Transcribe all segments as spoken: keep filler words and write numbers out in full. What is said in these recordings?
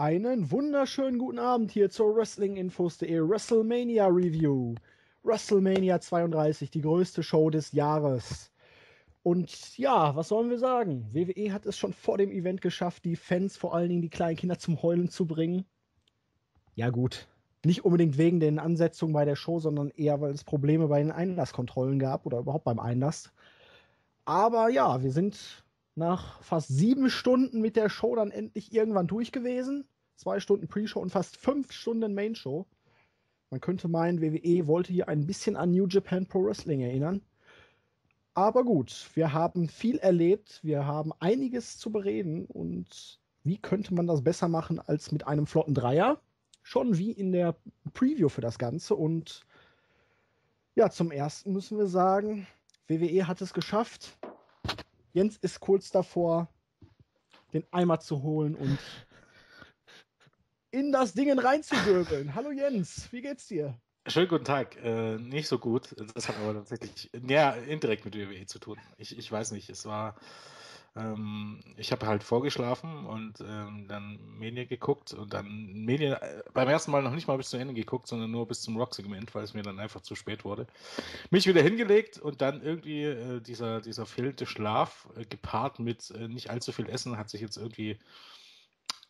Einen wunderschönen guten Abend hier zur Wrestling Infos punkt de WrestleMania Review. WrestleMania zweiunddreißig, die größte Show des Jahres. Und ja, was sollen wir sagen? W W E hat es schon vor dem Event geschafft, die Fans, vor allen Dingen die kleinen Kinder, zum Heulen zu bringen. Ja gut, nicht unbedingt wegen den Ansetzungen bei der Show, sondern eher, weil es Probleme bei den Einlasskontrollen gab oder überhaupt beim Einlass. Aber ja, wir sind nach fast sieben Stunden mit der Show dann endlich irgendwann durch gewesen. Zwei Stunden Pre-Show und fast fünf Stunden Main-Show. Man könnte meinen, W W E wollte hier ein bisschen an New Japan Pro Wrestling erinnern. Aber gut, wir haben viel erlebt, wir haben einiges zu bereden. Und wie könnte man das besser machen als mit einem flotten Dreier? Schon wie in der Preview für das Ganze. Und ja, zum Ersten müssen wir sagen, W W E hat es geschafft. Jens ist kurz davor, den Eimer zu holen und in das Ding reinzuwirbeln. Hallo Jens, wie geht's dir? Schönen guten Tag. Äh, nicht so gut. Das hat aber tatsächlich ja, indirekt mit W W E zu tun. Ich, ich weiß nicht, es war... Ähm, ich habe halt vorgeschlafen und ähm, dann Medien geguckt und dann Medien äh, beim ersten Mal noch nicht mal bis zum Ende geguckt, sondern nur bis zum Rock-Segment, weil es mir dann einfach zu spät wurde. Mich wieder hingelegt und dann irgendwie äh, dieser, dieser fehlende Schlaf äh, gepaart mit äh, nicht allzu viel Essen hat sich jetzt irgendwie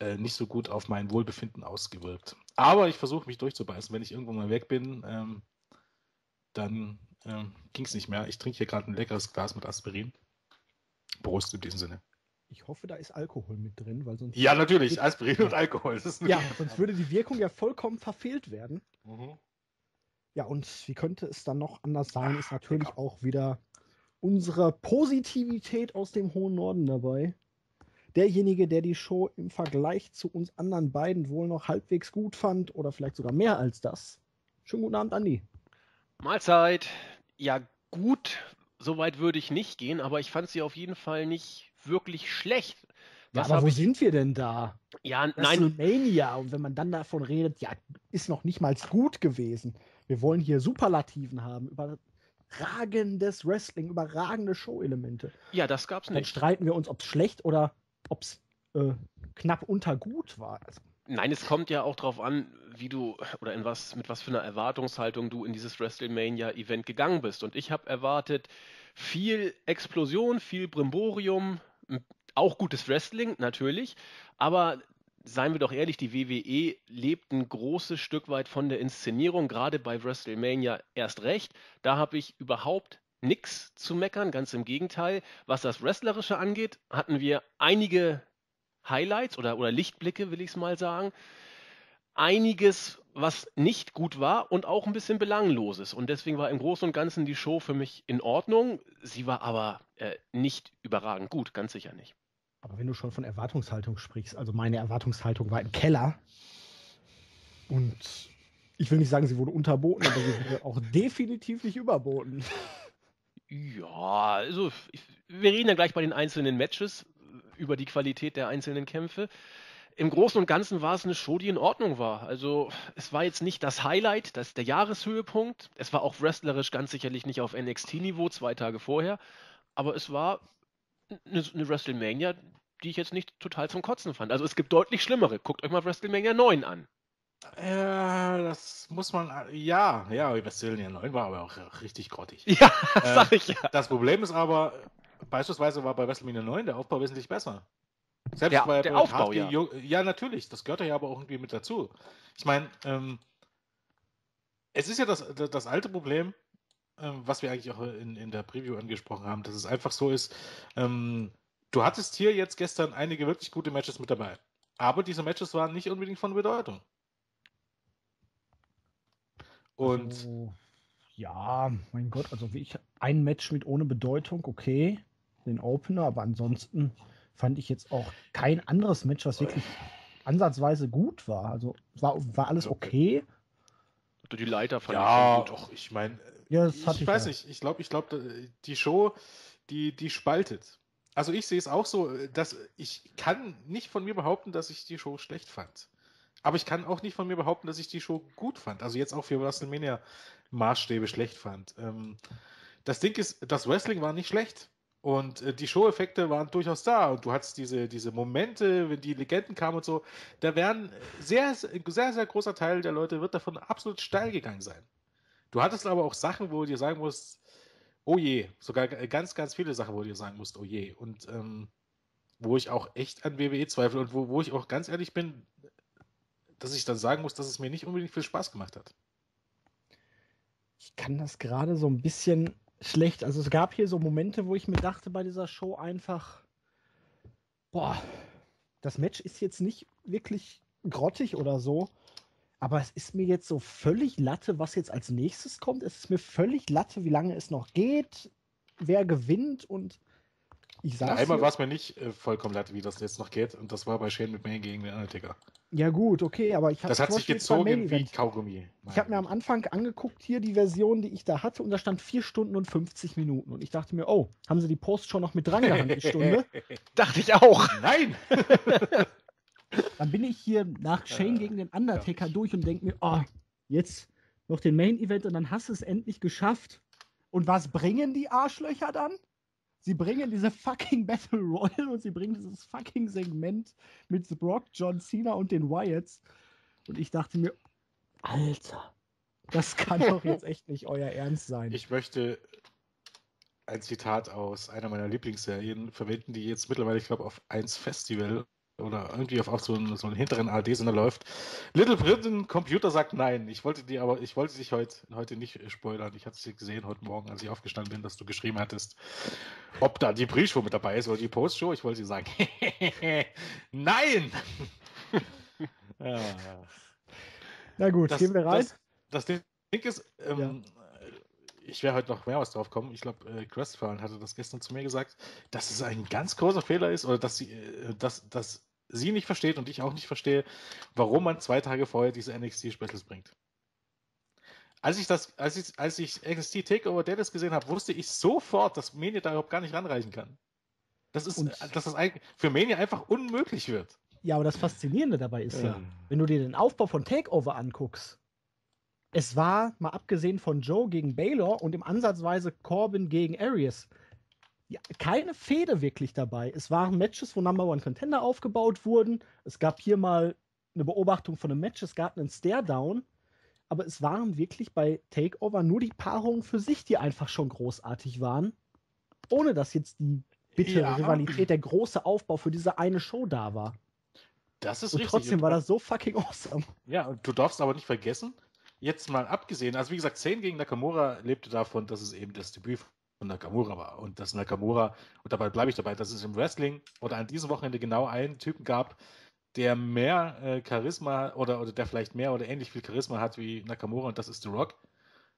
äh, nicht so gut auf mein Wohlbefinden ausgewirkt. Aber ich versuche mich durchzubeißen. Wenn ich irgendwann mal weg bin, ähm, dann ähm, ging es nicht mehr. Ich trinke hier gerade ein leckeres Glas mit Aspirin. Prost in diesem Sinne. Ich hoffe, da ist Alkohol mit drin, weil sonst... Ja, natürlich, Aspirin ja. Und Alkohol. Das ist ja, sonst würde die Wirkung ja vollkommen verfehlt werden. Mhm. Ja, und wie könnte es dann noch anders sein, ist natürlich Ach, auch wieder unsere Positivität aus dem hohen Norden dabei. Derjenige, der die Show im Vergleich zu uns anderen beiden wohl noch halbwegs gut fand oder vielleicht sogar mehr als das. Schönen guten Abend, Andi. Mahlzeit. Ja, gut... Soweit würde ich nicht gehen, aber ich fand sie auf jeden Fall nicht wirklich schlecht. Ja, aber wo ich... sind wir denn da? Ja, nein. Mania. Und wenn man dann davon redet, ja, ist noch nicht mal gut gewesen. Wir wollen hier Superlativen haben, überragendes Wrestling, überragende Show-Elemente. Ja, das gab's nicht. Dann streiten wir uns, ob es schlecht oder ob es äh, knapp unter gut war. Also, nein, es kommt ja auch darauf an, wie du oder in was, mit was für einer Erwartungshaltung du in dieses WrestleMania-Event gegangen bist. Und ich habe erwartet, viel Explosion, viel Brimborium, auch gutes Wrestling natürlich. Aber seien wir doch ehrlich, die W W E lebt ein großes Stück weit von der Inszenierung, gerade bei WrestleMania erst recht. Da habe ich überhaupt nichts zu meckern, ganz im Gegenteil. Was das Wrestlerische angeht, hatten wir einige Highlights oder, oder Lichtblicke, will ich es mal sagen. Einiges, was nicht gut war und auch ein bisschen belangloses. Und deswegen war im Großen und Ganzen die Show für mich in Ordnung. Sie war aber äh, nicht überragend gut, ganz sicher nicht. Aber wenn du schon von Erwartungshaltung sprichst, also meine Erwartungshaltung war im Keller. Und ich will nicht sagen, sie wurde unterboten, aber sie wurde auch definitiv nicht überboten. Ja, also ich, wir reden ja gleich bei den einzelnen Matches über die Qualität der einzelnen Kämpfe. Im Großen und Ganzen war es eine Show, die in Ordnung war. Also es war jetzt nicht das Highlight, das der Jahreshöhepunkt. Es war auch wrestlerisch ganz sicherlich nicht auf N X T-Niveau zwei Tage vorher. Aber es war eine, eine WrestleMania, die ich jetzt nicht total zum Kotzen fand. Also es gibt deutlich schlimmere. Guckt euch mal WrestleMania neun an. Ja, das muss man, ja, ja, WrestleMania neun war aber auch richtig grottig. Ja, äh, sag ich ja. Das Problem ist aber, beispielsweise war bei WrestleMania neun der Aufbau wesentlich besser. Selbst ja, bei der bei Aufbau, ja. Ja, natürlich. Das gehört ja aber auch irgendwie mit dazu. Ich meine, ähm, es ist ja das, das alte Problem, ähm, was wir eigentlich auch in, in der Preview angesprochen haben, dass es einfach so ist, ähm, du hattest hier jetzt gestern einige wirklich gute Matches mit dabei. Aber diese Matches waren nicht unbedingt von Bedeutung. Und also, ja, mein Gott, also wie ich ein Match mit ohne Bedeutung, okay. Den Opener, aber ansonsten fand ich jetzt auch kein anderes Match, was wirklich ansatzweise gut war. Also war, war alles okay. Die Leiter fand ja, ich schon gut. Doch, ich meine, ja, ich, ich weiß ja. nicht, ich glaube, ich glaube, die Show, die, die spaltet. Also ich sehe es auch so, dass ich kann nicht von mir behaupten, dass ich die Show schlecht fand. Aber ich kann auch nicht von mir behaupten, dass ich die Show gut fand. Also jetzt auch für WrestleMania Maßstäbe schlecht fand. Das Ding ist, das Wrestling war nicht schlecht. Und äh, die Show-Effekte waren durchaus da. Und du hattest diese, diese Momente, wenn die Legenden kamen und so. Da werden sehr, sehr, sehr großer Teil der Leute wird davon absolut steil gegangen sein. Du hattest aber auch Sachen, wo du dir sagen musst, oh je, sogar ganz, ganz viele Sachen, wo du dir sagen musst, oh je. Und ähm, wo ich auch echt an W W E zweifle und wo, wo ich auch ganz ehrlich bin, dass ich dann sagen muss, dass es mir nicht unbedingt viel Spaß gemacht hat. Ich kann das gerade so ein bisschen schlecht. Also es gab hier so Momente, wo ich mir dachte bei dieser Show einfach, boah, das Match ist jetzt nicht wirklich grottig oder so, aber es ist mir jetzt so völlig Latte, was jetzt als nächstes kommt. Es ist mir völlig Latte, wie lange es noch geht, wer gewinnt und ich sag's dir. Einmal war es mir nicht äh, vollkommen Latte, wie das jetzt noch geht und das war bei Shane McMahon gegen den Undertaker. Ja gut, okay, aber ich habe... Das hat sich gezogen wie Kaugummi. Ich habe mir am Anfang angeguckt, hier die Version, die ich da hatte, und da stand vier Stunden und fünfzig Minuten. Und ich dachte mir, oh, haben sie die Post schon noch mit dran gehangen, die Stunde? Dachte ich auch. Nein! Dann bin ich hier nach Shane äh, gegen den Undertaker ja. durch und denke mir, oh, jetzt noch den Main-Event und dann hast du es endlich geschafft. Und was bringen die Arschlöcher dann? Sie bringen diese fucking Battle Royal und sie bringen dieses fucking Segment mit The Rock, John Cena und den Wyatts. Und ich dachte mir, Alter, das kann doch jetzt echt nicht euer Ernst sein. Ich möchte ein Zitat aus einer meiner Lieblingsserien verwenden, die jetzt mittlerweile, ich glaube, auf eins Festival oder irgendwie auf auch so einen, so einen hinteren A R D-Sender läuft. Little Britain Computer sagt nein. Ich wollte dir aber, ich wollte dich heute, heute nicht spoilern. Ich hatte es gesehen heute Morgen, als ich aufgestanden bin, dass du geschrieben hattest, ob da die Pre-Show mit dabei ist oder die Post-Show. Ich wollte dir sagen, nein! Ja. Na gut, das, gehen wir rein. Das, das Ding ist, ähm, ja. Ich werde heute noch mehr was drauf kommen. Ich glaube, äh, Crestfallen hatte das gestern zu mir gesagt, dass es ein ganz großer Fehler ist oder dass sie, äh, dass, dass sie nicht versteht und ich auch nicht verstehe, warum man zwei Tage vorher diese N X T-Specials bringt. Als ich, das, als ich, als ich N X T Takeover Dallas gesehen habe, wusste ich sofort, dass Mania da überhaupt gar nicht ranreichen kann. Das ist, und, dass das für Mania einfach unmöglich wird. Ja, aber das Faszinierende dabei ist ja, ja wenn du dir den Aufbau von Takeover anguckst, es war, mal abgesehen von Joe gegen Baylor und im Ansatzweise Corbin gegen Arias, ja, keine Fehde wirklich dabei. Es waren Matches, wo Number One Contender aufgebaut wurden. Es gab hier mal eine Beobachtung von einem Match, es gab einen Stare-Down. Aber es waren wirklich bei Takeover nur die Paarungen für sich, die einfach schon großartig waren. Ohne dass jetzt die bittere ja. Rivalität, der große Aufbau für diese eine Show da war. Das ist und richtig. Trotzdem war das so fucking awesome. Ja, und du darfst aber nicht vergessen, jetzt mal abgesehen, also wie gesagt, Zayn gegen Nakamura lebte davon, dass es eben das Debüt von Nakamura war und dass Nakamura, und dabei bleibe ich dabei, dass es im Wrestling oder an diesem Wochenende genau einen Typen gab, der mehr äh, Charisma oder, oder der vielleicht mehr oder ähnlich viel Charisma hat wie Nakamura, und das ist The Rock.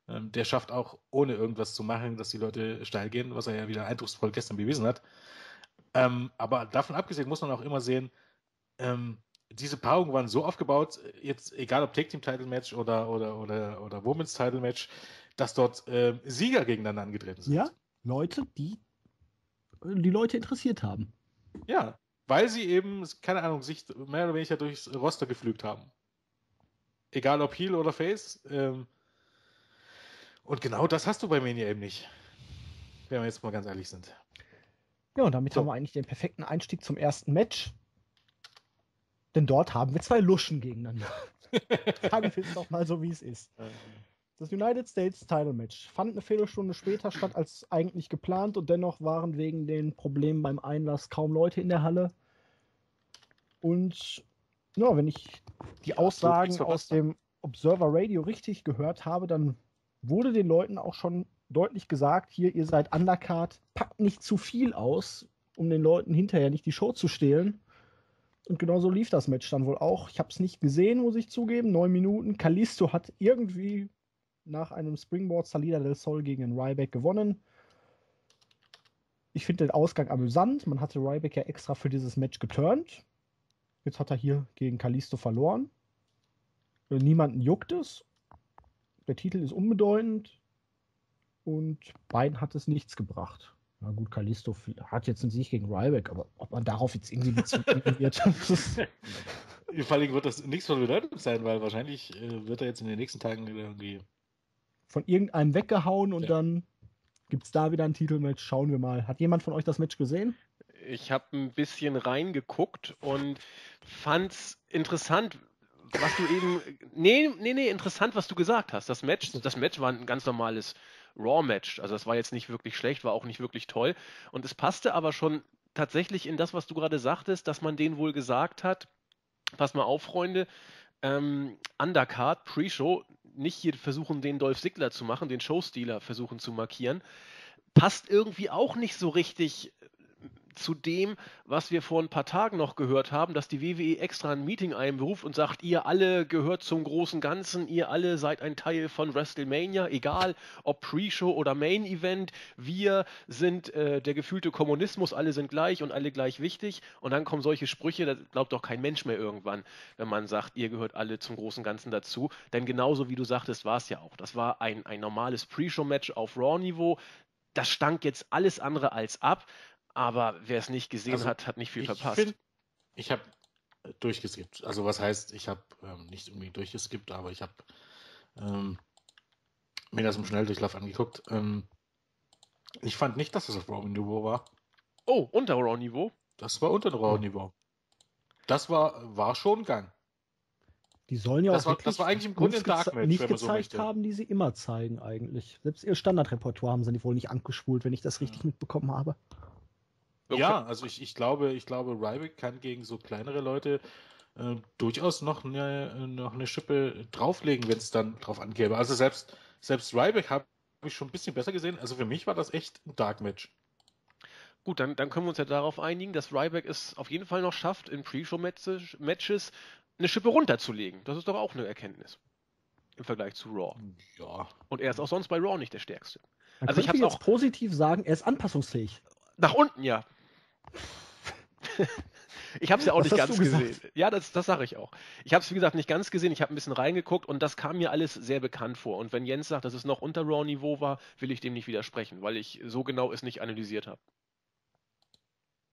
Ähm, der schafft auch, ohne irgendwas zu machen, dass die Leute steil gehen, was er ja wieder eindrucksvoll gestern bewiesen hat. Ähm, aber davon abgesehen muss man auch immer sehen, ähm, diese Paarungen waren so aufgebaut, jetzt egal ob Tag-Team-Title-Match oder, oder, oder, oder Women's-Title-Match, dass dort äh, Sieger gegeneinander angetreten sind. Ja, Leute, die die Leute interessiert haben. Ja, weil sie eben, keine Ahnung, sich mehr oder weniger durchs Roster geflügt haben. Egal ob Heel oder Face. Ähm, und genau das hast du bei Mania eben nicht. Wenn wir jetzt mal ganz ehrlich sind. Ja, und damit so. haben wir eigentlich den perfekten Einstieg zum ersten Match. Denn dort haben wir zwei Luschen gegeneinander. Sagen wir es doch mal so, wie es ist. Das United States Title Match fand eine Viertelstunde später statt als eigentlich geplant und dennoch waren wegen den Problemen beim Einlass kaum Leute in der Halle. Und ja, wenn ich die Aussagen aus dem Observer Radio richtig gehört habe, dann wurde den Leuten auch schon deutlich gesagt, hier, ihr seid Undercard, packt nicht zu viel aus, um den Leuten hinterher nicht die Show zu stehlen. Und genau so lief das Match dann wohl auch. Ich habe es nicht gesehen, muss ich zugeben. Neun Minuten. Kalisto hat irgendwie nach einem Springboard Salida del Sol gegen den Ryback gewonnen. Ich finde den Ausgang amüsant. Man hatte Ryback ja extra für dieses Match geturnt. Jetzt hat er hier gegen Kalisto verloren. Niemanden juckt es. Der Titel ist unbedeutend. Und beiden hat es nichts gebracht. Na gut, Kalisto hat jetzt einen Sieg gegen Ryback, aber ob man darauf jetzt irgendwie Bezug nehmen wird. Vor allem wird das nichts von Bedeutung sein, weil wahrscheinlich äh, wird er jetzt in den nächsten Tagen irgendwie von irgendeinem weggehauen und ja. dann Gibt es da wieder ein Titelmatch? Schauen wir mal. Hat jemand von euch das Match gesehen? Ich habe ein bisschen reingeguckt und fand es interessant, was du eben... Nee, nee, nee, interessant, was du gesagt hast. Das Match, das Match war ein ganz normales Raw-Match. Also das war jetzt nicht wirklich schlecht, war auch nicht wirklich toll. Und es passte aber schon tatsächlich in das, was du gerade sagtest, dass man denen wohl gesagt hat, pass mal auf, Freunde, ähm, Undercard, Pre-Show, nicht hier versuchen, den Dolph Ziggler zu machen, den Showstealer versuchen zu markieren, passt irgendwie auch nicht so richtig zu dem, was wir vor ein paar Tagen noch gehört haben, dass die W W E extra ein Meeting einberuft und sagt, ihr alle gehört zum großen Ganzen, ihr alle seid ein Teil von WrestleMania, egal ob Pre-Show oder Main-Event, wir sind äh, der gefühlte Kommunismus, alle sind gleich und alle gleich wichtig, und dann kommen solche Sprüche, da glaubt doch kein Mensch mehr irgendwann, wenn man sagt, ihr gehört alle zum großen Ganzen dazu, denn genauso wie du sagtest, war es ja auch, das war ein, ein normales Pre-Show-Match auf Raw-Niveau, das stank jetzt alles andere als ab. Aber wer es nicht gesehen also, hat, hat nicht viel ich verpasst. Find, ich habe durchgeskippt. Also was heißt, ich habe ähm, nicht unbedingt durchgeskippt, aber ich habe ähm, mir das im Schnelldurchlauf angeguckt. Ähm, ich fand nicht, dass das auf Raw-Niveau war. Oh, unter Raw-Niveau? Das war unter Raw-Niveau. Das war, war schon Gang. Die sollen ja das auch war, das war eigentlich im Grunde ein Dark-Match, nicht wenn man so gezeigt möchte. Haben, die sie immer zeigen eigentlich. Selbst ihr Standardrepertoire haben sie nicht wohl nicht angespult, wenn ich das richtig ja. mitbekommen habe. Ja, also ich, ich glaube, ich glaube, Ryback kann gegen so kleinere Leute äh, durchaus noch eine, noch eine Schippe drauflegen, wenn es dann drauf ankäme. Also selbst, selbst Ryback habe ich schon ein bisschen besser gesehen. Also für mich war das echt ein Dark Match. Gut, dann, dann können wir uns ja darauf einigen, dass Ryback es auf jeden Fall noch schafft, in Pre-Show-Matches eine Schippe runterzulegen. Das ist doch auch eine Erkenntnis im Vergleich zu Raw. Ja. Und er ist auch sonst bei Raw nicht der Stärkste. Dann also ich habe auch positiv sagen, er ist anpassungsfähig. Nach unten, ja. Ich habe es ja auch nicht ganz gesehen. Ja, das, das sage ich auch. Ich habe es, wie gesagt, nicht ganz gesehen. Ich habe ein bisschen reingeguckt und das kam mir alles sehr bekannt vor. Und wenn Jens sagt, dass es noch unter Raw-Niveau war, will ich dem nicht widersprechen, weil ich so genau es nicht analysiert habe.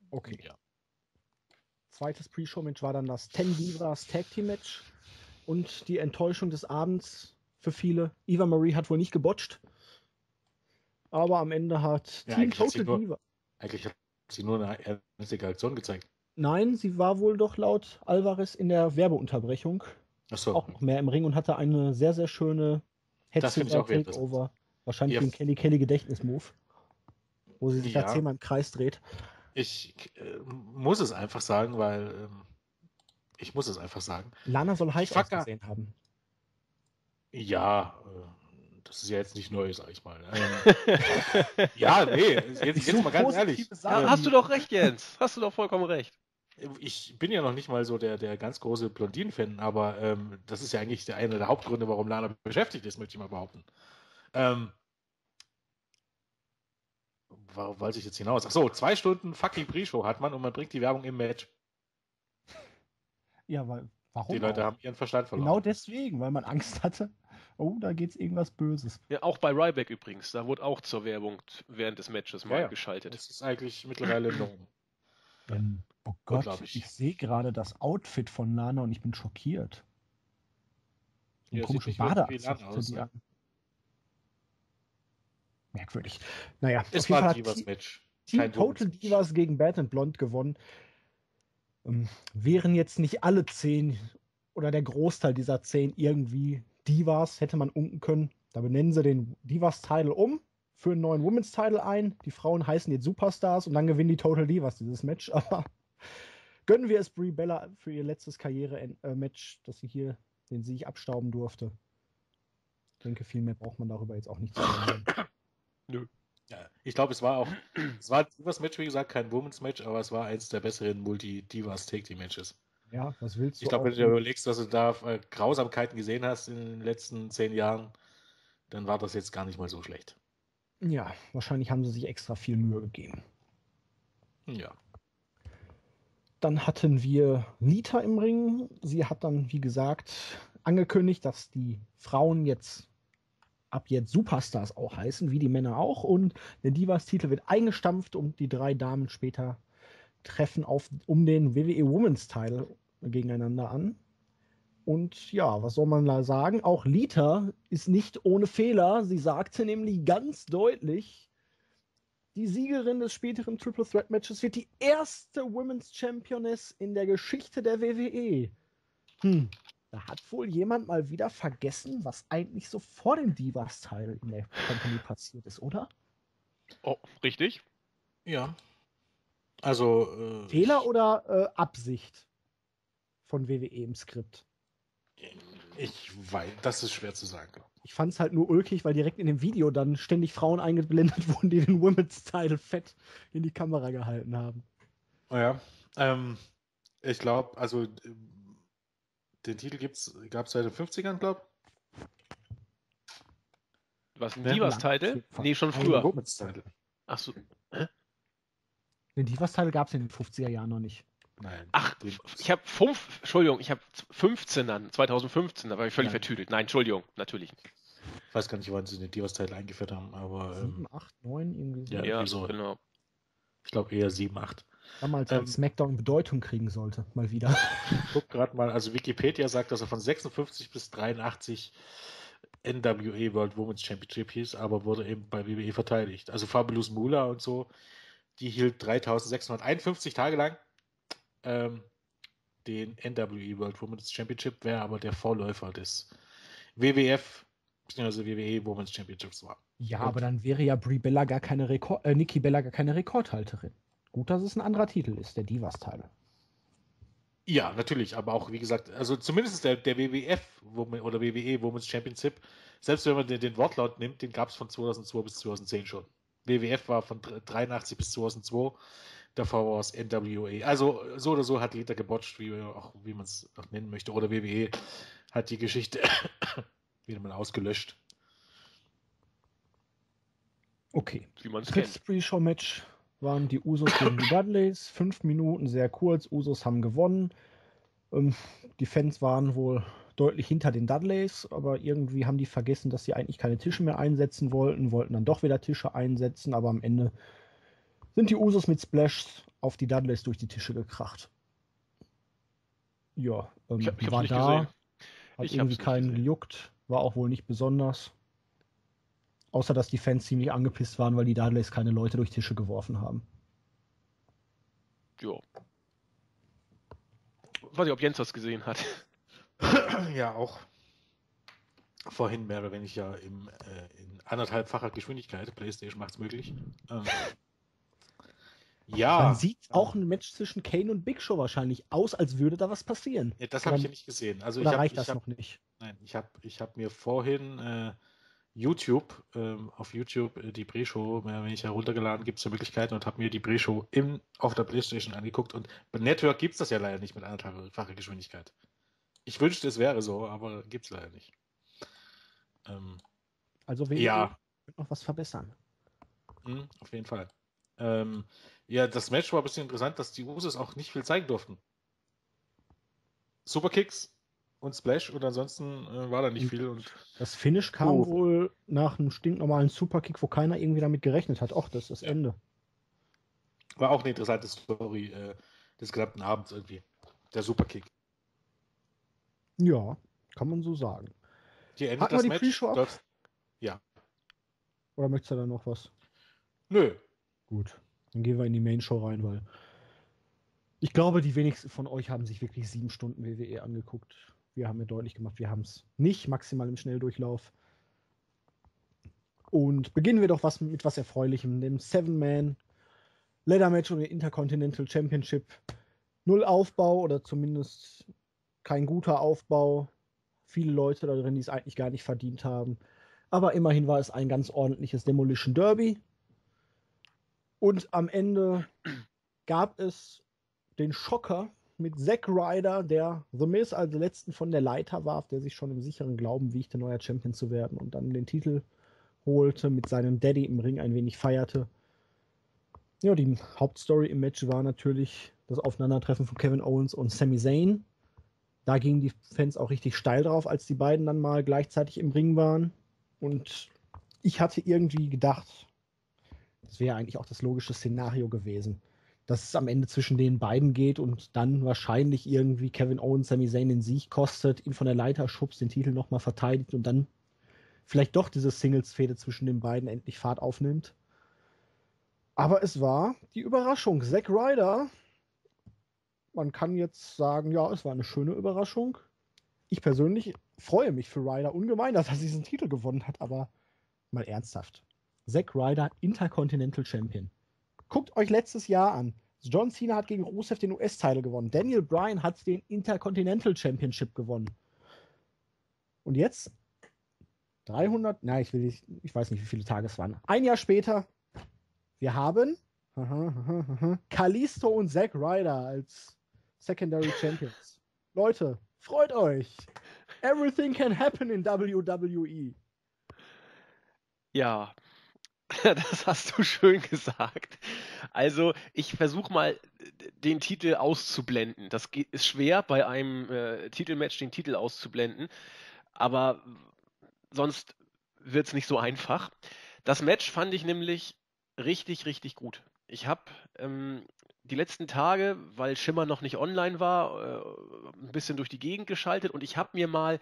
Okay. Ja. Zweites Pre-Show-Match war dann das Ten Divas Tag-Team-Match und die Enttäuschung des Abends für viele. Eva Marie hat wohl nicht gebotcht, aber am Ende hat ja, Team Total Diva... Eigentlich hat sie nur eine ernstige Aktion gezeigt. Nein, sie war wohl doch laut Alvarez in der Werbeunterbrechung. Ach so. Auch noch mehr im Ring und hatte eine sehr, sehr schöne Headset-Takeover. Wahrscheinlich ja. den Kelly Kelly-Gedächtnis-Move, wo sie sich ja. da zehnmal im Kreis dreht. Ich äh, muss es einfach sagen, weil ähm, ich muss es einfach sagen. Lana soll heiß ausgesehen haben. Ja, äh, das ist ja jetzt nicht neu, sag ich mal. Ähm, ja, nee, jetzt, jetzt mal ganz ehrlich. Ja, hast du doch recht, Jens. Hast du doch vollkommen recht. Ich bin ja noch nicht mal so der, der ganz große Blondinen-Fan, aber ähm, das ist ja eigentlich der, einer der Hauptgründe, warum Lana beschäftigt ist, möchte ich mal behaupten. Ähm, warum wollte ich jetzt hinaus? Achso, zwei Stunden fucking Pre-Show hat man und man bringt die Werbung im Match. Ja, weil warum? Die Leute auch? Haben ihren Verstand verloren. Genau deswegen, weil man Angst hatte. Oh, da geht's irgendwas Böses. Ja, auch bei Ryback übrigens. Da wurde auch zur Werbung während des Matches mal ja, ja. geschaltet. Das ist eigentlich mittlerweile Norm. Ähm, oh Gott, und, ich, ich sehe gerade das Outfit von Lana und ich bin schockiert. Den ja, komischen Badeanzug aus, die ja. Merkwürdig. Naja, es war ein Divas-Match. Team Total Divas gegen Bad and Blonde gewonnen. Ähm, wären jetzt nicht alle zehn oder der Großteil dieser zehn irgendwie Divas, hätte man unken können. Da benennen sie den Divas-Title um, führen einen neuen Women's-Title ein, die Frauen heißen jetzt Superstars und dann gewinnen die Total Divas dieses Match. Aber gönnen wir es Brie Bella für ihr letztes Karriere-Match, dass sie hier den Sieg abstauben durfte. Ich denke, viel mehr braucht man darüber jetzt auch nicht zu sagen. Nö. Ja, ich glaube, es war auch, es war ein Divas-Match, wie gesagt, kein Women's-Match, aber es war eins der besseren Multi-Divas-Take-Team-Matches. Ja, was willst du? Ich glaube, wenn du dir überlegst, was du da äh, Grausamkeiten gesehen hast in den letzten zehn Jahren, dann war das jetzt gar nicht mal so schlecht. Ja, wahrscheinlich haben sie sich extra viel Mühe gegeben. Ja. Dann hatten wir Lita im Ring. Sie hat dann, wie gesagt, angekündigt, dass die Frauen jetzt ab jetzt Superstars auch heißen, wie die Männer auch. Und der Divas-Titel wird eingestampft und die drei Damen später treffen auf, um den W W E Women's Title gegeneinander an. Und ja, was soll man da sagen? Auch Lita ist nicht ohne Fehler. Sie sagte nämlich ganz deutlich, Die Siegerin des späteren Triple Threat Matches wird die erste Women's Championess in der Geschichte der W W E. Hm, da hat wohl jemand mal wieder vergessen, was eigentlich so vor dem Divas-Teil in der Company passiert ist, oder? Oh, richtig. Ja. Also. Äh, Fehler oder äh, Absicht von W W E im Skript? Ich weiß, das ist schwer zu sagen. Ich fand es halt nur ulkig, weil direkt in dem Video dann ständig Frauen eingeblendet wurden, die den Women's Title fett in die Kamera gehalten haben. Oh ja. Ähm, ich glaube, also den Titel gab es seit den fünfzigern, glaube ich. Was, ein Divas-Title? Nee, schon früher. Ach so. Hä? Den Divas-Title gab es in den fünfziger Jahren noch nicht. Nein. Ach, ich habe fünf, Entschuldigung, ich habe fünfzehnern, zwanzig fünfzehn, da war ich völlig Nein. vertüdelt. Nein, Entschuldigung, natürlich. Ich weiß gar nicht, wann sie den Divas-Titel eingeführt haben, aber... sieben, acht, neun irgendwie. Ja, ja, so, genau. Ich glaube eher sieben, acht. Damals, als ähm, SmackDown Bedeutung kriegen sollte, mal wieder. Guck gerade mal, also Wikipedia sagt, dass er von sechsundfünfzig bis dreiundachtzig N W A World Women's Championship hieß, aber wurde eben bei W W E verteidigt. Also Fabulous Moolah und so, die hielt dreitausendsechshunderteinundfünfzig Tage lang Ähm, den N W E World Women's Championship, wäre aber der Vorläufer des W W F bzw. W W E Women's Championships war. Ja, und aber dann wäre ja Brie Bella gar keine Rekord, äh, Nikki Bella gar keine Rekordhalterin. Gut, dass es ein anderer Titel ist, der Divas-Teil. Ja, natürlich, aber auch, wie gesagt, also zumindest der, der W W F oder W W E Women's Championship, selbst wenn man den, den Wortlaut nimmt, den gab es von zweitausendzwei bis zweitausendzehn schon. W W F war von dreiundachtzig bis zweitausendzwei, davor war es N W A. Also so oder so hat Lita gebotcht, wie, wie man es auch nennen möchte. Oder W W E hat die Geschichte wieder mal ausgelöscht. Okay. Wie man es kennt. Das Pre-Show-Match waren die Usos gegen die Dudleys. Fünf Minuten, sehr kurz. Usos haben gewonnen. Ähm, die Fans waren wohl deutlich hinter den Dudleys, aber irgendwie haben die vergessen, dass sie eigentlich keine Tische mehr einsetzen wollten, wollten dann doch wieder Tische einsetzen, aber am Ende sind die Usos mit Splashs auf die Dudleys durch die Tische gekracht. Ja, ähm, ich hab, ich war da, gesehen. Hat ich irgendwie keinen gejuckt, war auch wohl nicht besonders, außer dass die Fans ziemlich angepisst waren, weil die Dudleys keine Leute durch Tische geworfen haben. Jo. Ich weiß nicht, ob Jens das gesehen hat. Ja, auch vorhin wäre, wenn ich ja im, äh, in anderthalbfacher Geschwindigkeit, PlayStation macht's möglich. Ähm, ja. Man sieht auch ein Match zwischen Kane und Big Show wahrscheinlich aus, als würde da was passieren. Ja, das habe ich ja nicht gesehen. Also oder ich hab, reicht ich das hab, noch nicht? Nein, ich habe ich hab mir vorhin äh, YouTube, äh, auf YouTube äh, die Pre-Show, wenn ich heruntergeladen, gibt es ja Möglichkeiten und habe mir die Pre-Show im, auf der PlayStation angeguckt und bei Network gibt es das ja leider nicht mit anderthalbfacher Geschwindigkeit. Ich wünschte, es wäre so, aber gibt es leider nicht. Ähm, also W W E ja. Wird noch was verbessern. Mhm, auf jeden Fall. Ähm, ja, das Match war ein bisschen interessant, dass die Usos auch nicht viel zeigen durften. Superkicks und Splash und ansonsten äh, war da nicht und viel. Und das Finish kam oh. wohl nach einem stinknormalen Superkick, wo keiner irgendwie damit gerechnet hat. Och, das ist das ja. Ende. War auch eine interessante Story äh, des gesamten Abends irgendwie. Der Superkick. Ja, kann man so sagen. Hier endet das Match. Das, ja. Oder möchtest du da noch was? Nö. Gut, dann gehen wir in die Main-Show rein, weil ich glaube, die wenigsten von euch haben sich wirklich sieben Stunden W W E angeguckt. Wir haben ja deutlich gemacht, wir haben es nicht maximal im Schnelldurchlauf. Und beginnen wir doch was mit was Erfreulichem, dem Seven-Man-Ladder-Match um den Intercontinental Championship. Null Aufbau oder zumindest kein guter Aufbau, viele Leute da drin, die es eigentlich gar nicht verdient haben. Aber immerhin war es ein ganz ordentliches Demolition Derby. Und am Ende gab es den Schocker mit Zack Ryder, der The Miz als letzten von der Leiter warf, der sich schon im sicheren Glauben wiegte, neuer Champion zu werden und dann den Titel holte, mit seinem Daddy im Ring ein wenig feierte. Ja, die Hauptstory im Match war natürlich das Aufeinandertreffen von Kevin Owens und Sami Zayn. Da gingen die Fans auch richtig steil drauf, als die beiden dann mal gleichzeitig im Ring waren. Und ich hatte irgendwie gedacht, das wäre eigentlich auch das logische Szenario gewesen, dass es am Ende zwischen den beiden geht und dann wahrscheinlich irgendwie Kevin Owens Sami Zayn den Sieg kostet, ihn von der Leiter schubst, den Titel nochmal verteidigt und dann vielleicht doch diese Singles-Fehde zwischen den beiden endlich Fahrt aufnimmt. Aber es war die Überraschung. Zack Ryder, man kann jetzt sagen, ja, es war eine schöne Überraschung. Ich persönlich freue mich für Ryder ungemein, dass er diesen Titel gewonnen hat, aber mal ernsthaft. Zack Ryder, Intercontinental Champion. Guckt euch letztes Jahr an. John Cena hat gegen Rusev den U S-Titel gewonnen. Daniel Bryan hat den Intercontinental Championship gewonnen. Und jetzt dreihundert, na, ich will nicht, ich weiß nicht, wie viele Tage es waren. Ein Jahr später, wir haben Kalisto und Zack Ryder als Secondary Champions. Leute, freut euch! Everything can happen in W W E. Ja, das hast du schön gesagt. Also, ich versuche mal, den Titel auszublenden. Das ist schwer, bei einem äh, Titelmatch den Titel auszublenden. Aber sonst wird es nicht so einfach. Das Match fand ich nämlich richtig, richtig gut. Ich habe ähm, die letzten Tage, weil Schimmer noch nicht online war, äh, ein bisschen durch die Gegend geschaltet. Und ich habe mir mal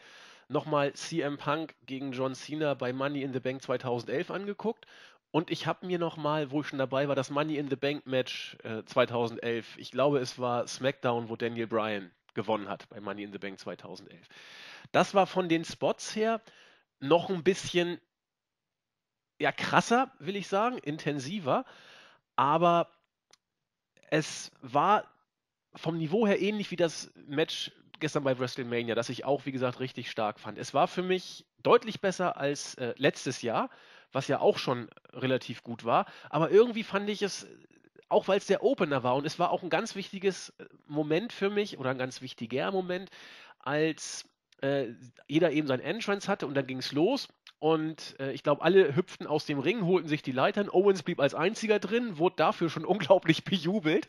nochmal C M Punk gegen John Cena bei Money in the Bank zweitausendelf angeguckt. Und ich habe mir nochmal, wo ich schon dabei war, das Money in the Bank Match äh, zweitausendelf, ich glaube es war SmackDown, wo Daniel Bryan gewonnen hat bei Money in the Bank zweitausendelf. Das war von den Spots her noch ein bisschen ja, krasser, will ich sagen, intensiver, aber es war vom Niveau her ähnlich wie das Match gestern bei WrestleMania, das ich auch, wie gesagt, richtig stark fand. Es war für mich deutlich besser als äh, letztes Jahr, was ja auch schon relativ gut war, aber irgendwie fand ich es, auch weil es der Opener war und es war auch ein ganz wichtiges Moment für mich oder ein ganz wichtiger Moment, als äh, jeder eben sein Entrance hatte und dann ging es los und äh, ich glaube, alle hüpften aus dem Ring, holten sich die Leitern, Owens blieb als einziger drin, wurde dafür schon unglaublich bejubelt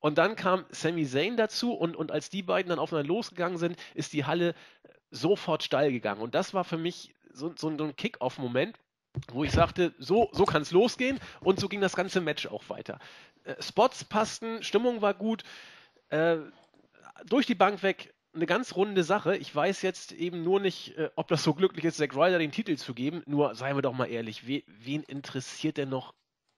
und dann kam Sami Zayn dazu und, und als die beiden dann aufeinander losgegangen sind, ist die Halle sofort steil gegangen und das war für mich so, so, so ein Kick-Off-Moment, wo ich sagte, so, so kann es losgehen und so ging das ganze Match auch weiter. Äh, Spots passten, Stimmung war gut, äh, durch die Bank weg eine ganz runde Sache. Ich weiß jetzt eben nur nicht, äh, ob das so glücklich ist, Zack Ryder den Titel zu geben, nur seien wir doch mal ehrlich, we, wen interessiert denn noch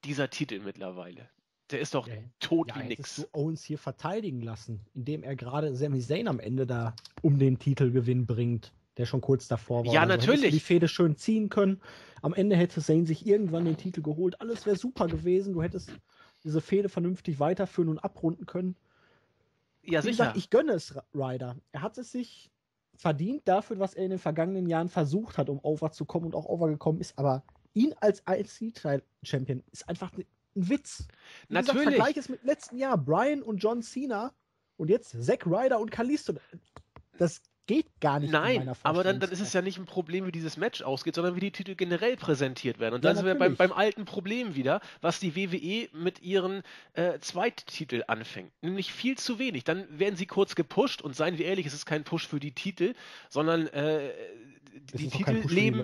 dieser Titel mittlerweile? Der ist doch ja, tot ja, wie nix. Du Owens hier verteidigen lassen, indem er gerade Sami Zayn am Ende da um den Titelgewinn bringt, der schon kurz davor war. Ja, also natürlich. Die Fehde schön ziehen können. Am Ende hätte Zayn sich irgendwann den Titel geholt. Alles wäre super gewesen. Du hättest diese Fehde vernünftig weiterführen und abrunden können. Ja, sicher. Wie gesagt, ich gönne es Ryder. Er hat es sich verdient dafür, was er in den vergangenen Jahren versucht hat, um over zu kommen und auch overgekommen ist. Aber ihn als I C-Champion ist einfach ein Witz. Wie natürlich. Gesagt, Vergleich ist mit letzten Jahr Bryan und John Cena und jetzt Zack Ryder und Kalisto. Das geht gar nicht. Nein, aber dann, dann ist es ja nicht ein Problem, wie dieses Match ausgeht, sondern wie die Titel generell präsentiert werden. Und dann ja, sind wir beim, beim alten Problem wieder, was die W W E mit ihren äh, Zweittitel anfängt. Nämlich viel zu wenig. Dann werden sie kurz gepusht und seien wir ehrlich, es ist kein Push für die Titel, sondern äh, die Titel leben.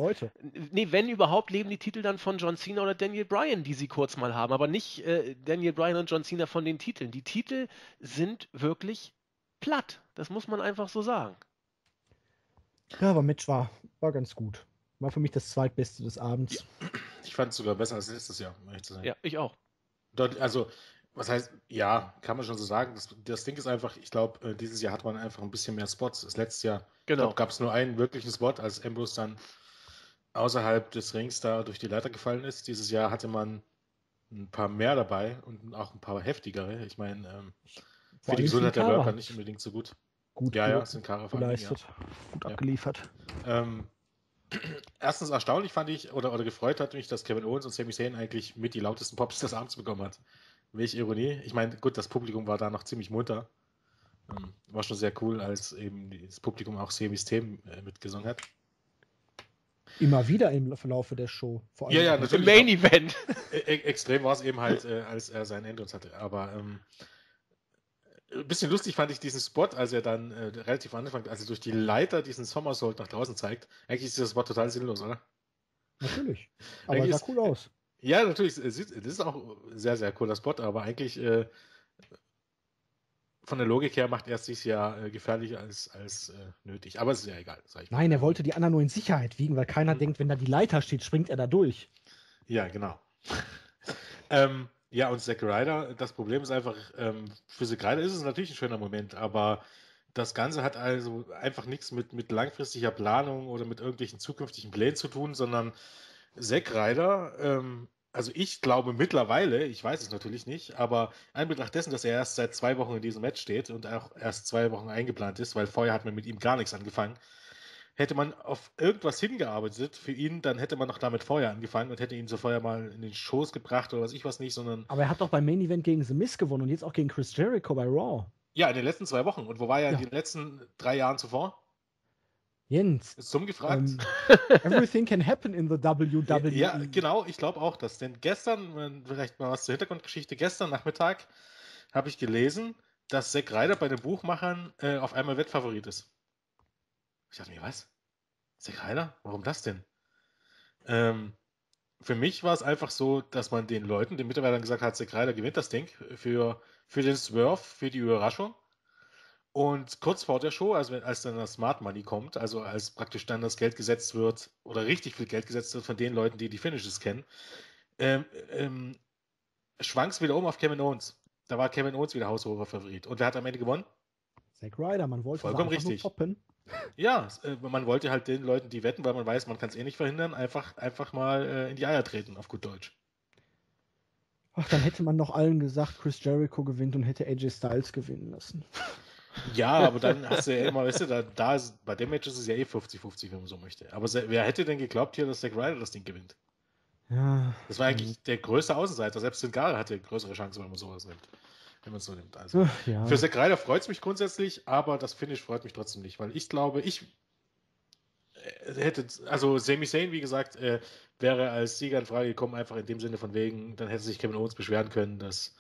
Nee, wenn überhaupt, leben die Titel dann von John Cena oder Daniel Bryan, die sie kurz mal haben. Aber nicht äh, Daniel Bryan und John Cena von den Titeln. Die Titel sind wirklich platt. Das muss man einfach so sagen. Ja, aber Match war, war ganz gut. War für mich das zweitbeste des Abends. Ja, ich fand es sogar besser als letztes Jahr, um ehrlich zu sein. Ja, ich auch. Dort, also, was heißt, ja, kann man schon so sagen. Das, das Ding ist einfach, ich glaube, dieses Jahr hat man einfach ein bisschen mehr Spots. Das letzte Jahr genau. gab es nur einen wirklichen Spot, als Ambrose dann außerhalb des Rings da durch die Leiter gefallen ist. Dieses Jahr hatte man ein paar mehr dabei und auch ein paar heftigere. Ich meine, ähm, für die Gesundheit der Worker nicht unbedingt so gut. Gut ja, ja, sind Kara geleistet, ja. gut abgeliefert. Ja. Ähm, erstens erstaunlich fand ich, oder, oder gefreut hat mich, dass Kevin Owens und Sami Zayn eigentlich mit die lautesten Pops des Abends bekommen hat. Welche Ironie. Ich meine, gut, das Publikum war da noch ziemlich munter. Ähm, war schon sehr cool, als eben das Publikum auch Samis Themen äh, mitgesungen hat. Immer wieder im Verlaufe der Show. Vor allem ja, ja, natürlich. Im Main Event. Extrem war es eben halt, äh, als er seinen Entrance hatte. Aber ähm, ein bisschen lustig fand ich diesen Spot, als er dann äh, relativ am Anfang, als er durch die Leiter diesen Somersault nach draußen zeigt. Eigentlich ist das Spot total sinnlos, oder? Natürlich. Aber es sah cool aus. Ja, natürlich. Das ist auch ein sehr, sehr cooler Spot, aber eigentlich äh, von der Logik her macht er es sich ja äh, gefährlicher als, als äh, nötig. Aber es ist ja egal. Sag ich mal. Nein, er wollte die anderen nur in Sicherheit wiegen, weil keiner mhm. denkt, wenn da die Leiter steht, springt er da durch. Ja, genau. ähm, Ja, und Zack Ryder, das Problem ist einfach, ähm, für Zack Ryder ist es natürlich ein schöner Moment, aber das Ganze hat also einfach nichts mit, mit langfristiger Planung oder mit irgendwelchen zukünftigen Plänen zu tun, sondern Zack Ryder, ähm, also ich glaube mittlerweile, ich weiß es natürlich nicht, aber in Anbetracht dessen, dass er erst seit zwei Wochen in diesem Match steht und auch erst zwei Wochen eingeplant ist, weil vorher hat man mit ihm gar nichts angefangen, hätte man auf irgendwas hingearbeitet für ihn, dann hätte man noch damit vorher angefangen und hätte ihn so vorher mal in den Schoß gebracht oder was ich was nicht, sondern... Aber er hat doch beim Main Event gegen The Miz gewonnen und jetzt auch gegen Chris Jericho bei Raw. Ja, in den letzten zwei Wochen. Und wo war er ja. in den letzten drei Jahren zuvor? Jens. Ist dumm gefragt. Um, everything can happen in the W W E. Ja, genau, ich glaube auch das. Denn gestern, vielleicht mal was zur Hintergrundgeschichte, gestern Nachmittag habe ich gelesen, dass Zack Ryder bei den Buchmachern äh, auf einmal Wettfavorit ist. Ich dachte mir, was? Zack Ryder? Warum das denn? Ähm, für mich war es einfach so, dass man den Leuten, den Mitarbeitern gesagt hat, Zack Ryder gewinnt das Ding für, für den Swerve, für die Überraschung. Und kurz vor der Show, also wenn, als dann das Smart Money kommt, also als praktisch dann das Geld gesetzt wird oder richtig viel Geld gesetzt wird von den Leuten, die die Finishes kennen, ähm, ähm, schwank es wieder um auf Kevin Owens. Da war Kevin Owens wieder haushoher Favorit. Und wer hat am Ende gewonnen? Zack Ryder, man wollte vollkommen richtig toppen. Ja, man wollte halt den Leuten, die wetten, weil man weiß, man kann es eh nicht verhindern, einfach, einfach mal äh, in die Eier treten, auf gut Deutsch. Ach, dann hätte man noch allen gesagt, Chris Jericho gewinnt und hätte A J Styles gewinnen lassen. Ja, aber dann hast du ja immer, weißt du, da, da ist, bei dem Match ist es ja eh fünfzig fünfzig, wenn man so möchte. Aber wer hätte denn geglaubt hier, dass Zack Ryder das Ding gewinnt? Ja. Das war eigentlich der größte Außenseiter. Selbst Sin Cara hatte größere Chancen, wenn man sowas nimmt. Wenn man es so nimmt. Also Ach, ja. Für Zack Ryder freut es mich grundsätzlich, aber das Finish freut mich trotzdem nicht, weil ich glaube, ich hätte, also Sami Zayn, wie gesagt, äh, wäre als Sieger in Frage gekommen, einfach in dem Sinne von wegen, dann hätte sich Kevin Owens beschweren können, dass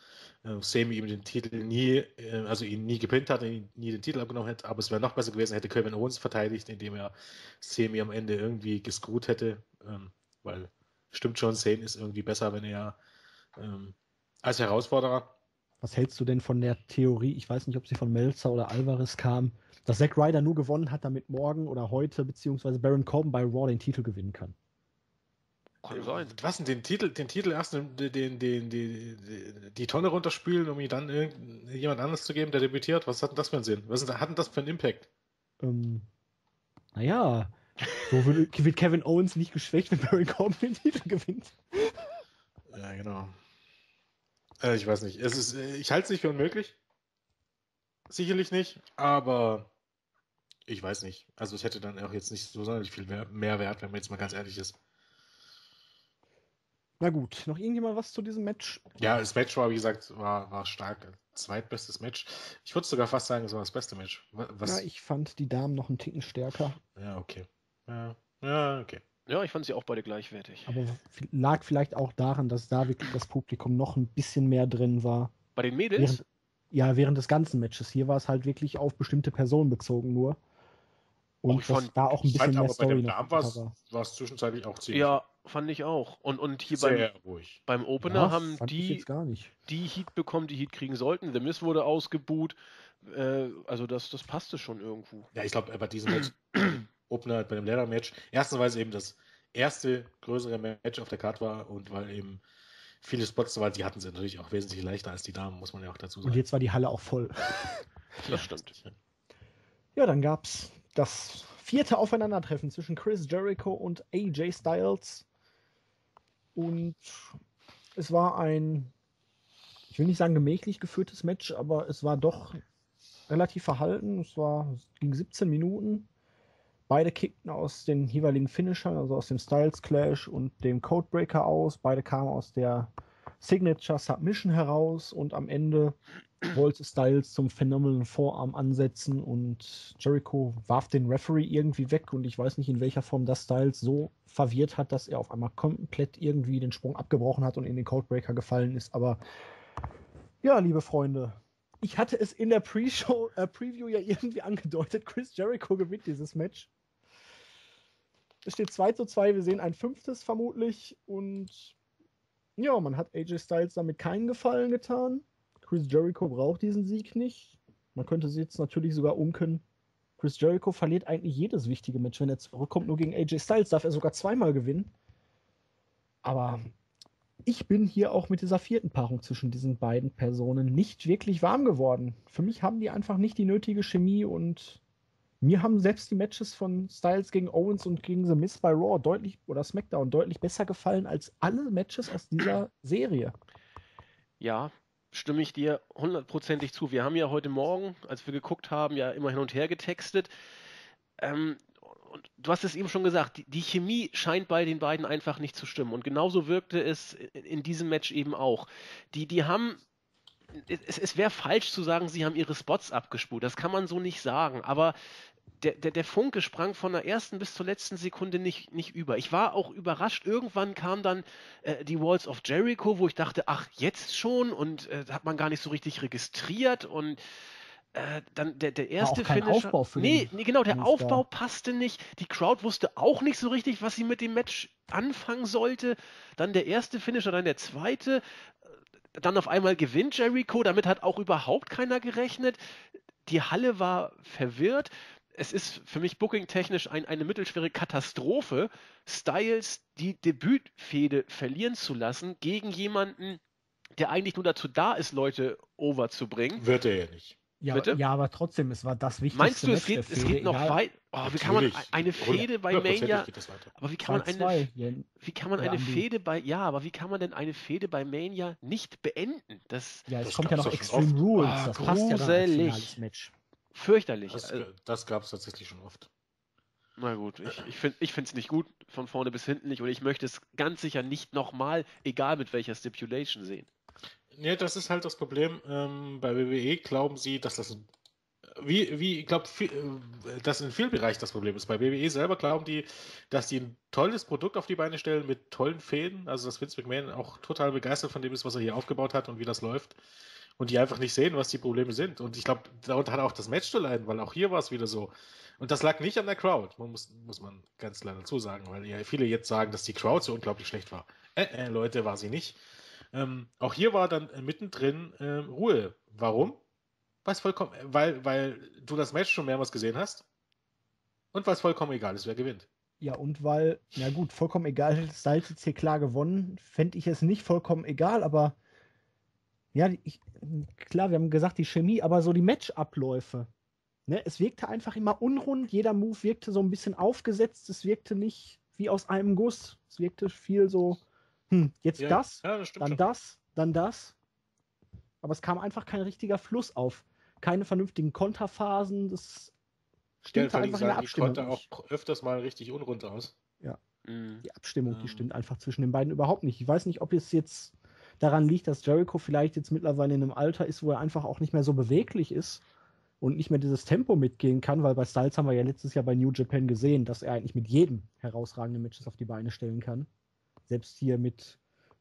äh, Sami ihm den Titel nie, äh, also ihn nie gepinnt hat, ihn nie den Titel abgenommen hätte, aber es wäre noch besser gewesen, hätte Kevin Owens verteidigt, indem er Sami am Ende irgendwie gescrewt hätte, ähm, weil stimmt schon, Zayn ist irgendwie besser, wenn er ähm, als Herausforderer. Was hältst du denn von der Theorie, ich weiß nicht, ob sie von Meltzer oder Alvarez kam, dass Zack Ryder nur gewonnen hat, damit morgen oder heute, beziehungsweise Baron Corbin bei Raw den Titel gewinnen kann? Was denn, den Titel, den Titel erst den, den, den, den, die Tonne runterspülen, um ihn dann jemand anderes zu geben, der debütiert? Was hat denn das für einen Sinn? Was hat denn das für einen Impact? Ähm, naja, so wird Kevin Owens nicht geschwächt, wenn Baron Corbin den Titel gewinnt. Ja, genau. Ich weiß nicht. Es ist, ich halte es nicht für unmöglich. Sicherlich nicht, aber ich weiß nicht. Also es hätte dann auch jetzt nicht so sonderlich viel mehr, mehr Wert, wenn man jetzt mal ganz ehrlich ist. Na gut, noch irgendjemand was zu diesem Match? Ja, das Match war, wie gesagt, war, war stark. Zweitbestes Match. Ich würde sogar fast sagen, es war das beste Match. Was? Ja, ich fand die Damen noch einen Ticken stärker. Ja, okay. Ja, ja okay. Ja, ich fand sie auch beide gleichwertig. Aber lag vielleicht auch daran, dass da wirklich das Publikum noch ein bisschen mehr drin war. Bei den Mädels? Während, ja, während des ganzen Matches. Hier war es halt wirklich auf bestimmte Personen bezogen nur. Und ich fand, da auch ein bisschen mehr Story noch. War es zwischenzeitlich auch ziemlich. Ja, fand ich auch. Und, und hier beim, beim Opener ja, haben die, die Heat bekommen, die Heat kriegen sollten. The Miz wurde ausgebuht. Äh, also das, das passte schon irgendwo. Ja, ich glaube, bei diesem Match... Opener bei dem Leather-Match. Erstens, weil es eben das erste größere Match auf der Karte war und weil eben viele Spots, weil die hatten sie natürlich auch wesentlich leichter als die Damen, muss man ja auch dazu sagen. Und jetzt war die Halle auch voll. Das stimmt. Ja, dann gab es das vierte Aufeinandertreffen zwischen Chris Jericho und A J Styles. Und es war ein, ich will nicht sagen gemächlich geführtes Match, aber es war doch relativ verhalten. Es war, es ging siebzehn Minuten. Beide kickten aus den jeweiligen Finishern, also aus dem Styles Clash und dem Codebreaker aus. Beide kamen aus der Signature Submission heraus und am Ende wollte Styles zum Phenomenal Forearm ansetzen und Jericho warf den Referee irgendwie weg und ich weiß nicht, in welcher Form das Styles so verwirrt hat, dass er auf einmal komplett irgendwie den Sprung abgebrochen hat und in den Codebreaker gefallen ist. Aber ja, liebe Freunde, ich hatte es in der Pre-Show, äh, Preview ja irgendwie angedeutet, Chris Jericho gewinnt dieses Match. Es steht zwei zu zwei, wir sehen ein fünftes vermutlich und ja, man hat A J Styles damit keinen Gefallen getan. Chris Jericho braucht diesen Sieg nicht. Man könnte sie jetzt natürlich sogar umkennen. Chris Jericho verliert eigentlich jedes wichtige Match, wenn er zurückkommt, nur gegen A J Styles darf er sogar zweimal gewinnen. Aber ich bin hier auch mit dieser vierten Paarung zwischen diesen beiden Personen nicht wirklich warm geworden. Für mich haben die einfach nicht die nötige Chemie und mir haben selbst die Matches von Styles gegen Owens und gegen The Miz bei Raw deutlich oder SmackDown deutlich besser gefallen als alle Matches aus dieser Serie. Ja, stimme ich dir hundertprozentig zu. Wir haben ja heute Morgen, als wir geguckt haben, ja immer hin und her getextet. Ähm, und du hast es eben schon gesagt, die, die Chemie scheint bei den beiden einfach nicht zu stimmen. Und genauso wirkte es in, in diesem Match eben auch. Die, die haben... Es, es wäre falsch zu sagen, sie haben ihre Spots abgespult. Das kann man so nicht sagen. Aber der, der, der Funke sprang von der ersten bis zur letzten Sekunde nicht, nicht über. Ich war auch überrascht. Irgendwann kam dann äh, die Walls of Jericho, wo ich dachte, ach, jetzt schon? Und äh, hat man gar nicht so richtig registriert. Und äh, dann der, der erste war auch kein Finisher. Aufbau für nee, nee, genau, der Aufbau war. Passte nicht. Die Crowd wusste auch nicht so richtig, was sie mit dem Match anfangen sollte. Dann der erste Finisher, dann der zweite. Dann auf einmal gewinnt Jericho, damit hat auch überhaupt keiner gerechnet. Die Halle war verwirrt. Es ist für mich booking-technisch ein, eine mittelschwere Katastrophe, Styles die Debütfehde verlieren zu lassen gegen jemanden, der eigentlich nur dazu da ist, Leute over zu bringen. Wird er ja nicht. Ja, ja, aber trotzdem, es war das Wichtigste. Meinst du, es geht, es geht noch weit? Oh, wie kann man eine Fehde bei Mania? Aber wie kann man eine, wie kann man eine Fehde bei? Ja, aber wie kann man denn eine Fehde bei Mania nicht beenden? Das, ja, es das kommt ja noch Extreme Rules. Ah, das passt ja noch als finales Match. Fürchterlich. Das, das gab es tatsächlich schon oft. Na gut, ich, ich finde ich finde es nicht gut, von vorne bis hinten nicht, und ich möchte es ganz sicher nicht nochmal, egal mit welcher Stipulation, sehen. Ja, das ist halt das Problem. Ähm, bei W W E glauben sie, dass das wie, wie ich glaube, dass in vielen Bereichen das Problem ist. Bei W W E selber glauben die, dass die ein tolles Produkt auf die Beine stellen mit tollen Fäden, also dass Vince McMahon auch total begeistert von dem ist, was er hier aufgebaut hat und wie das läuft, und die einfach nicht sehen, was die Probleme sind. Und ich glaube, darunter hat auch das Match zu leiden, weil auch hier war es wieder so. Und das lag nicht an der Crowd, man muss, muss man ganz klar dazu sagen, weil ja viele jetzt sagen, dass die Crowd so unglaublich schlecht war. Äh, äh, Leute, war sie nicht. Ähm, auch hier war dann mittendrin äh, Ruhe. Warum? Weil's vollkommen, weil, weil du das Match schon mehrmals gesehen hast und weil es vollkommen egal ist, wer gewinnt. Ja, und weil, na gut, vollkommen egal, Styles jetzt hier klar gewonnen, fände ich es nicht vollkommen egal, aber ja, ich, klar, wir haben gesagt, die Chemie, aber so die Matchabläufe, ne, es wirkte einfach immer unrund, jeder Move wirkte so ein bisschen aufgesetzt, es wirkte nicht wie aus einem Guss, es wirkte viel so Hm, jetzt ja, das, ja, das dann schon. das, dann das. Aber es kam einfach kein richtiger Fluss auf. Keine vernünftigen Konterphasen. Das stimmt einfach in der Abstimmung. Die konnte auch öfters mal richtig unrund aus. Ja, mhm. Die Abstimmung, die stimmt einfach zwischen den beiden überhaupt nicht. Ich weiß nicht, ob es jetzt daran liegt, dass Jericho vielleicht jetzt mittlerweile in einem Alter ist, wo er einfach auch nicht mehr so beweglich ist und nicht mehr dieses Tempo mitgehen kann, weil bei Styles haben wir ja letztes Jahr bei New Japan gesehen, dass er eigentlich mit jedem herausragende Matches auf die Beine stellen kann. Selbst hier mit,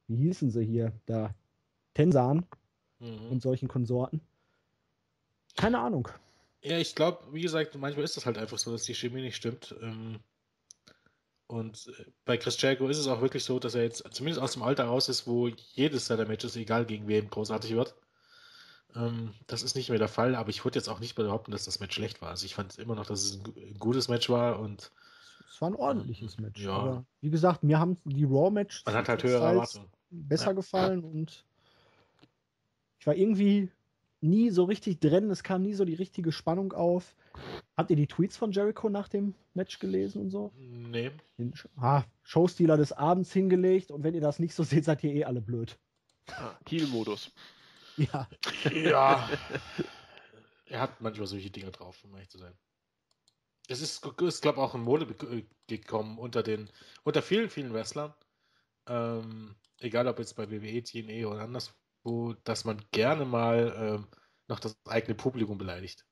wie hießen sie hier, da, Tensan mhm. und solchen Konsorten. Keine Ahnung. Ja, ich glaube, wie gesagt, manchmal ist das halt einfach so, dass die Chemie nicht stimmt. Und bei Chris Jericho ist es auch wirklich so, dass er jetzt zumindest aus dem Alter raus ist, wo jedes seiner Matches, egal gegen wem, großartig wird. Das ist nicht mehr der Fall, aber ich würde jetzt auch nicht behaupten, dass das Match schlecht war. Also ich fand immer noch, dass es ein gutes Match war, und es war ein ordentliches Match. Ja. Aber wie gesagt, mir haben die Raw-Matches halt besser ja. gefallen, und ich war irgendwie nie so richtig drin. Es kam nie so die richtige Spannung auf. Habt ihr die Tweets von Jericho nach dem Match gelesen und so? Nee. Den ah, Showstealer des Abends hingelegt, und wenn ihr das nicht so seht, seid ihr eh alle blöd. Ah, Heel-Modus. Ja. Ja. Er hat manchmal solche Dinge drauf, um ehrlich zu sein. Es ist, ist glaube ich, auch in Mode gekommen unter den, unter vielen, vielen Wrestlern. Ähm, egal, ob jetzt bei W W E, T N A oder anderswo, dass man gerne mal ähm, noch das eigene Publikum beleidigt.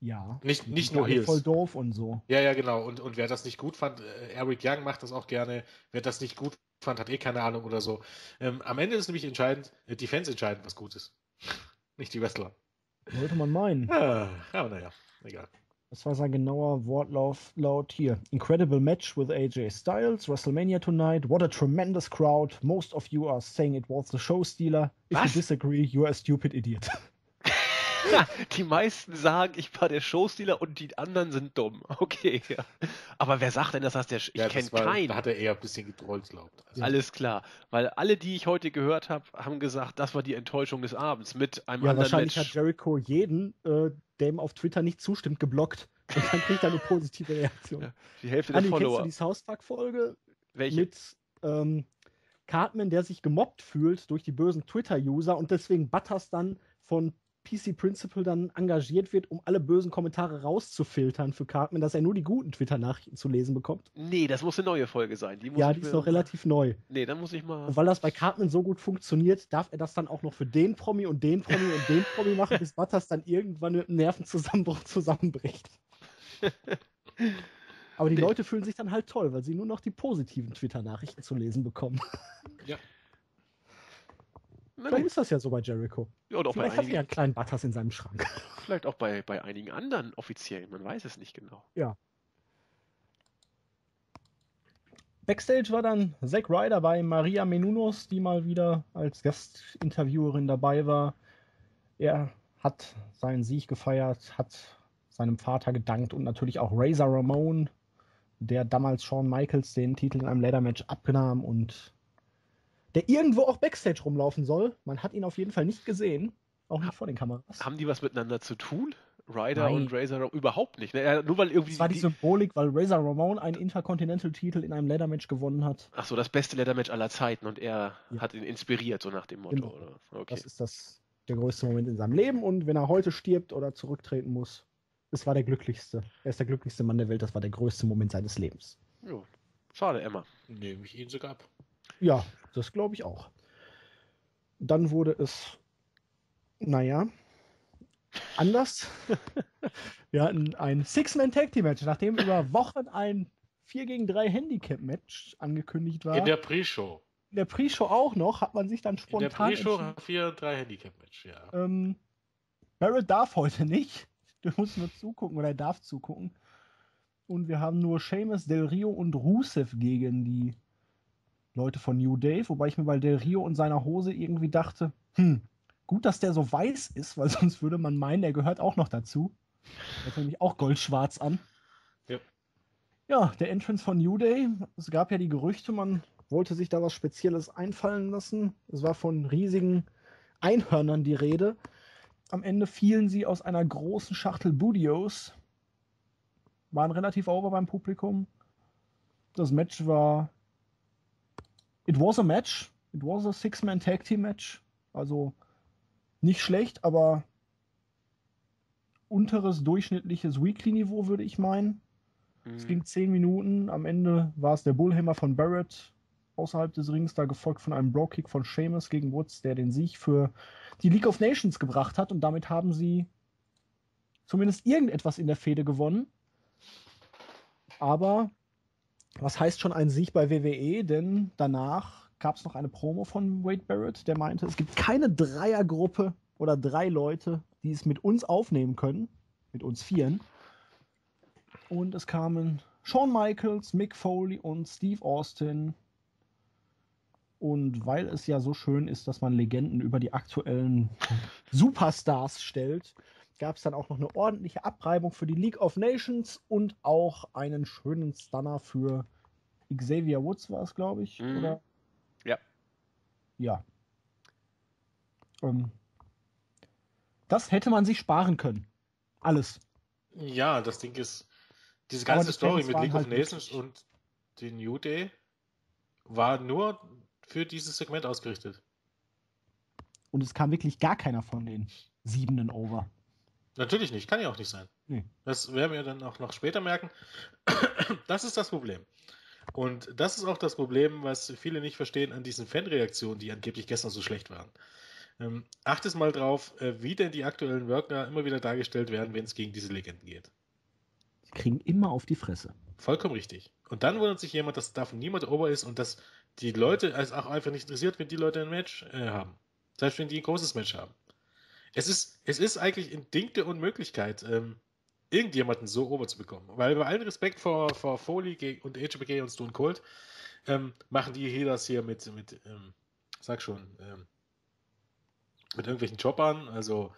Ja. Nicht, nicht nur Heels. Voll doof und so. Ja, ja, genau. Und, und wer das nicht gut fand, äh, Eric Young macht das auch gerne. Wer das nicht gut fand, hat eh keine Ahnung oder so. Ähm, am Ende ist nämlich entscheidend, äh, die Fans entscheiden, was gut ist. Nicht die Wrestler. Sollte man meinen. Ah, aber naja. Egal. Das war sein genauer Wortlauf laut hier. Incredible match with A J Styles, WrestleMania tonight. What a tremendous crowd. Most of you are saying it was the show stealer. If Was? You disagree, you are a stupid idiot. Die meisten sagen, ich war der Showstealer und die anderen sind dumm. Okay. Ja. Aber wer sagt denn, dass das der... Sch- ja, ich kenne keinen. Da hat er eher ein bisschen getrollt, glaubt. Also. Alles klar. Weil alle, die ich heute gehört habe, haben gesagt, das war die Enttäuschung des Abends mit einem ja, anderen wahrscheinlich Match. Hat Jericho jeden, äh, der ihm auf Twitter nicht zustimmt, geblockt. Und dann kriegt er eine positive Reaktion. Ja, die Hälfte der Anni, Follower. Kennst du die Southpark-Folge? Welche? Mit... Ähm, Cartman, der sich gemobbt fühlt durch die bösen Twitter-User und deswegen Butters dann von P C Principle dann engagiert wird, um alle bösen Kommentare rauszufiltern für Cartman, dass er nur die guten Twitter-Nachrichten zu lesen bekommt. Nee, das muss eine neue Folge sein. Die muss ja, die ist noch relativ neu. Nee, dann muss ich mal... Und weil das bei Cartman so gut funktioniert, darf er das dann auch noch für den Promi und den Promi und den Promi machen, bis Butters dann irgendwann mit einem Nervenzusammenbruch zusammenbricht. Aber die nee. Leute fühlen sich dann halt toll, weil sie nur noch die positiven Twitter-Nachrichten zu lesen bekommen. Ja. Dann ist das ja so bei Jericho. Ja, und auch vielleicht bei einigen... hat er ja einen kleinen Butters in seinem Schrank. Vielleicht auch bei, bei einigen anderen offiziell, man weiß es nicht genau. Ja. Backstage war dann Zack Ryder bei Maria Menounos, die mal wieder als Gastinterviewerin dabei war. Er hat seinen Sieg gefeiert, hat seinem Vater gedankt und natürlich auch Razor Ramon, der damals Shawn Michaels den Titel in einem Leather-Match abnahm und der irgendwo auch Backstage rumlaufen soll. Man hat ihn auf jeden Fall nicht gesehen, auch nicht ha- vor den Kameras. Haben die was miteinander zu tun? Ryder Nein. und Razor Ramon? Überhaupt nicht. Ne? Nur weil irgendwie das war die, die Symbolik, weil Razor Ramon einen Intercontinental-Titel in einem Leather-Match gewonnen hat. Ach so, das beste Leather-Match aller Zeiten und er ja. hat ihn inspiriert, so nach dem Motto. Genau. Oder? Okay. Das ist das, der größte Moment in seinem Leben und wenn er heute stirbt oder zurücktreten muss, es war der glücklichste. Er ist der glücklichste Mann der Welt. Das war der größte Moment seines Lebens. Jo. Schade, Emma. Nehme ich ihn sogar ab. Ja, das glaube ich auch. Dann wurde es, naja, anders. Wir hatten ein Six-Man-Tag-Team-Match, nachdem über Wochen ein vier gegen drei Handicap-Match angekündigt war. In der Pre-Show. In der Pre-Show auch noch, hat man sich dann spontan In der Pre-Show vier gegen drei Handicap-Match, ja. Ähm, Barrett darf heute nicht. Der muss nur zugucken oder er darf zugucken. Und wir haben nur Sheamus, Del Rio und Rusev gegen die Leute von New Day. Wobei ich mir bei Del Rio und seiner Hose irgendwie dachte, hm, gut, dass der so weiß ist, weil sonst würde man meinen, der gehört auch noch dazu. Er hat nämlich auch goldschwarz an. Ja. Ja, der Entrance von New Day. Es gab ja die Gerüchte, man wollte sich da was Spezielles einfallen lassen. Es war von riesigen Einhörnern die Rede. Am Ende fielen sie aus einer großen Schachtel Budios, waren relativ over beim Publikum. Das Match war... It was a match. It was a Six-Man-Tag-Team-Match. Also nicht schlecht, aber unteres durchschnittliches Weekly-Niveau, würde ich meinen. Mhm. Es ging zehn Minuten. Am Ende war es der Bullhammer von Barrett außerhalb des Rings, da gefolgt von einem Bro-Kick von Sheamus gegen Woods, der den Sieg für die League of Nations gebracht hat. Und damit haben sie zumindest irgendetwas in der Fehde gewonnen. Aber was heißt schon ein Sieg bei W W E? Denn danach gab es noch eine Promo von Wade Barrett, der meinte, es gibt keine Dreiergruppe oder drei Leute, die es mit uns aufnehmen können, mit uns Vieren. Und es kamen Shawn Michaels, Mick Foley und Steve Austin. Und weil es ja so schön ist, dass man Legenden über die aktuellen Superstars stellt, gab es dann auch noch eine ordentliche Abreibung für die League of Nations und auch einen schönen Stunner für Xavier Woods war es, glaube ich, mhm. oder? Ja. Ja. Ähm, das hätte man sich sparen können. Alles. Ja, das Ding ist, diese ganze die Story mit League halt of Nations richtig. Und den New Day war nur für dieses Segment ausgerichtet. Und es kam wirklich gar keiner von den Siebenen over. Natürlich nicht, kann ja auch nicht sein. Nee. Das werden wir dann auch noch später merken. Das ist das Problem. Und das ist auch das Problem, was viele nicht verstehen an diesen Fanreaktionen, die angeblich gestern so schlecht waren. Ähm, achtet mal drauf, wie denn die aktuellen Worker immer wieder dargestellt werden, wenn es gegen diese Legenden geht. Die kriegen immer auf die Fresse. Vollkommen richtig. Und dann wundert sich jemand, dass davon niemand over ist und dass die Leute als auch einfach nicht interessiert, wenn die Leute ein Match äh, haben. Selbst wenn die ein großes Match haben. Es ist, es ist eigentlich ein Ding der Unmöglichkeit, ähm, irgendjemanden so over zu bekommen. Weil bei allem Respekt vor, vor Foley und H B K und Stone Cold ähm, machen die Healers hier mit, mit ähm, sag schon, ähm, mit irgendwelchen Jobbern, also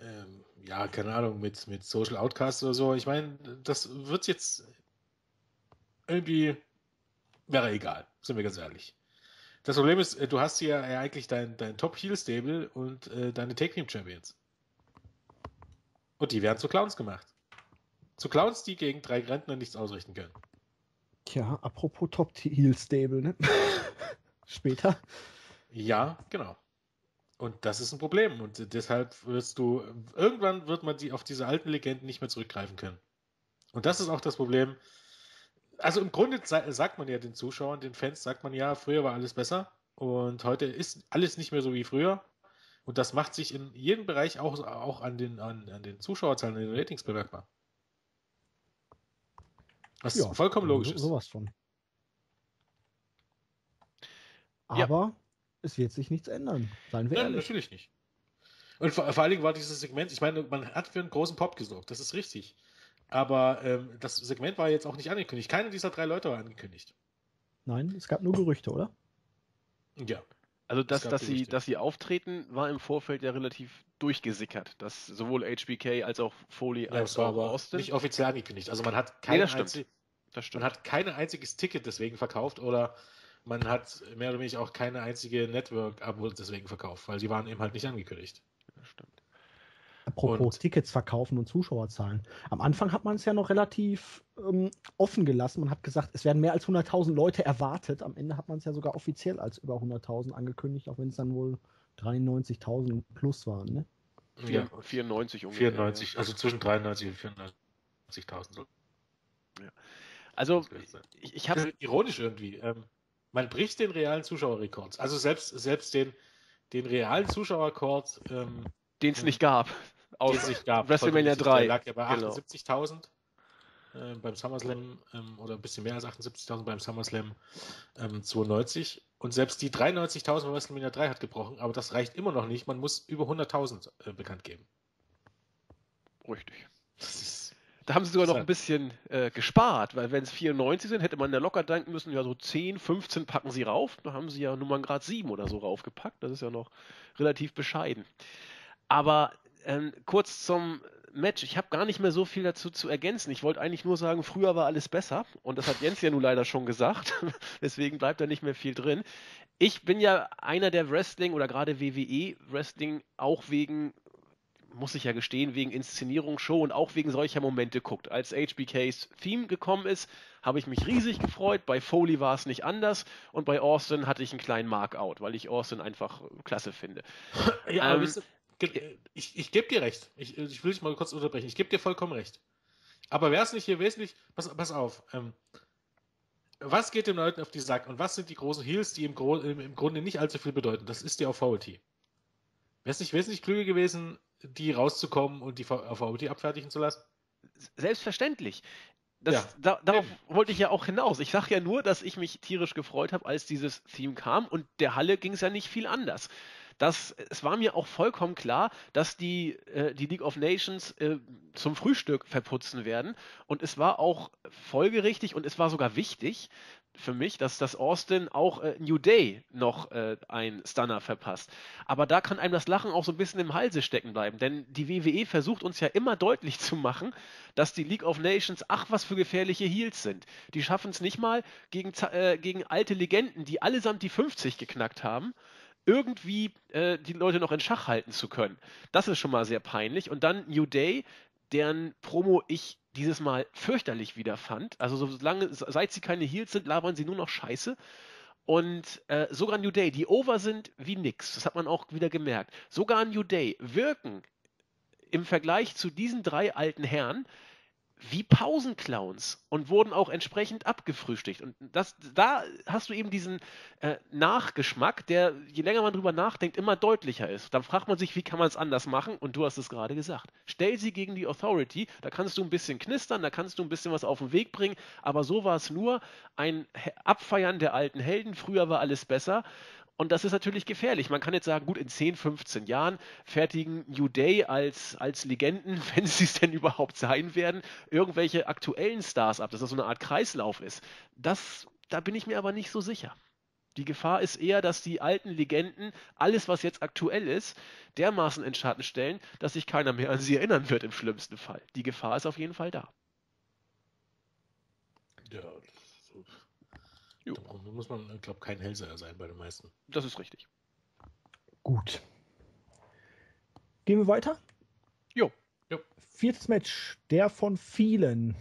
ähm, ja, keine Ahnung, mit, mit Social Outcasts oder so. Ich meine, das wird jetzt irgendwie, wäre egal, sind wir ganz ehrlich. Das Problem ist, du hast hier ja eigentlich dein, dein Top-Heel-Stable und äh, deine Tag-Team-Champions. Und die werden zu Clowns gemacht. Zu Clowns, die gegen drei Rentner nichts ausrichten können. Tja, apropos Top-Heel-Stable, ne? Später. Ja, genau. Und das ist ein Problem. Und deshalb wirst du, irgendwann wird man die auf diese alten Legenden nicht mehr zurückgreifen können. Und das ist auch das Problem. Also im Grunde sagt man ja den Zuschauern, den Fans sagt man ja, früher war alles besser und heute ist alles nicht mehr so wie früher und das macht sich in jedem Bereich auch, auch an, den, an, an den Zuschauerzahlen, an den Ratings bemerkbar. Was ja, vollkommen logisch so, ist. Sowas von. Aber ja. Es wird sich nichts ändern, seien wir Nein, ehrlich. Natürlich nicht. Und vor, vor allen Dingen war dieses Segment, ich meine, man hat für einen großen Pop gesorgt, das ist richtig. Aber ähm, das Segment war jetzt auch nicht angekündigt. Keiner dieser drei Leute war angekündigt. Nein, es gab nur Gerüchte, oder? Ja. Also, dass, dass, sie, dass sie auftreten, war im Vorfeld ja relativ durchgesickert. Dass sowohl H B K als auch Foley ja, als auch Austin... nicht offiziell angekündigt. Also, man hat, kein nee, das einzig, das man hat kein einziges Ticket deswegen verkauft oder man hat mehr oder weniger auch keine einzige Network-Abo deswegen verkauft, weil sie waren eben halt nicht angekündigt. Das stimmt. Apropos und? Tickets verkaufen und Zuschauerzahlen. Am Anfang hat man es ja noch relativ ähm, offen gelassen. Man hat gesagt, es werden mehr als hunderttausend Leute erwartet. Am Ende hat man es ja sogar offiziell als über hunderttausend angekündigt, auch wenn es dann wohl dreiundneunzigtausend plus waren. Ne? Ja, vierundneunzig ungefähr. vierundneunzig, ja. Also zwischen dreiundneunzig und vierundneunzigtausend. Ja. Also, ich, ich habe... ironisch irgendwie. Ähm, man bricht den realen Zuschauerrekord. Also selbst, selbst den, den realen Zuschauerrekord... Ähm, den es nicht gab. Den es nicht gab. WrestleMania drei. Lag ja bei achtundsiebzigtausend genau. äh, beim SummerSlam ähm, oder ein bisschen mehr als achtundsiebzigtausend beim SummerSlam ähm, zweiundneunzig. Und selbst die dreiundneunzigtausend von WrestleMania drei hat gebrochen, aber das reicht immer noch nicht. Man muss über hunderttausend äh, bekannt geben. Richtig. Das ist, da haben sie sogar noch ein bisschen äh, gespart, weil wenn es vierundneunzig sind, hätte man da locker denken müssen, ja so zehn, fünfzehn packen sie rauf. Da haben sie ja Nummern gerade sieben oder so raufgepackt. Das ist ja noch relativ bescheiden. Aber ähm, kurz zum Match. Ich habe gar nicht mehr so viel dazu zu ergänzen. Ich wollte eigentlich nur sagen, früher war alles besser. Und das hat Jens ja nun leider schon gesagt. Deswegen bleibt da nicht mehr viel drin. Ich bin ja einer, der Wrestling oder gerade W W E Wrestling auch wegen, muss ich ja gestehen, wegen Inszenierung, Show und auch wegen solcher Momente guckt. Als H B Ks Theme gekommen ist, habe ich mich riesig gefreut. Bei Foley war es nicht anders und bei Austin hatte ich einen kleinen Markout, weil ich Austin einfach klasse finde. Ja, aber ähm, bist du- Ich, ich gebe dir recht. Ich, ich will dich mal kurz unterbrechen. Ich gebe dir vollkommen recht. Aber wäre es nicht hier wesentlich... Pass, pass auf. Ähm, was geht den Leuten auf die Sack? Und was sind die großen Heels, die im, Gro- im Grunde nicht allzu viel bedeuten? Das ist die O V T. Wäre es nicht wesentlich klüger gewesen, die rauszukommen und die O V T abfertigen zu lassen? Selbstverständlich. Das, ja. da, darauf ja. wollte ich ja auch hinaus. Ich sage ja nur, dass ich mich tierisch gefreut habe, als dieses Theme kam. Und der Halle ging es ja nicht viel anders. Das, es war mir auch vollkommen klar, dass die, äh, die League of Nations äh, zum Frühstück verputzen werden. Und es war auch folgerichtig und es war sogar wichtig für mich, dass das Austin auch äh, New Day noch äh, ein Stunner verpasst. Aber da kann einem das Lachen auch so ein bisschen im Halse stecken bleiben. Denn die W W E versucht uns ja immer deutlich zu machen, dass die League of Nations, ach, was für gefährliche Heels sind. Die schaffen es nicht mal gegen, äh, gegen alte Legenden, die allesamt die fünfzig geknackt haben, irgendwie äh, die Leute noch in Schach halten zu können. Das ist schon mal sehr peinlich. Und dann New Day, deren Promo ich dieses Mal fürchterlich wieder fand. Also solange, seit sie keine Heels sind, labern sie nur noch Scheiße. Und äh, sogar New Day, die over sind wie nix. Das hat man auch wieder gemerkt. Sogar New Day wirken im Vergleich zu diesen drei alten Herren wie Pausenclowns und wurden auch entsprechend abgefrühstückt. Und das, da hast du eben diesen äh, Nachgeschmack, der, je länger man drüber nachdenkt, immer deutlicher ist. Dann fragt man sich, wie kann man es anders machen? Und du hast es gerade gesagt. Stell sie gegen die Authority, da kannst du ein bisschen knistern, da kannst du ein bisschen was auf den Weg bringen, aber so war es nur ein Abfeiern der alten Helden. Früher war alles besser. Und das ist natürlich gefährlich. Man kann jetzt sagen, gut, in zehn, fünfzehn Jahren fertigen New Day als, als Legenden, wenn sie es denn überhaupt sein werden, irgendwelche aktuellen Stars ab, dass das so eine Art Kreislauf ist. Das, da bin ich mir aber nicht so sicher. Die Gefahr ist eher, dass die alten Legenden alles, was jetzt aktuell ist, dermaßen in Schatten stellen, dass sich keiner mehr an sie erinnern wird im schlimmsten Fall. Die Gefahr ist auf jeden Fall da. Ja, jo. Da muss man, glaube ich, kein Hellseher sein bei den meisten. Das ist richtig. Gut. Gehen wir weiter? Jo. jo. Viertes Match, der von vielen...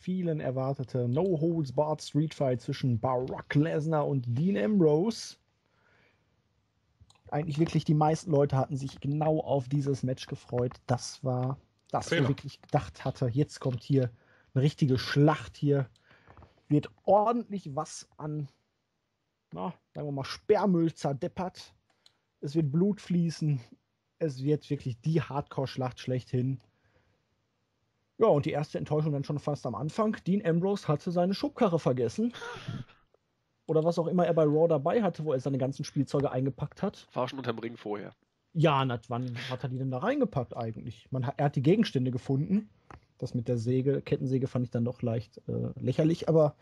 vielen erwartete No-Holds-Barred-Street-Fight zwischen Brock Lesnar und Dean Ambrose. Eigentlich wirklich die meisten Leute hatten sich genau auf dieses Match gefreut. Das war das, was ich wirklich gedacht hatte. Jetzt kommt hier eine richtige Schlacht. Hier wird ordentlich was an, na, sagen wir mal, Sperrmüll zerdeppert. Es wird Blut fließen. Es wird wirklich die Hardcore-Schlacht schlechthin. Ja, und die erste Enttäuschung dann schon fast am Anfang. Dean Ambrose hatte seine Schubkarre vergessen. Oder was auch immer er bei Raw dabei hatte, wo er seine ganzen Spielzeuge eingepackt hat. War schon unterm Ring vorher. Ja, na, wann hat er die denn da reingepackt eigentlich? Man, er hat die Gegenstände gefunden. Das mit der Säge, Kettensäge fand ich dann doch leicht äh, lächerlich, aber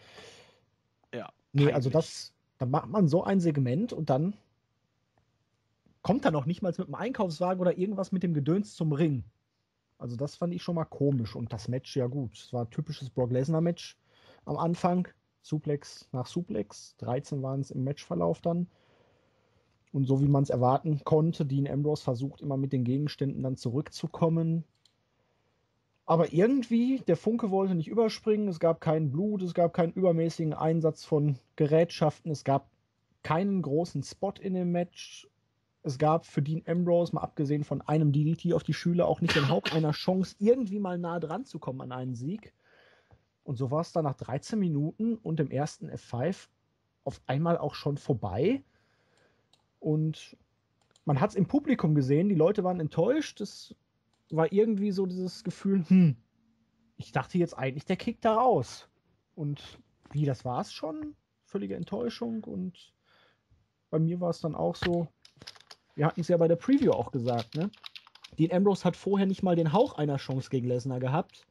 ja, nee, also das, da macht man so ein Segment und dann kommt er noch nicht mal mit dem Einkaufswagen oder irgendwas mit dem Gedöns zum Ring. Also das fand ich schon mal komisch. Und das Match, ja gut, es war ein typisches Brock Lesnar-Match am Anfang. Suplex nach Suplex. dreizehn waren es im Matchverlauf dann. Und so wie man es erwarten konnte, Dean Ambrose versucht immer mit den Gegenständen dann zurückzukommen. Aber irgendwie, der Funke wollte nicht überspringen. Es gab kein Blut, es gab keinen übermäßigen Einsatz von Gerätschaften. Es gab keinen großen Spot in dem Match. Es gab für Dean Ambrose, mal abgesehen von einem D D T auf die Schüler, auch nicht den Hauch einer Chance, irgendwie mal nah dran zu kommen an einen Sieg. Und so war es dann nach dreizehn Minuten und dem ersten F fünf auf einmal auch schon vorbei. Und man hat es im Publikum gesehen, die Leute waren enttäuscht. Es war irgendwie so dieses Gefühl, hm, ich dachte jetzt eigentlich, der kickt da raus. Und wie, das war es schon? Völlige Enttäuschung. Und bei mir war es dann auch so, wir hatten es ja bei der Preview auch gesagt, ne? Dean Ambrose hat vorher nicht mal den Hauch einer Chance gegen Lesnar gehabt.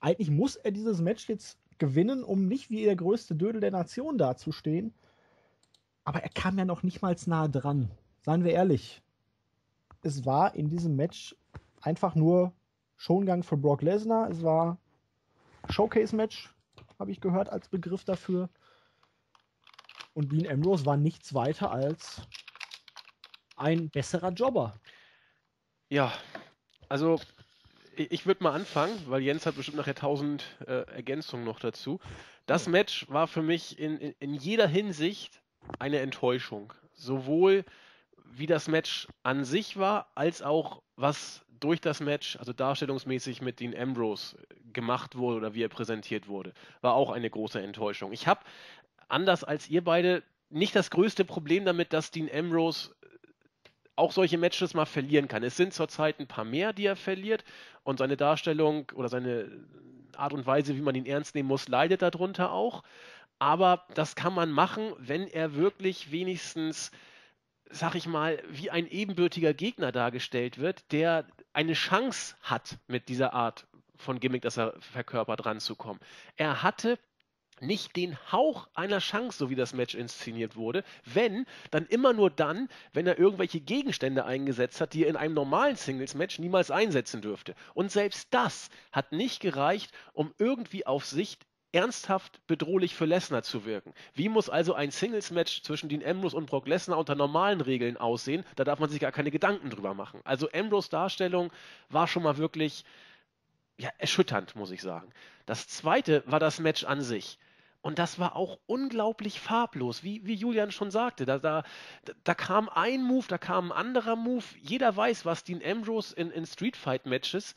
Eigentlich muss er dieses Match jetzt gewinnen, um nicht wie der größte Dödel der Nation dazustehen. Aber er kam ja noch nicht mal nah dran. Seien wir ehrlich. Es war in diesem Match einfach nur Schongang für Brock Lesnar. Es war Showcase-Match, habe ich gehört, als Begriff dafür. Und Dean Ambrose war nichts weiter als ein besserer Jobber. Ja, also ich, ich würde mal anfangen, weil Jens hat bestimmt nachher tausend äh, Ergänzungen noch dazu. Das Match war für mich in, in, in jeder Hinsicht eine Enttäuschung. Sowohl wie das Match an sich war, als auch was durch das Match, also darstellungsmäßig mit Dean Ambrose gemacht wurde oder wie er präsentiert wurde, war auch eine große Enttäuschung. Ich habe, anders als ihr beide, nicht das größte Problem damit, dass Dean Ambrose auch solche Matches mal verlieren kann. Es sind zurzeit ein paar mehr, die er verliert, und seine Darstellung oder seine Art und Weise, wie man ihn ernst nehmen muss, leidet darunter auch. Aber das kann man machen, wenn er wirklich wenigstens, sag ich mal, wie ein ebenbürtiger Gegner dargestellt wird, der eine Chance hat, mit dieser Art von Gimmick, dass er verkörpert, ranzukommen. Er hatte nicht den Hauch einer Chance, so wie das Match inszeniert wurde, wenn, dann immer nur dann, wenn er irgendwelche Gegenstände eingesetzt hat, die er in einem normalen Singles-Match niemals einsetzen dürfte. Und selbst das hat nicht gereicht, um irgendwie auf Sicht ernsthaft bedrohlich für Lesnar zu wirken. Wie muss also ein Singles-Match zwischen Dean Ambrose und Brock Lesnar unter normalen Regeln aussehen? Da darf man sich gar keine Gedanken drüber machen. Also Ambrose Darstellung war schon mal wirklich, ja, erschütternd, muss ich sagen. Das zweite war das Match an sich. Und das war auch unglaublich farblos, wie, wie Julian schon sagte. Da, da, da kam ein Move, da kam ein anderer Move. Jeder weiß, was Dean Ambrose in, in Streetfight-Matches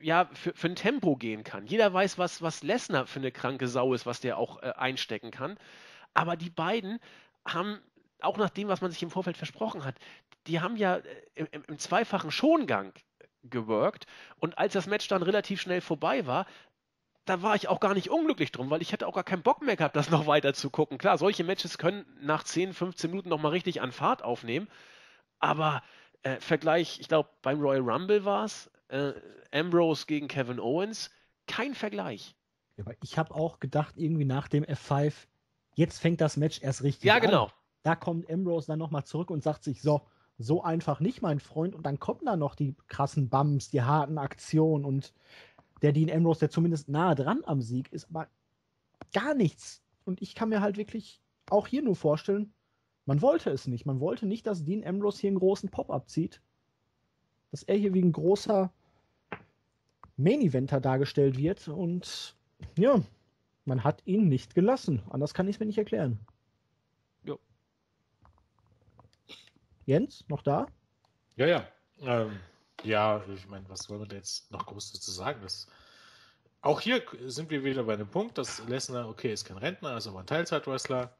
ja, für, für ein Tempo gehen kann. Jeder weiß, was, was Lesnar für eine kranke Sau ist, was der auch äh, einstecken kann. Aber die beiden haben, auch nach dem, was man sich im Vorfeld versprochen hat, die haben ja im, im zweifachen Schongang geworkt. Und als das Match dann relativ schnell vorbei war, da war ich auch gar nicht unglücklich drum, weil ich hätte auch gar keinen Bock mehr gehabt, das noch weiter zu gucken. Klar, solche Matches können nach zehn, fünfzehn Minuten nochmal richtig an Fahrt aufnehmen, aber äh, Vergleich, ich glaube, beim Royal Rumble war es, äh, Ambrose gegen Kevin Owens, kein Vergleich. Ja, aber ich habe auch gedacht, irgendwie nach dem F fünf, Jetzt fängt das Match erst richtig ja, an. Ja, genau. Da kommt Ambrose dann nochmal zurück und sagt sich, so, so einfach nicht, mein Freund. Und dann kommen da noch die krassen Bumps, die harten Aktionen. Und der Dean Ambrose, der zumindest nahe dran am Sieg ist, aber gar nichts. Und ich kann mir halt wirklich auch hier nur vorstellen, man wollte es nicht. Man wollte nicht, dass Dean Ambrose hier einen großen Pop-Up zieht. Dass er hier wie ein großer Main-Eventer dargestellt wird. Und ja, man hat ihn nicht gelassen. Anders kann ich es mir nicht erklären. Jo. Jens, noch da? Ja, ja. Ähm, ja, ich meine, was soll man da jetzt noch groß dazu sagen? Das, auch hier sind wir wieder bei dem Punkt, dass Lesnar, okay, ist kein Rentner, also war ein Teilzeit-Wrestler.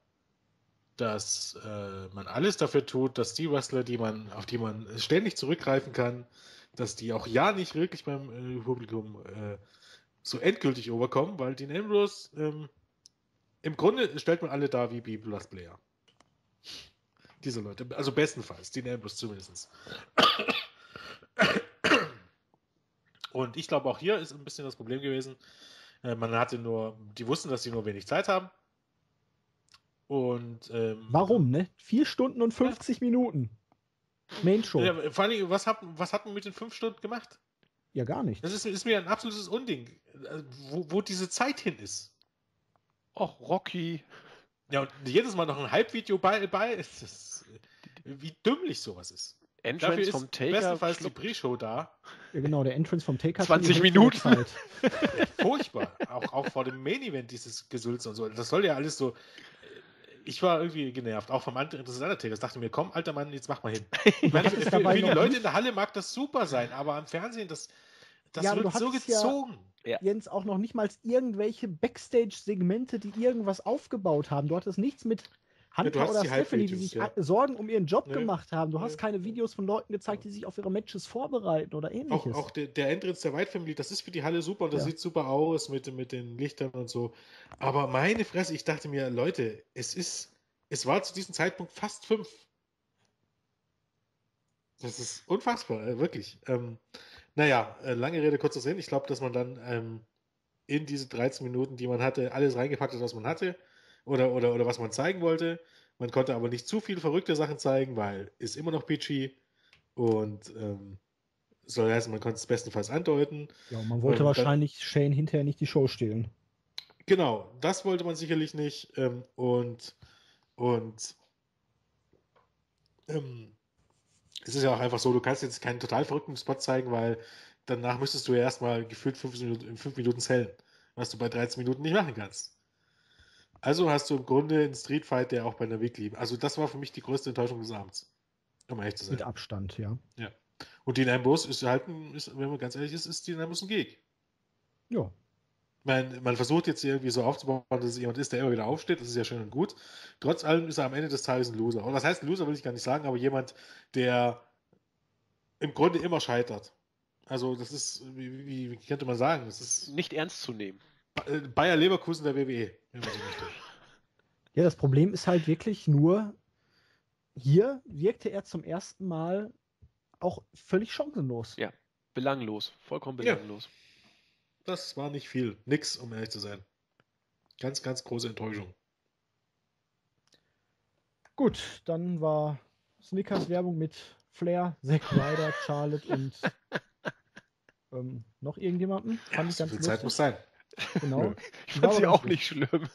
Dass äh, man alles dafür tut, dass die Wrestler, die man, auf die man ständig zurückgreifen kann, dass die auch ja nicht wirklich beim äh, Publikum äh, so endgültig overkommen, weil Dean Ambrose ähm, im Grunde stellt man alle da wie B-Plus Player. Diese Leute, also bestenfalls, Dean Ambrose zumindest. Und ich glaube, auch hier ist ein bisschen das Problem gewesen, äh, man hatte nur, die wussten, dass sie nur wenig Zeit haben. Und, ähm, warum, ne? vier Stunden und fünfzig ja. Minuten. Main Show. Ja, vor allem, was hat, was hat man mit den fünf Stunden gemacht? Ja, gar nicht. Das ist, ist mir ein absolutes Unding, wo, wo diese Zeit hin ist. Och, Rocky. Ja, und jedes Mal noch ein Halbvideo bei, bei ist das, wie dümmlich sowas ist. Entrance Dafür ist vom Taker bestenfalls die Pre-Show da. Ja, genau, der Entrance vom Taker. zwanzig Minuten. Halt. Ja, furchtbar. auch, auch vor dem Main-Event dieses Gesülz und so. Das soll ja alles so... Ich war irgendwie genervt, auch vom Undertaker. Ich dachte mir, komm, alter Mann, jetzt mach mal hin. Ich meine, für, für die Leute in der Halle mag das super sein, aber am Fernsehen, das, das ja, wird so gezogen. Ja, Jens, auch noch nicht mal irgendwelche Backstage-Segmente, die irgendwas aufgebaut haben. Du hattest nichts mit Hunter ja, oder Stephanie, die sich ja. Sorgen um ihren Job Nö. gemacht haben. Du Nö. hast keine Videos von Leuten gezeigt, die sich auf ihre Matches vorbereiten oder ähnliches. Auch, auch der, der Entrance der Wyatt Family, das ist für die Halle super und das ja. sieht super aus mit, mit den Lichtern und so. Aber meine Fresse, ich dachte mir, Leute, es ist, es war zu diesem Zeitpunkt fast fünf. Das ist unfassbar, äh, wirklich. Ähm, naja, äh, lange Rede, kurzer Sinn. Ich glaube, dass man dann ähm, in diese dreizehn Minuten, die man hatte, alles reingepackt hat, was man hatte. Oder, oder, oder was man zeigen wollte. Man konnte aber nicht zu viel verrückte Sachen zeigen, weil ist immer noch P G und ähm, soll heißen, man konnte es bestenfalls andeuten. Ja, man wollte und wahrscheinlich dann, Shane hinterher nicht die Show stehlen. Genau, das wollte man sicherlich nicht. Ähm, und und ähm, es ist ja auch einfach so, du kannst jetzt keinen total verrückten Spot zeigen, weil danach müsstest du ja erstmal gefühlt fünf Minuten, fünf Minuten zählen, was du bei dreizehn Minuten nicht machen kannst. Also hast du im Grunde einen Streetfight, der auch bei einer Weekly. Also das war für mich die größte Enttäuschung des Abends. Um ehrlich zu sein. Mit Abstand, ja. Ja. Und Dean Ambrose ist halt, ein, ist, wenn man ganz ehrlich ist, ist Dean Ambrose ein Geek. Ja. Man, man versucht jetzt irgendwie so aufzubauen, dass es jemand ist, der immer wieder aufsteht. Das ist ja schön und gut. Trotz allem ist er am Ende des Tages ein Loser. Und was heißt ein Loser, will ich gar nicht sagen, aber jemand, der im Grunde immer scheitert. Also das ist, wie, wie, wie könnte man sagen, das ist... Nicht ernst zu nehmen. Bayer Leverkusen der W W E. Ja, das Problem ist halt wirklich nur, hier wirkte er zum ersten Mal auch völlig chancenlos. Ja, belanglos. Vollkommen belanglos. Ja. Das war nicht viel. Nix, um ehrlich zu sein. Ganz, ganz große Enttäuschung. Gut, dann war Snickers Werbung mit Flair, Zack Ryder, Charlotte und ähm, noch irgendjemanden. Ja, fand ich ganz lustig. Zeit muss sein. Genau. Ich fand sie auch nicht schlimm.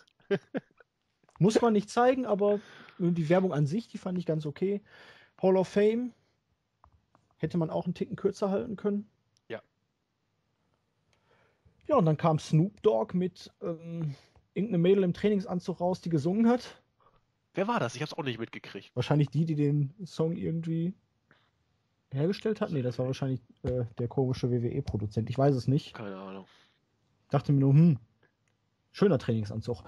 Muss man nicht zeigen, aber die Werbung an sich, die fand ich ganz okay. Hall of Fame hätte man auch einen Ticken kürzer halten können. Ja. Ja, und dann kam Snoop Dogg mit ähm, irgendeinem Mädel im Trainingsanzug raus, die gesungen hat. Wer war das? Ich hab's auch nicht mitgekriegt. Wahrscheinlich die, die den Song irgendwie hergestellt hat. Nee, das war wahrscheinlich äh, der komische W W E-Produzent. Ich weiß es nicht. Keine Ahnung. Dachte mir nur, hm, schöner Trainingsanzug.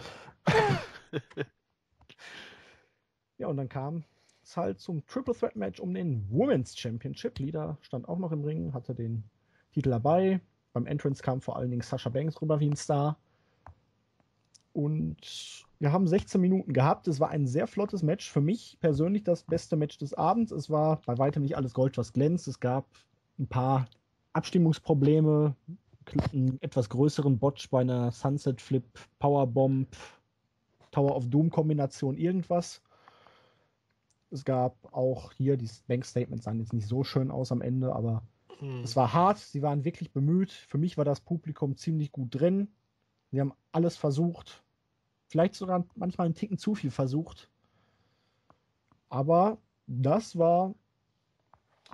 Ja, und dann kam es halt zum Triple Threat Match um den Women's Championship. Lita stand auch noch im Ring, hatte den Titel dabei. Beim Entrance kam vor allen Dingen Sasha Banks rüber wie ein Star. Und wir haben sechzehn Minuten gehabt. Es war ein sehr flottes Match. Für mich persönlich das beste Match des Abends. Es war bei weitem nicht alles Gold, was glänzt. Es gab ein paar Abstimmungsprobleme, einen etwas größeren Botch bei einer Sunset Flip, Powerbomb, Power of Doom-Kombination irgendwas. Es gab auch hier, die Bank-Statements sahen jetzt nicht so schön aus am Ende, aber hm. es war hart, sie waren wirklich bemüht. Für mich war das Publikum ziemlich gut drin. Sie haben alles versucht. Vielleicht sogar manchmal einen Ticken zu viel versucht. Aber das war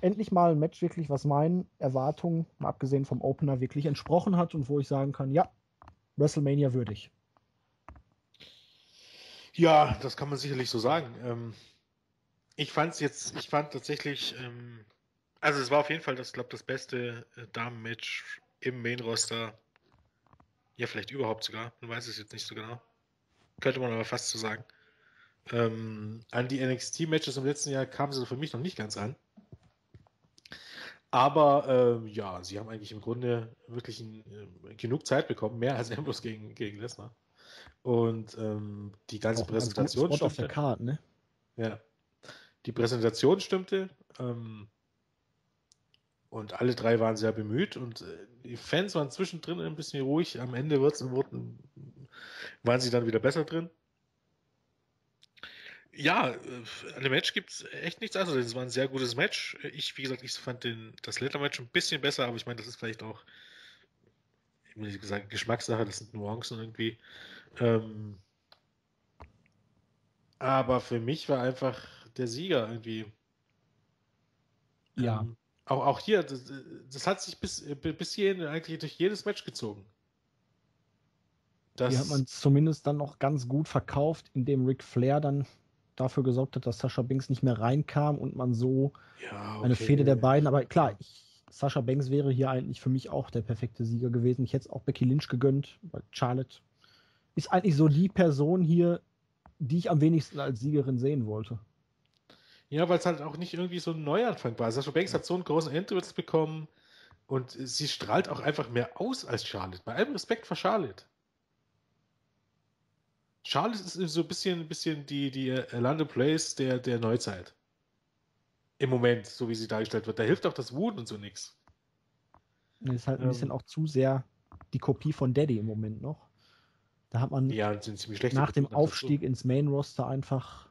endlich mal ein Match wirklich, was meinen Erwartungen, mal abgesehen vom Opener, wirklich entsprochen hat und wo ich sagen kann, ja, WrestleMania würdig. Ja, das kann man sicherlich so sagen. Ähm, ich fand es jetzt, ich fand tatsächlich, ähm, also es war auf jeden Fall, das glaube das beste äh, Damen-Match im Main-Roster. Ja, vielleicht überhaupt sogar. Man weiß es jetzt nicht so genau. Könnte man aber fast so sagen. Ähm, an die N X T-Matches im letzten Jahr kamen sie für mich noch nicht ganz ran. Aber äh, ja, sie haben eigentlich im Grunde wirklich ein, äh, genug Zeit bekommen, mehr als Ambrose gegen, gegen Lesnar. Und ähm, die ganze auch Präsentation stimmte. Auf der Karte, ne? Ja. Die Präsentation stimmte. Ähm, und alle drei waren sehr bemüht. Und äh, die Fans waren zwischendrin ein bisschen ruhig. Am Ende wird's, wurden, waren sie dann wieder besser drin. Ja, an dem Match gibt es echt nichts anderes. Also, es war ein sehr gutes Match. Ich, wie gesagt, ich fand den, das Leather-Match ein bisschen besser, aber ich meine, das ist vielleicht auch, wie gesagt, Geschmackssache, das sind Nuancen irgendwie. Ähm, aber für mich war einfach der Sieger irgendwie. Ja. Ähm, auch, auch hier, das, das hat sich bis, bis hierhin eigentlich durch jedes Match gezogen. Das hier hat man es zumindest dann noch ganz gut verkauft, indem Ric Flair dann dafür gesorgt hat, dass Sasha Banks nicht mehr reinkam und man so ja, okay. eine Fehde der beiden, aber klar, ich, Sasha Banks wäre hier eigentlich für mich auch der perfekte Sieger gewesen. Ich hätte es auch Becky Lynch gegönnt, weil Charlotte ist eigentlich so die Person hier, die ich am wenigsten als Siegerin sehen wollte. Ja, weil es halt auch nicht irgendwie so ein Neuanfang war. Sasha Banks ja. hat so einen großen Entrance bekommen und sie strahlt auch einfach mehr aus als Charlotte. Bei allem Respekt vor Charlotte. Charlotte ist so ein bisschen, ein bisschen die, die Orlando Blaze der, der Neuzeit. Im Moment, so wie sie dargestellt wird. Da hilft auch das Wut und so nichts. Das ist halt ein ähm, bisschen auch zu sehr die Kopie von Daddy im Moment noch. Da hat man ja, nach dem Aufstieg ins Main-Roster einfach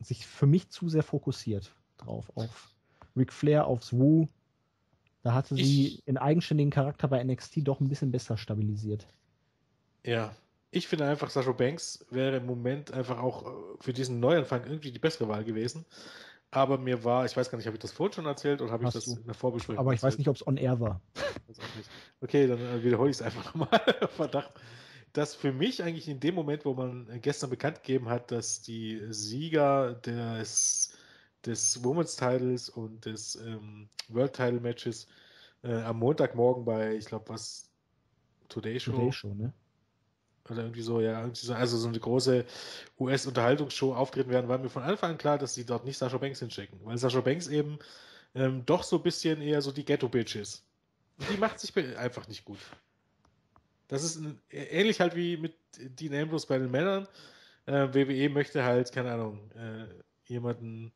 sich für mich zu sehr fokussiert drauf. Auf Ric Flair, aufs Woo. Da hatte sie ich, in eigenständigen Charakter bei N X T doch ein bisschen besser stabilisiert. Ja. Ich finde einfach, Sasha Banks wäre im Moment einfach auch für diesen Neuanfang irgendwie die bessere Wahl gewesen. Aber mir war, ich weiß gar nicht, habe ich das vorhin schon erzählt oder habe ich das du? in der Vorbesprechung Aber ich erzählt? weiß nicht, ob es on-air war. Okay, dann wiederhole ich es einfach nochmal. Verdacht. Dass für mich eigentlich in dem Moment, wo man gestern bekannt gegeben hat, dass die Sieger des, des Women's Titles und des ähm, World Title Matches äh, am Montagmorgen bei, ich glaube, was? Today Show? Today Show, ne? Oder irgendwie so, ja, irgendwie so, also so eine große U S-Unterhaltungsshow auftreten werden, war mir von Anfang an klar, dass sie dort nicht Sasha Banks hinschicken. Weil Sasha Banks eben ähm, doch so ein bisschen eher so die Ghetto-Bitch ist. Die macht sich einfach nicht gut. Das ist ein, ähnlich halt wie mit Dean Ambrose bei den Männern. Äh, W W E möchte halt, keine Ahnung, äh, jemanden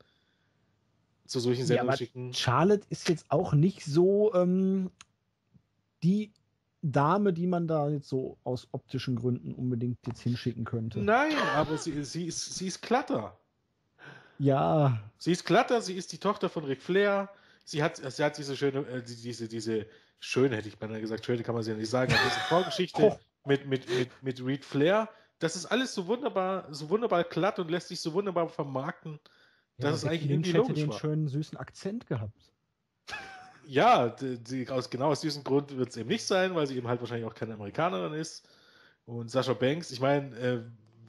zu solchen Sendungen ja, schicken. Charlotte ist jetzt auch nicht so ähm, die Dame, die man da jetzt so aus optischen Gründen unbedingt jetzt hinschicken könnte. Nein, aber sie, sie, ist, sie ist glatter. Ja. Sie ist glatter, sie ist die Tochter von Ric Flair. Sie hat, sie hat diese schöne, äh, diese, diese schöne, hätte ich beinahe gesagt, schöne kann man sie ja nicht sagen, aber diese Vorgeschichte oh. mit, mit, mit, mit Ric Flair. Das ist alles so wunderbar, so wunderbar glatt und lässt sich so wunderbar vermarkten, ja, dass es eigentlich irgendwie logisch war. Den schönen, süßen Akzent gehabt. Ja, die, die, aus, genau aus diesem Grund wird es eben nicht sein, weil sie eben halt wahrscheinlich auch keine Amerikanerin ist. Und Sasha Banks, ich meine, äh,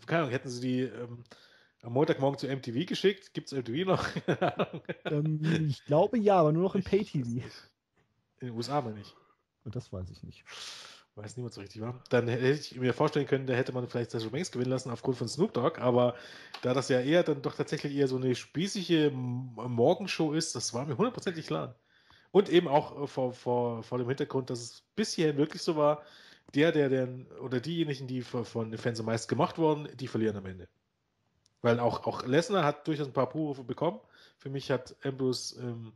keine Ahnung, hätten sie die ähm, am Montagmorgen zu M T V geschickt? Gibt es M T V noch? ähm, ich glaube ja, aber nur noch im Pay-T V. In den U S A meine ich. Und das weiß ich nicht. Weiß niemand so richtig, war. Dann hätte ich mir vorstellen können, da hätte man vielleicht Sasha Banks gewinnen lassen aufgrund von Snoop Dogg, aber da das ja eher dann doch tatsächlich eher so eine spießige Morgenshow ist, das war mir hundertprozentig klar. Und eben auch vor, vor, vor dem Hintergrund, dass es bis hierhin wirklich so war, der, der, der oder diejenigen, die von den Fans am meisten gemacht wurden, die verlieren am Ende. Weil auch, auch Lesnar hat durchaus ein paar Buhrufe bekommen. Für mich hat Ambrose, ähm,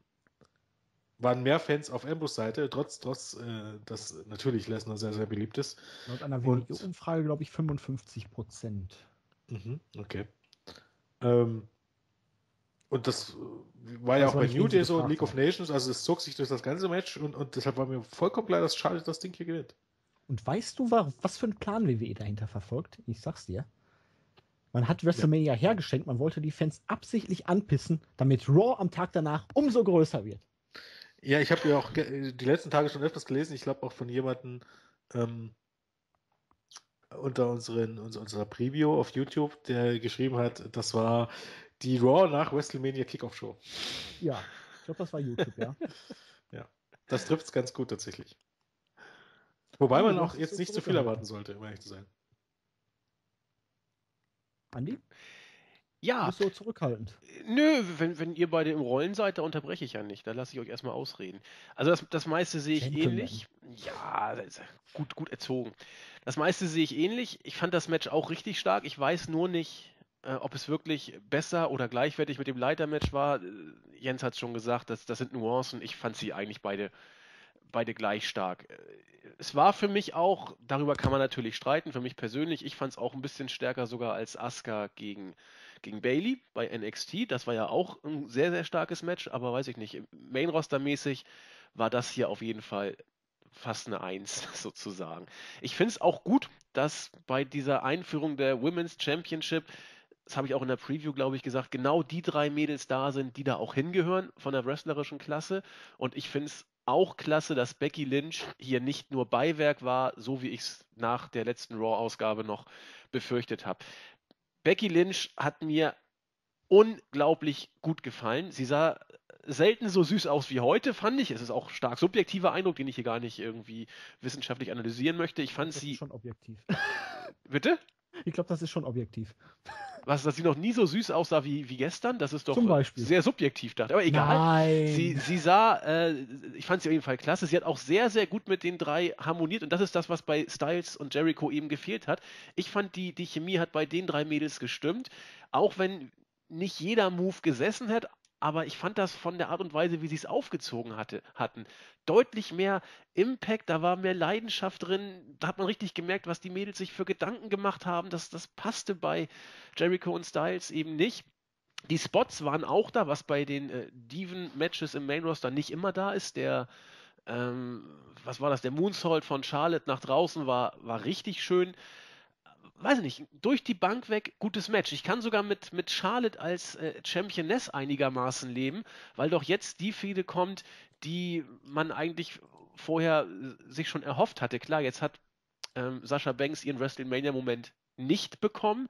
waren mehr Fans auf Ambrose Seite, trotz, trotz äh, dass natürlich Lesnar sehr, sehr beliebt ist. Laut einer W W E-Umfrage, glaube ich, fünfundfünfzig Prozent. Mhm, okay. Ähm, und das war ja auch bei New Day so, League of Nations, also es zog sich durch das ganze Match und, und deshalb war mir vollkommen klar, dass Charlotte das Ding hier gewinnt. Und weißt du, was für einen Plan W W E dahinter verfolgt? Ich sag's dir. Man hat WrestleMania ja. hergeschenkt, man wollte die Fans absichtlich anpissen, damit Raw am Tag danach umso größer wird. Ja, ich habe ja auch die letzten Tage schon öfters gelesen, ich glaube auch von jemandem ähm, unter unseren, unserer Preview auf YouTube, der geschrieben hat, das war die Raw nach WrestleMania Kickoff-Show. Ja, ich glaube, das war YouTube, ja. Ja, das trifft es ganz gut tatsächlich. Wobei man auch jetzt nicht zu viel erwarten sollte, um ehrlich zu sein. Andi? Ja. Du bist so zurückhaltend. Nö, wenn, wenn ihr beide im Rollen seid, da unterbreche ich ja nicht. Da lasse ich euch erstmal ausreden. Also das, das meiste sehe ich Gentleman. ähnlich. Ja, gut, gut erzogen. Das meiste sehe ich ähnlich. Ich fand das Match auch richtig stark. Ich weiß nur nicht, äh, ob es wirklich besser oder gleichwertig mit dem Leiter-Match war. Jens hat es schon gesagt, das, das sind Nuancen. Ich fand sie eigentlich beide, beide gleich stark. Es war für mich auch, darüber kann man natürlich streiten, für mich persönlich, ich fand es auch ein bisschen stärker sogar als Asuka gegen, gegen Bayley bei N X T. Das war ja auch ein sehr, sehr starkes Match, aber weiß ich nicht, Main-Roster-mäßig war das hier auf jeden Fall fast eine Eins sozusagen. Ich finde es auch gut, dass bei dieser Einführung der Women's Championship, das habe ich auch in der Preview, glaube ich, gesagt, genau die drei Mädels da sind, die da auch hingehören von der wrestlerischen Klasse, und ich finde es auch klasse, dass Becky Lynch hier nicht nur Beiwerk war, so wie ich es nach der letzten Raw-Ausgabe noch befürchtet habe. Becky Lynch hat mir unglaublich gut gefallen. Sie sah selten so süß aus wie heute, fand ich. Es ist auch stark subjektiver Eindruck, den ich hier gar nicht irgendwie wissenschaftlich analysieren möchte. Ich fand das sie... ist schon objektiv. Bitte? Ich glaube, das ist schon objektiv. Was, dass sie noch nie so süß aussah wie, wie gestern, das ist doch sehr subjektiv dachte. Aber egal. Nein. Sie, sie sah, äh, ich fand sie auf jeden Fall klasse. Sie hat auch sehr, sehr gut mit den drei harmoniert. Und das ist das, was bei Styles und Jericho eben gefehlt hat. Ich fand, die, die Chemie hat bei den drei Mädels gestimmt. Auch wenn nicht jeder Move gesessen hat, aber ich fand das von der Art und Weise, wie sie es aufgezogen hatte, hatten, deutlich mehr Impact, da war mehr Leidenschaft drin, da hat man richtig gemerkt, was die Mädels sich für Gedanken gemacht haben, das, das passte bei Jericho und Styles eben nicht. Die Spots waren auch da, was bei den äh, Diven-Matches im Main-Roster nicht immer da ist, der ähm, was war das, der Moonsault von Charlotte nach draußen war, war richtig schön. Weiß ich nicht, durch die Bank weg, gutes Match. Ich kann sogar mit, mit Charlotte als äh, Championess einigermaßen leben, weil doch jetzt die Fehde kommt, die man eigentlich vorher sich schon erhofft hatte. Klar, jetzt hat ähm, Sasha Banks ihren WrestleMania-Moment nicht bekommen,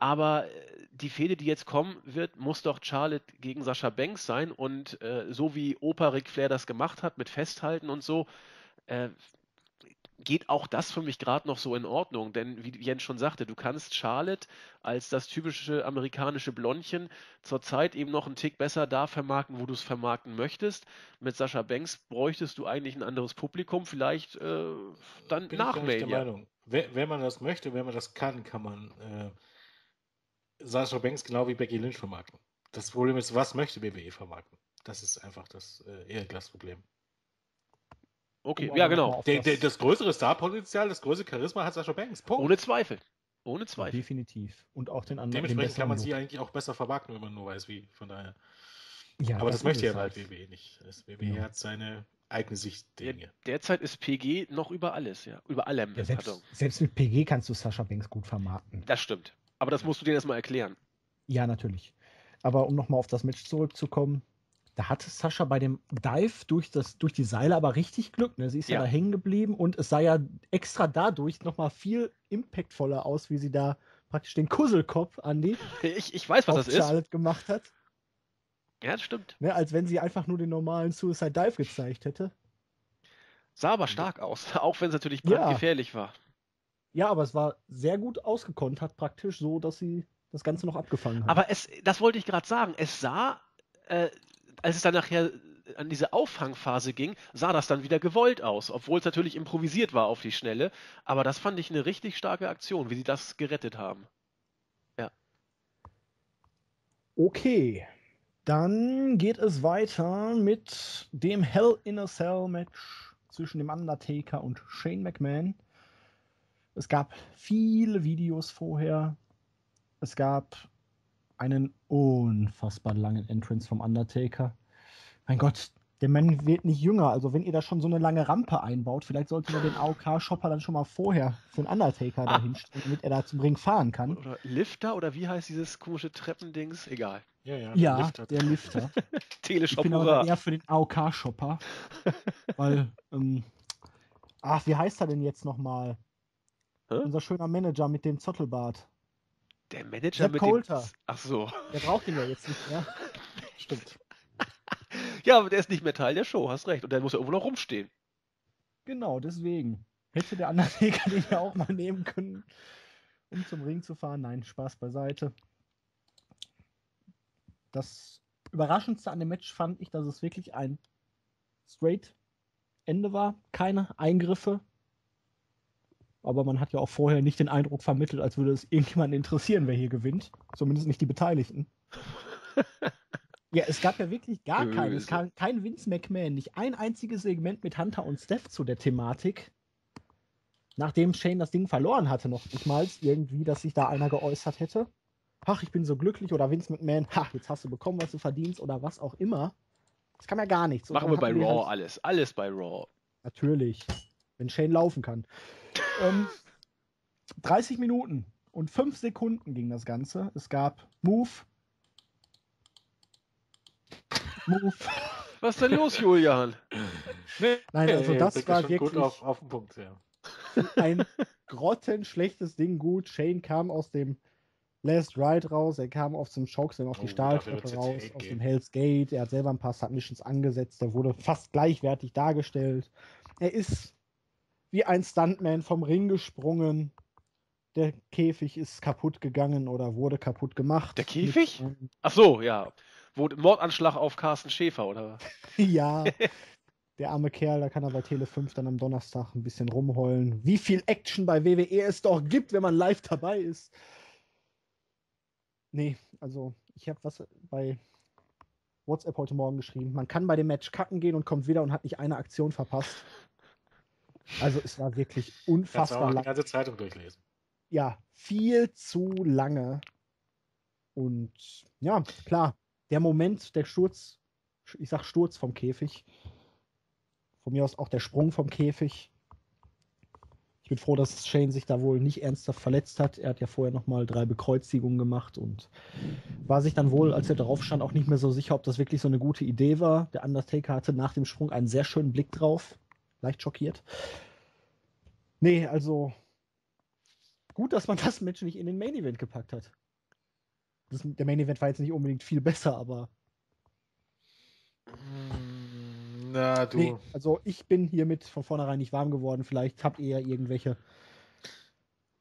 aber die Fehde, die jetzt kommen wird, muss doch Charlotte gegen Sasha Banks sein, und äh, so wie Opa Ric Flair das gemacht hat, mit Festhalten und so, äh, geht auch das für mich gerade noch so in Ordnung, denn wie Jens schon sagte, du kannst Charlotte als das typische amerikanische Blondchen zurzeit eben noch einen Tick besser da vermarkten, wo du es vermarkten möchtest. Mit Sasha Banks bräuchtest du eigentlich ein anderes Publikum, vielleicht äh, dann nach Mania. Wenn, wenn man das möchte, wenn man das kann, kann man äh, Sasha Banks genau wie Becky Lynch vermarkten. Das Problem ist, was möchte B W E vermarkten? Das ist einfach das äh, Ehrenglas-Problem. Okay, ja, genau. Der, der, das größere Star-Potenzial, das größere Charisma hat Sasha Banks. Punkt. Ohne Zweifel. Ohne Zweifel. Definitiv. Und auch den anderen. Dementsprechend kann man sie eigentlich auch besser vermarkten, wenn man nur weiß, wie. Von daher. Ja, aber das, das möchte ja halt W W E nicht. Das W W E ja. hat seine eigene Sicht der Dinge. Derzeit ist P G noch über alles, ja. Über allem. Ja, selbst, selbst mit P G kannst du Sasha Banks gut vermarkten. Das stimmt. Aber das musst du dir erstmal erklären. Ja, natürlich. Aber um nochmal auf das Match zurückzukommen. Da hatte Sasha bei dem Dive durch, das, durch die Seile aber richtig Glück. Ne? Sie ist ja, ja da hängen geblieben, und es sah ja extra dadurch nochmal viel impactvoller aus, wie sie da praktisch den Kuschelkopf, Andi, ich, ich weiß, was auf das Charlotte ist. gemacht hat. Ja, das stimmt. Ne? Als wenn sie einfach nur den normalen Suicide Dive gezeigt hätte. Sah aber stark aus, auch wenn es natürlich brandgefährlich ja. war. Ja, aber es war sehr gut ausgekontert praktisch, so dass sie das Ganze noch abgefangen hat. Aber es, das wollte ich gerade sagen, es sah... Äh, als es dann nachher an diese Auffangphase ging, sah das dann wieder gewollt aus, obwohl es natürlich improvisiert war auf die Schnelle. Aber das fand ich eine richtig starke Aktion, wie sie das gerettet haben. Ja. Okay, dann geht es weiter mit dem Hell in a Cell Match zwischen dem Undertaker und Shane McMahon. Es gab viele Videos vorher, Es gab einen unfassbar langen Entrance vom Undertaker. Mein Gott, der Mann wird nicht jünger. Also wenn ihr da schon so eine lange Rampe einbaut, vielleicht sollte man den A O K-Shopper dann schon mal vorher für den Undertaker dahin stellen, damit er da zum Ring fahren kann. Oder Lifter, oder wie heißt dieses komische Treppendings? Egal. Ja, ja, ja, Lifter. Der Lifter. Teleshop. Ich bin aber eher für den A O K-Shopper. Weil, ähm, ach, wie heißt er denn jetzt nochmal? Hä? Unser schöner Manager mit dem Zottelbart. Der Manager Sepp mit Coulter. Dem... Ach so. Der braucht ihn ja jetzt nicht mehr. Stimmt. Ja, aber der ist nicht mehr Teil der Show, hast recht. Und der muss ja irgendwo noch rumstehen. Genau, deswegen. Hätte der Undertaker den ja auch mal nehmen können, um zum Ring zu fahren. Nein, Spaß beiseite. Das Überraschendste an dem Match fand ich, dass es wirklich ein straight Ende war. Keine Eingriffe. Aber man hat ja auch vorher nicht den Eindruck vermittelt, als würde es irgendjemanden interessieren, wer hier gewinnt. Zumindest nicht die Beteiligten. Ja, es gab ja wirklich gar keinen. Es kam kein Vince McMahon, nicht ein einziges Segment mit Hunter und Steph zu der Thematik. Nachdem Shane das Ding verloren hatte, noch nicht mal irgendwie, dass sich da einer geäußert hätte. Ach, ich bin so glücklich, oder Vince McMahon, ha, jetzt hast du bekommen, was du verdienst, oder was auch immer. Das kam ja gar nichts. Machen wir bei Raw halt alles. Alles bei Raw. Natürlich. Wenn Shane laufen kann. ähm, dreißig Minuten und fünf Sekunden ging das Ganze. Es gab Move. Move. Was ist denn los, Julian? Nee, nein, also nee, das, das war wirklich gut auf, auf den Punkt, ja. Ein grottenschlechtes Ding. Gut, Shane kam aus dem Last Ride raus, er kam auf zum Chokeslam, auf die oh, Stahltreppe raus, aus gehen. dem Hell's Gate. Er hat selber ein paar Submissions angesetzt, der wurde fast gleichwertig dargestellt. Er ist wie ein Stuntman vom Ring gesprungen. Der Käfig ist kaputt gegangen oder wurde kaputt gemacht. Der Käfig? Mit, Ach so, ja. Wo, Mordanschlag auf Carsten Schäfer, oder? Ja, der arme Kerl, da kann er bei Tele fünf dann am Donnerstag ein bisschen rumheulen. Wie viel Action bei W W E es doch gibt, wenn man live dabei ist. Nee, also ich habe was bei WhatsApp heute Morgen geschrieben. Man kann bei dem Match kacken gehen und kommt wieder und hat nicht eine Aktion verpasst. Also es war wirklich unfassbar lang. Kannst du auch die ganze Zeitung durchlesen. Ja, viel zu lange. Und ja, klar, der Moment, der Sturz, ich sag Sturz vom Käfig, von mir aus auch der Sprung vom Käfig. Ich bin froh, dass Shane sich da wohl nicht ernsthaft verletzt hat. Er hat ja vorher nochmal drei Bekreuzigungen gemacht und war sich dann wohl, als er drauf stand, auch nicht mehr so sicher, ob das wirklich so eine gute Idee war. Der Undertaker hatte nach dem Sprung einen sehr schönen Blick drauf. Leicht schockiert. Nee, also gut, dass man das Match nicht in den Main Event gepackt hat. Das, der Main Event war jetzt nicht unbedingt viel besser, aber na du. Nee, also ich bin hiermit von vornherein nicht warm geworden. Vielleicht habt ihr ja irgendwelche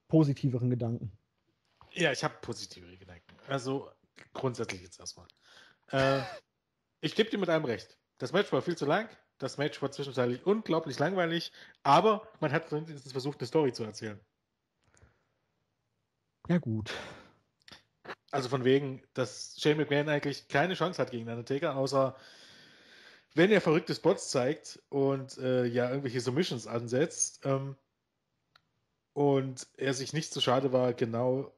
positiveren Gedanken. Ja, ich habe positivere Gedanken. Also grundsätzlich jetzt erstmal. Äh, ich gebe dir mit einem recht. Das Match war viel zu lang. Das Match war zwischenzeitlich unglaublich langweilig, aber man hat zumindest versucht, eine Story zu erzählen. Ja, gut. Also von wegen, dass Shane McMahon eigentlich keine Chance hat gegen Undertaker, außer wenn er verrückte Spots zeigt und äh, ja irgendwelche Submissions ansetzt ähm, und er sich nicht zu schade war, genau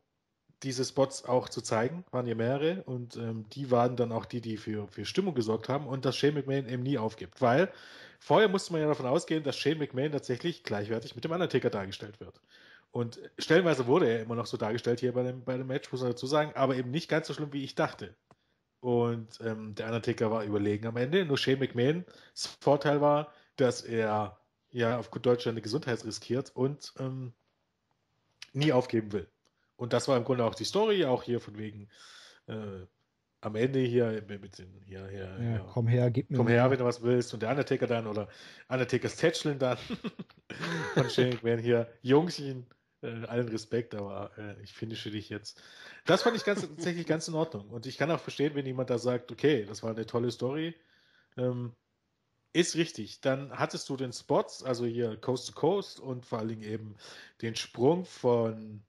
diese Spots auch zu zeigen, waren ja mehrere und ähm, die waren dann auch die, die für, für Stimmung gesorgt haben und dass Shane McMahon eben nie aufgibt, weil vorher musste man ja davon ausgehen, dass Shane McMahon tatsächlich gleichwertig mit dem Undertaker dargestellt wird und stellenweise wurde er immer noch so dargestellt hier bei dem, bei dem Match, muss man dazu sagen, aber eben nicht ganz so schlimm, wie ich dachte und ähm, der Undertaker war überlegen am Ende, nur Shane McMahons Vorteil war, dass er ja auf gut Deutsch seine Gesundheit riskiert und ähm, nie aufgeben will. Und das war im Grunde auch die Story, auch hier von wegen äh, am Ende hier mit den hier, hier, ja, ja, komm her, gib mir komm her, wenn du was willst. Und der Undertaker dann oder Undertakers Tätscheln dann von Shane McMahon hier. Jungschen, äh, allen Respekt, aber äh, ich finische dich jetzt. Das fand ich ganz, tatsächlich ganz in Ordnung. Und ich kann auch verstehen, wenn jemand da sagt, okay, das war eine tolle Story. Ähm, Ist richtig. Dann hattest du den Spots, also hier Coast to Coast und vor allen Dingen eben den Sprung von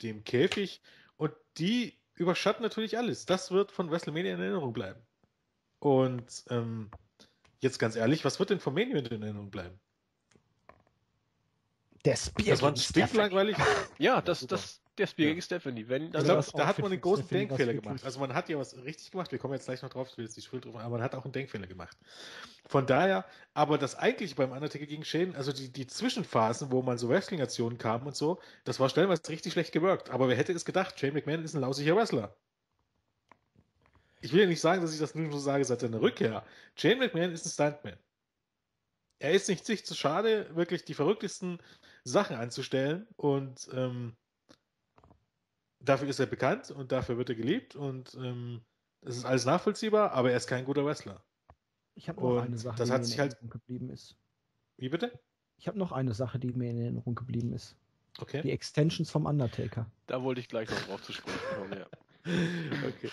dem Käfig und die überschatten natürlich alles. Das wird von WrestleMania in Erinnerung bleiben. Und ähm, jetzt ganz ehrlich, was wird denn von Mania in Erinnerung bleiben? Der Spear. Das war ein Stück langweilig. Ja, das, das, Der Spear ja. gegen Stephanie. Wenn, dann ich glaub, da hat man einen großen Stephanie Denkfehler gemacht. Also man hat ja was richtig gemacht. Wir kommen jetzt gleich noch drauf, ich will jetzt die Schuld drauf, aber man hat auch einen Denkfehler gemacht. Von daher, aber das eigentliche beim Undertaker gegen Shane, also die, die Zwischenphasen, wo man so Wrestling-Aktionen kam und so, das war stellenweise richtig schlecht gewirkt. Aber wer hätte es gedacht? Shane McMahon ist ein lausiger Wrestler. Ich will ja nicht sagen, dass ich das nur so sage seit seiner Rückkehr. Shane McMahon ist ein Stuntman. Er ist nicht sich zu schade, wirklich die verrücktesten Sachen anzustellen und ähm, dafür ist er bekannt und dafür wird er geliebt und ähm, das ist alles nachvollziehbar, aber er ist kein guter Wrestler. Ich habe noch eine Sache, das die hat mir in Erinnerung halt... geblieben ist. Wie bitte? Ich habe noch eine Sache, die mir in Erinnerung geblieben ist. Okay. Die Extensions vom Undertaker. Da wollte ich gleich noch drauf zu sprechen kommen, ja. Okay.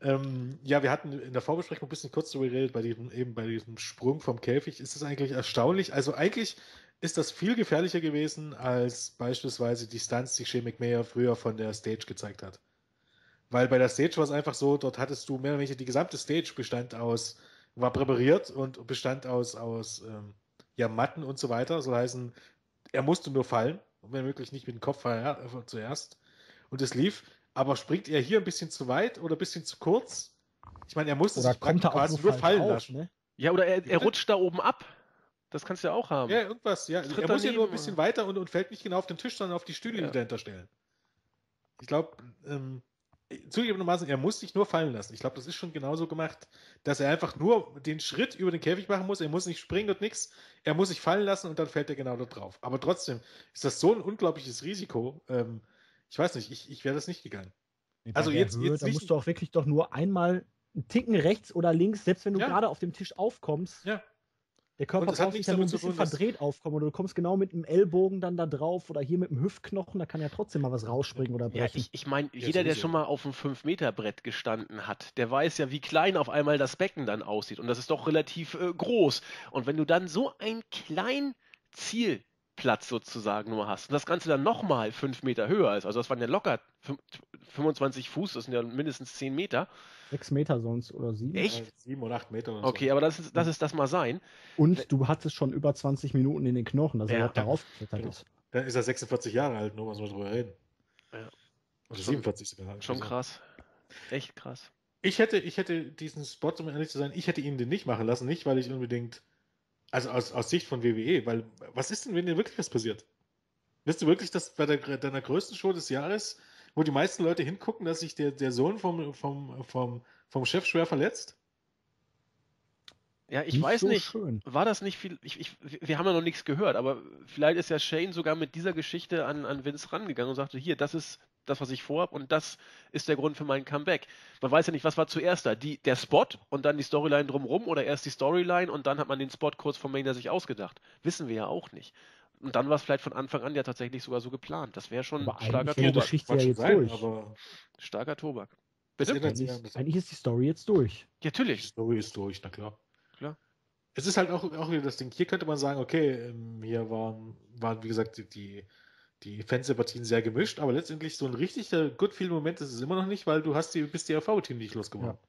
Ähm, ja, wir hatten in der Vorbesprechung ein bisschen kurz darüber geredet, bei diesem, eben bei diesem Sprung vom Käfig. Ist es eigentlich erstaunlich? Also eigentlich ist das viel gefährlicher gewesen als beispielsweise die Stunts, die Shane McMahon früher von der Stage gezeigt hat. Weil bei der Stage war es einfach so, dort hattest du mehr oder weniger die gesamte Stage bestand aus, war präpariert und bestand aus, aus ähm, ja, Matten und so weiter. Soll heißen, er musste nur fallen, wenn möglich nicht mit dem Kopf zuerst. Und es lief. Aber springt er hier ein bisschen zu weit oder ein bisschen zu kurz? Ich meine, er muss es quasi nur fallen lassen. Ne? Ja, oder er, er rutscht da oben ab. Das kannst du ja auch haben. Ja, irgendwas. Ja. Er muss ja nur ein bisschen weiter und, und fällt nicht genau auf den Tisch, sondern auf die Stühle, ja. die dahinter stellen. Ich glaube, ähm, zugegebenermaßen, er muss sich nur fallen lassen. Ich glaube, das ist schon genauso gemacht, dass er einfach nur den Schritt über den Käfig machen muss. Er muss nicht springen und nichts. Er muss sich fallen lassen und dann fällt er genau da drauf. Aber trotzdem ist das so ein unglaubliches Risiko, ähm, ich weiß nicht, ich, ich wäre das nicht gegangen. Nee, also jetzt, Höhe, jetzt da nicht musst du auch wirklich doch nur einmal einen Ticken rechts oder links, selbst wenn du ja. gerade auf dem Tisch aufkommst. Ja. Der Körper braucht sich ja nur ein bisschen verdreht aufkommen oder du kommst genau mit dem Ellbogen dann da drauf oder hier mit dem Hüftknochen, da kann ja trotzdem mal was rausspringen oder brechen. Ja, ich ich meine, jeder, ja, der schon mal auf einem fünf Meter Brett gestanden hat, der weiß ja, wie klein auf einmal das Becken dann aussieht und das ist doch relativ äh, groß. Und wenn du dann so ein klein Ziel Platz sozusagen nur hast. Und das Ganze dann nochmal fünf Meter höher ist. Also das waren ja locker fünfundzwanzig Fuß, das sind ja mindestens zehn Meter. sechs Meter sonst oder sieben. Echt? sieben oder acht Meter. Oder okay, so. Aber das ist, das ist das mal sein. Und du hattest schon über zwanzig Minuten in den Knochen, dass ja, er darauf geklettert ist. Dann ist er sechsundvierzig Jahre alt, nur mal so drüber reden. Ja. Also siebenundvierzig sogar. Schon krass. Echt krass. Ich hätte, ich hätte diesen Spot, um ehrlich zu sein, ich hätte ihn den nicht machen lassen, nicht weil ich unbedingt Also aus, aus Sicht von W W E, weil was ist denn, wenn dir wirklich was passiert? Wirst du wirklich, dass bei der, deiner größten Show des Jahres, wo die meisten Leute hingucken, dass sich der, der Sohn vom, vom, vom, vom Chef schwer verletzt? Ja, ich nicht weiß so nicht, schön. War das nicht viel, ich, ich, wir haben ja noch nichts gehört, aber vielleicht ist ja Shane sogar mit dieser Geschichte an, an Vince rangegangen und sagte, hier, das ist das, was ich vorhabe und das ist der Grund für mein Comeback. Man weiß ja nicht, was war zuerst da? Die, der Spot und dann die Storyline drumherum oder erst die Storyline und dann hat man den Spot kurz vor Mania sich ausgedacht. Wissen wir ja auch nicht. Und dann war es vielleicht von Anfang an ja tatsächlich sogar so geplant. Das wäre schon aber starker Tobak. Ja jetzt sein, aber starker Tobak. Bitte? Eigentlich, eigentlich ist die Story jetzt durch. Ja, natürlich. Die Story ist durch, na klar. klar. Es ist halt auch, auch wieder das Ding. Hier könnte man sagen, okay, hier waren, waren wie gesagt, die Die Fansympathien sehr gemischt, aber letztendlich so ein richtiger Good-Feel-Moment ist es immer noch nicht, weil du hast die, bist die R V-Team nicht losgeworden. Ja.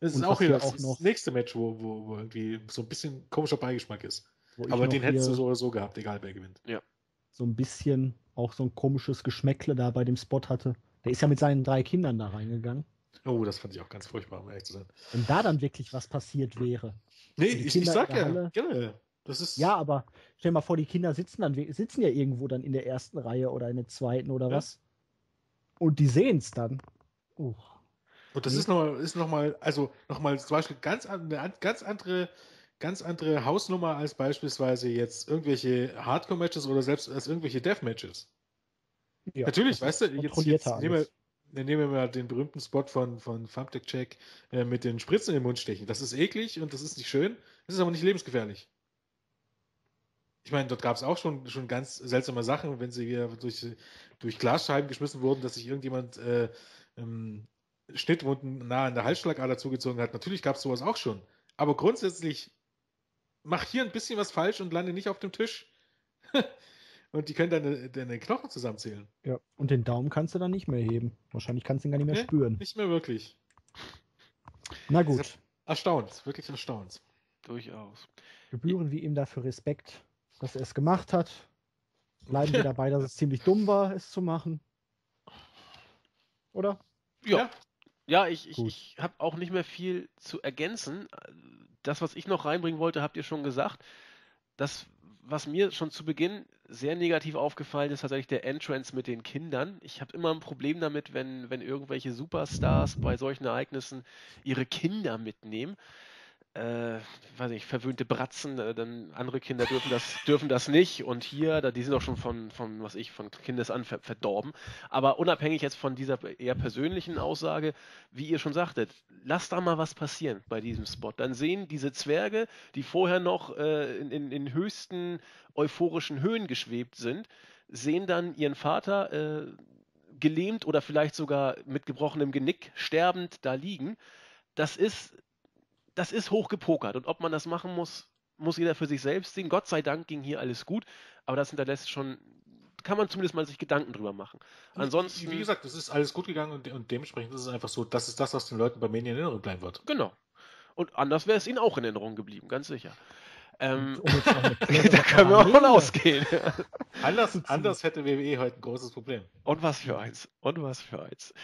Das ist auch wieder das, das nächste Match, wo, wo, wo irgendwie so ein bisschen komischer Beigeschmack ist. Aber den hättest du so oder so gehabt, egal wer gewinnt. Ja. So ein bisschen auch so ein komisches Geschmäckle da bei dem Spot hatte. Der ist ja mit seinen drei Kindern da reingegangen. Oh, das fand ich auch ganz furchtbar, um ehrlich zu sein. Wenn da dann wirklich was passiert wäre. Nee, ich, ich sag ja, generell. Das ist ja, aber stell dir mal vor, die Kinder sitzen dann sitzen ja irgendwo dann in der ersten Reihe oder in der zweiten oder ja. was. Und die sehen es dann. Uh. Und das nee. ist nochmal, ist noch mal, also nochmal zum Beispiel ganz, eine ganz andere, ganz andere Hausnummer als beispielsweise jetzt irgendwelche Hardcore-Matches oder selbst als irgendwelche Death-Matches. Ja, natürlich, weißt du, jetzt, jetzt nehmen wir, nehmen wir mal den berühmten Spot von, von Thumbtack Jack äh, mit den Spritzen in den Mund stechen. Das ist eklig und das ist nicht schön, das ist aber nicht lebensgefährlich. Ich meine, dort gab es auch schon, schon ganz seltsame Sachen, wenn sie hier durch, durch Glasscheiben geschmissen wurden, dass sich irgendjemand äh, ähm, Schnittwunden nah an der Halsschlagader zugezogen hat. Natürlich gab es sowas auch schon. Aber grundsätzlich, mach hier ein bisschen was falsch und lande nicht auf dem Tisch. Und die können deine, deine Knochen zusammenzählen. Ja, und den Daumen kannst du dann nicht mehr heben. Wahrscheinlich kannst du ihn gar nicht mehr nee, spüren. Nicht mehr wirklich. Na gut. Erstaunt, wirklich erstaunt. Durchaus. Gebühren wie ihm dafür Respekt, dass er es gemacht hat. Bleiben wir dabei, dass es ziemlich dumm war, es zu machen. oder? Ja. Ja, ja ich, ich, ich habe auch nicht mehr viel zu ergänzen. Das, was ich noch reinbringen wollte, habt ihr schon gesagt. Das, was mir schon zu Beginn sehr negativ aufgefallen ist, tatsächlich der Entrance mit den Kindern. Ich habe immer ein Problem damit, wenn, wenn irgendwelche Superstars bei solchen Ereignissen ihre Kinder mitnehmen. Äh, weiß nicht, verwöhnte Bratzen, äh, dann andere Kinder dürfen das, dürfen das nicht und hier, da, die sind auch schon von, von, was ich, von Kindes an ver- verdorben. Aber unabhängig jetzt von dieser eher persönlichen Aussage, wie ihr schon sagtet, lasst da mal was passieren bei diesem Spot. Dann sehen diese Zwerge, die vorher noch äh, in, in, in höchsten euphorischen Höhen geschwebt sind, sehen dann ihren Vater äh, gelähmt oder vielleicht sogar mit gebrochenem Genick sterbend da liegen. Das ist Das ist hochgepokert und ob man das machen muss, muss jeder für sich selbst sehen. Gott sei Dank ging hier alles gut, aber das hinterlässt schon, kann man zumindest mal sich Gedanken drüber machen. Ansonsten, wie gesagt, es ist alles gut gegangen und, de- und dementsprechend ist es einfach so, das ist das, was den Leuten bei Mania in Erinnerung bleiben wird. Genau. Und anders wäre es ihnen auch in Erinnerung geblieben, ganz sicher. Ähm, da können wir auch von ausgehen. anders, anders hätte W W E heute ein großes Problem. Und was für eins. Und was für eins.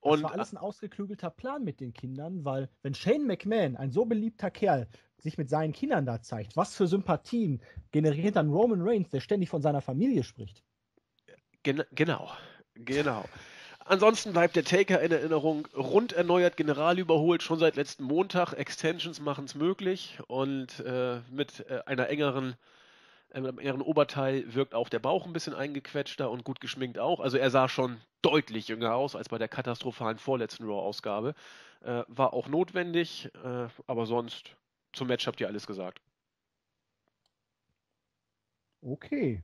Und das war alles ein ausgeklügelter Plan mit den Kindern, weil wenn Shane McMahon, ein so beliebter Kerl, sich mit seinen Kindern da zeigt, was für Sympathien generiert dann Roman Reigns, der ständig von seiner Familie spricht? Gen- genau, genau. Ansonsten bleibt der Taker in Erinnerung, rund erneuert, General überholt, schon seit letzten Montag, Extensions machen es möglich und äh, mit äh, einer engeren, äh, mit einem engeren Oberteil wirkt auch der Bauch ein bisschen eingequetschter und gut geschminkt auch. Also er sah schon deutlich jünger aus als bei der katastrophalen vorletzten Raw-Ausgabe. Äh, war auch notwendig, äh, aber sonst zum Match habt ihr alles gesagt. Okay.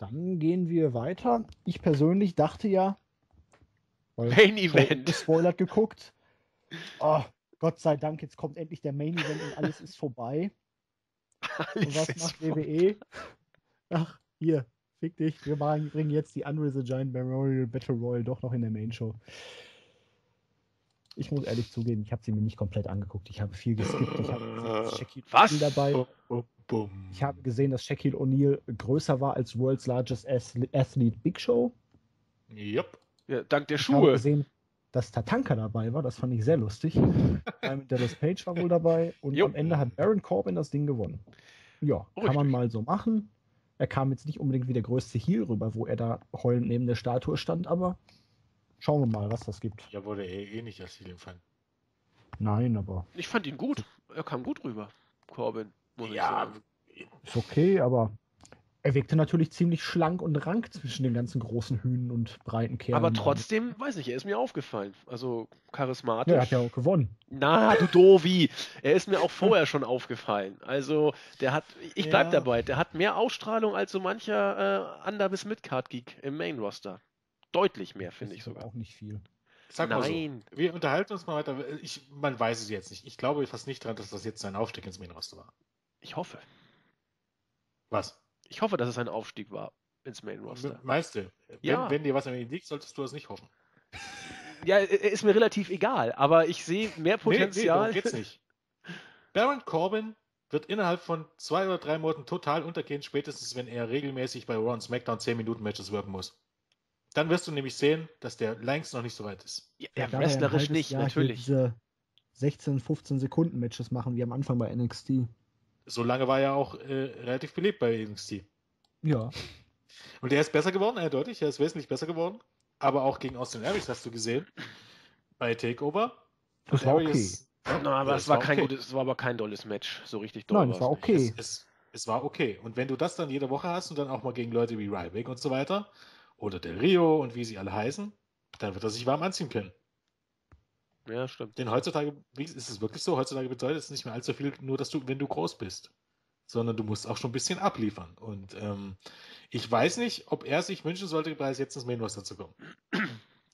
Dann gehen wir weiter. Ich persönlich dachte ja, weil Main Event. Spoilert geguckt. Oh, Gott sei Dank, jetzt kommt endlich der Main Event und alles ist vorbei. Alles und was macht W W E? Ach, hier, fick dich. Wir machen, bringen jetzt die Andre the Giant Memorial Battle Royal doch noch in der Main Show. Ich muss ehrlich zugeben, ich habe sie mir nicht komplett angeguckt. Ich habe viel geskippt. Ich habe Shaquille O'Neal dabei. Oh, oh, ich habe gesehen, dass Shaquille O'Neal größer war als World's Largest Athlete Big Show. Yep. Ja, dank der ich Schuhe. Ich habe gesehen, dass Tatanka dabei war. Das fand ich sehr lustig. Dallas Page war wohl dabei. Und jo. Am Ende hat Baron Corbin das Ding gewonnen. Ja, oh, kann richtig. Man mal so machen. Er kam jetzt nicht unbedingt wie der größte Heel rüber, wo er da heulend neben der Statue stand, aber... Schauen wir mal, was das gibt. Ja, wurde er eh nicht als Ziel empfangen. Nein, aber... Ich fand ihn gut. Er kam gut rüber, Corbin. Ja, ist okay, aber er wirkte natürlich ziemlich schlank und rank zwischen den ganzen großen Hühnen und breiten Kerlen. Aber trotzdem, weiß ich, er ist mir aufgefallen. Also charismatisch. Ja, er hat ja auch gewonnen. Na, du Dovi. Er ist mir auch vorher schon aufgefallen. Also, der hat, ich bleib ja. dabei, der hat mehr Ausstrahlung als so mancher äh, Under- bis Mid-Card-Geek im Main-Roster. Deutlich mehr, finde ich sogar. Auch nicht viel. Sag mal Nein. So, wir unterhalten uns mal weiter. Ich, man weiß es jetzt nicht. Ich glaube fast nicht daran, dass das jetzt ein Aufstieg ins Main-Roster war. Ich hoffe. Was? Ich hoffe, dass es ein Aufstieg war ins Main-Roster. Meinst du? Ja. Wenn, wenn dir was an ihm liegt, solltest du das nicht hoffen. Ja, ist mir relativ egal, aber ich sehe mehr Potenzial. Nee, nee, geht's nicht. Baron Corbin wird innerhalb von zwei oder drei Monaten total untergehen, spätestens wenn er regelmäßig bei Raw und SmackDown zehn Minuten Matches wirken muss. Dann wirst du nämlich sehen, dass der längst noch nicht so weit ist. Ja, ja, ja wrestlerisch nicht, Jahr natürlich. Diese sechzehn, fünfzehn Sekunden Matches machen wie am Anfang bei N X T. So lange war er auch äh, relativ beliebt bei N X T. Ja. Und er ist besser geworden, eindeutig. Er ist wesentlich besser geworden. Aber auch gegen Austin Aries hast du gesehen. Bei Takeover. Das war okay. Ja, no, aber ja, es war, war kein okay. gutes, es war aber kein dolles Match. So richtig doll. Nein, es war okay. Es, es, es war okay. Und wenn du das dann jede Woche hast und dann auch mal gegen Leute wie Ryback und so weiter... Oder Del Rio und wie sie alle heißen, dann wird er sich warm anziehen können. Ja, stimmt. Denn heutzutage, ist es wirklich so, heutzutage bedeutet es nicht mehr allzu viel, nur dass du, wenn du groß bist. Sondern du musst auch schon ein bisschen abliefern. Und ähm, ich weiß nicht, ob er sich wünschen sollte, bereits jetzt ins Main-Roster zu kommen.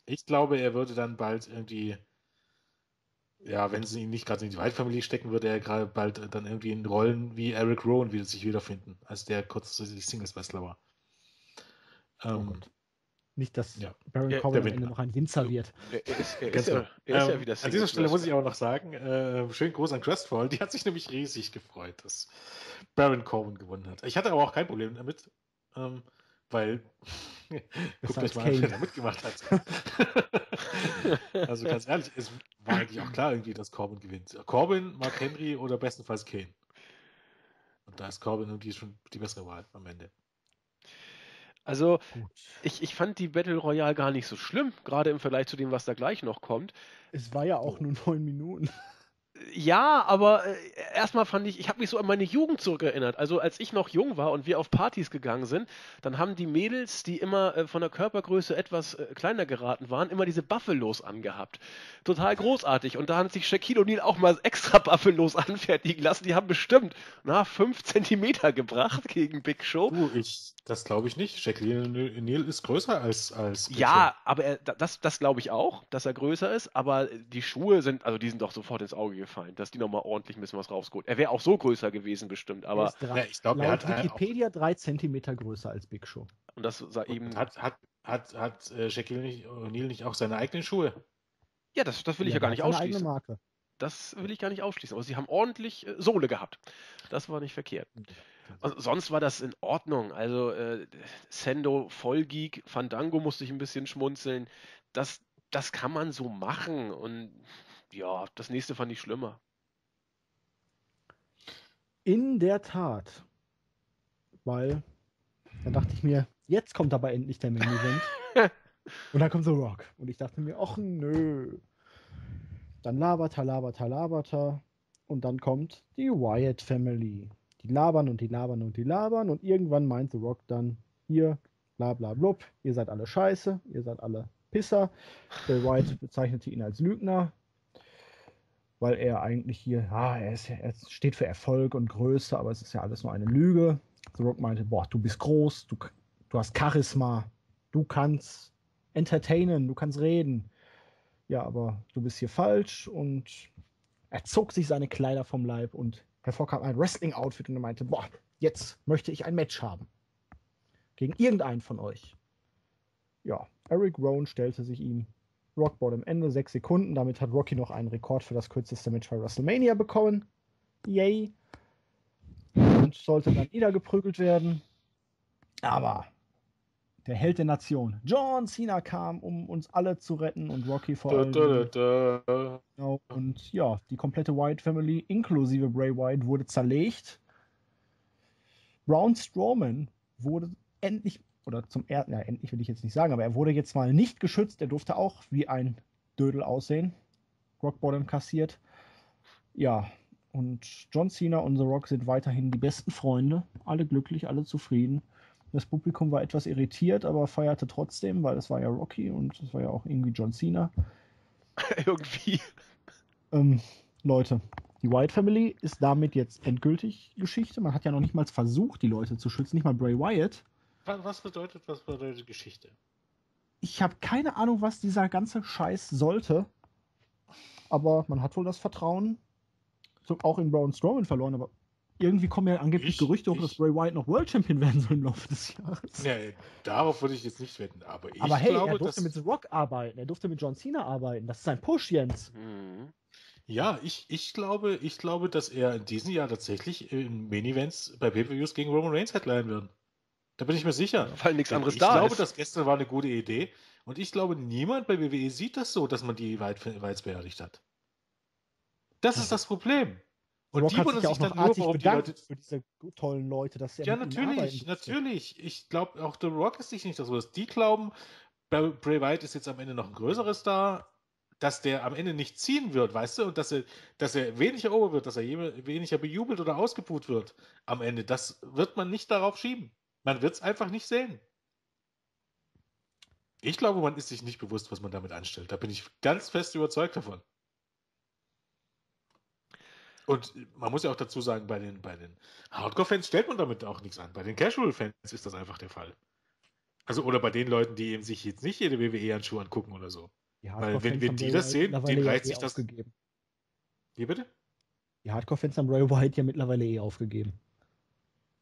Ich glaube, er würde dann bald irgendwie, ja, wenn sie ihn nicht gerade in die Wyatt Family stecken, würde er gerade bald dann irgendwie in Rollen wie Erick Rowan wieder sich wiederfinden, als der kurzfristig Singles-Wrestler war. Ähm, oh Nicht, dass ja. Baron Corbin am Ende noch ein Winzer wird. Er ist, er ist, er ist ja wieder ähm, An dieser Stelle muss ich auch noch sagen, äh, schönen Gruß an Crestfall, die hat sich nämlich riesig gefreut, dass Baron Corbin gewonnen hat. Ich hatte aber auch kein Problem damit, ähm, weil guck jetzt mal, wer da mitgemacht hat. Also ganz ehrlich, es war eigentlich auch klar irgendwie, dass Corbin gewinnt. Corbin, Mark Henry oder bestenfalls Kane. Und da ist Corbin irgendwie schon die bessere Wahl am Ende. Also, ich, ich fand die Battle Royale gar nicht so schlimm, gerade im Vergleich zu dem, was da gleich noch kommt. Es war ja auch oh. nur neun Minuten. Ja, aber äh, erstmal fand ich, ich habe mich so an meine Jugend zurückerinnert. Also als ich noch jung war und wir auf Partys gegangen sind, dann haben die Mädels, die immer äh, von der Körpergröße etwas äh, kleiner geraten waren, immer diese Buffalos angehabt. Total großartig. Und da hat sich Shaquille O'Neal auch mal extra Buffalos anfertigen lassen. Die haben bestimmt na, fünf Zentimeter gebracht gegen Big Show. Du, ich, das glaube ich nicht. Shaquille O'Neal ist größer als, als Big ja, Show. Aber er, das, das glaube ich auch, dass er größer ist. Aber die Schuhe sind, also die sind doch sofort ins Auge gefallen, dass die nochmal ordentlich ein bisschen was rausgeholt. Er wäre auch so größer gewesen bestimmt, aber... Drei, ja, ich glaub, laut er hat Wikipedia drei Zentimeter größer als Big Show. Und das sah eben... Und hat hat, hat, hat äh, Shaquille O'Neal nicht auch seine eigenen Schuhe? Ja, das, das will ja, ich ja gar nicht ausschließen. Eigene Marke. Das will ich gar nicht ausschließen, aber sie haben ordentlich äh, Sohle gehabt. Das war nicht verkehrt. Also, sonst war das in Ordnung. Also äh, Sendo, Vollgeek, Fandango musste ich ein bisschen schmunzeln. Das, das kann man so machen und ja, das nächste fand ich schlimmer. In der Tat. Weil, da dachte ich mir, jetzt kommt aber endlich der Main-Event. Und dann kommt The Rock. Und ich dachte mir, ach nö. Dann labata, labata, labata. Und dann kommt die Wyatt Family. Die labern und die labern und die labern. Und irgendwann meint The Rock dann, hier, bla bla blub, ihr seid alle scheiße, ihr seid alle Pisser. Bill Wyatt bezeichnete ihn als Lügner. Weil er eigentlich hier, ah, er, ist, er steht für Erfolg und Größe, aber es ist ja alles nur eine Lüge. The Rock meinte, boah, du bist groß, du, du hast Charisma, du kannst entertainen, du kannst reden. Ja, aber du bist hier falsch und er zog sich seine Kleider vom Leib und hervorkam ein Wrestling-Outfit und er meinte, boah, jetzt möchte ich ein Match haben. Gegen irgendeinen von euch. Ja, Erick Rowan stellte sich ihm. Rock bot am Ende sechs Sekunden. Damit hat Rocky noch einen Rekord für das kürzeste Match bei WrestleMania bekommen. Yay. Und sollte dann niedergeprügelt werden. Aber der Held der Nation, John Cena, kam, um uns alle zu retten und Rocky vor allem. Da, da, da, da. Und ja, die komplette Wyatt Family inklusive Bray Wyatt wurde zerlegt. Braun Strowman wurde endlich... oder zum Erden, ja, endlich will ich jetzt nicht sagen, aber er wurde jetzt mal nicht geschützt, er durfte auch wie ein Dödel aussehen. Rock Bottom kassiert. Ja, und John Cena und The Rock sind weiterhin die besten Freunde, alle glücklich, alle zufrieden. Das Publikum war etwas irritiert, aber feierte trotzdem, weil es war ja Rocky und es war ja auch irgendwie John Cena. Irgendwie. Ähm, Leute, die Wyatt Family ist damit jetzt endgültig Geschichte. Man hat ja noch nicht mal versucht, die Leute zu schützen, nicht mal Bray Wyatt. Was bedeutet, was bedeutet Geschichte? Ich habe keine Ahnung, was dieser ganze Scheiß sollte. Aber man hat wohl das Vertrauen auch in Braun Strowman verloren. Aber irgendwie kommen ja angeblich ich, Gerüchte hoch, dass Bray Wyatt noch World Champion werden soll im Laufe des Jahres. Ja, darauf würde ich jetzt nicht wetten. Aber, ich aber hey, glaube, er durfte mit The Rock arbeiten. Er durfte mit John Cena arbeiten. Das ist ein Push, Jens. Mhm. Ja, ich, ich, glaube, ich glaube, dass er in diesem Jahr tatsächlich in Main-Events bei Pay-Per-Views gegen Roman Reigns headline wird. Da bin ich mir sicher. Weil nichts anderes da ist. Ich glaube, das gestern war eine gute Idee. Und ich glaube, niemand bei W W E sieht das so, dass man die Weiz beerdigt hat. Das ist das Problem. Und die wundern sich dann nur, warum die Leute... für diese tollen Leute, dass sie ja, natürlich, natürlich. Ich glaube, auch The Rock ist sich nicht so, dass die glauben, Bray Wyatt ist jetzt am Ende noch ein größeres Star, dass der am Ende nicht ziehen wird, weißt du? Und dass er, dass er weniger ober wird, dass er weniger bejubelt oder ausgebuht wird am Ende. Das wird man nicht darauf schieben. Man wird es einfach nicht sehen. Ich glaube, man ist sich nicht bewusst, was man damit anstellt. Da bin ich ganz fest überzeugt davon. Und man muss ja auch dazu sagen, bei den, bei den Hardcore-Fans stellt man damit auch nichts an. Bei den Casual-Fans ist das einfach der Fall. Also, oder bei den Leuten, die eben sich jetzt nicht jede W W E-Handschuhe angucken oder so. Weil wenn, wenn die das sehen, denen reizt sich das... Wie bitte? Die Hardcore-Fans haben Bray Wyatt ja mittlerweile eh aufgegeben.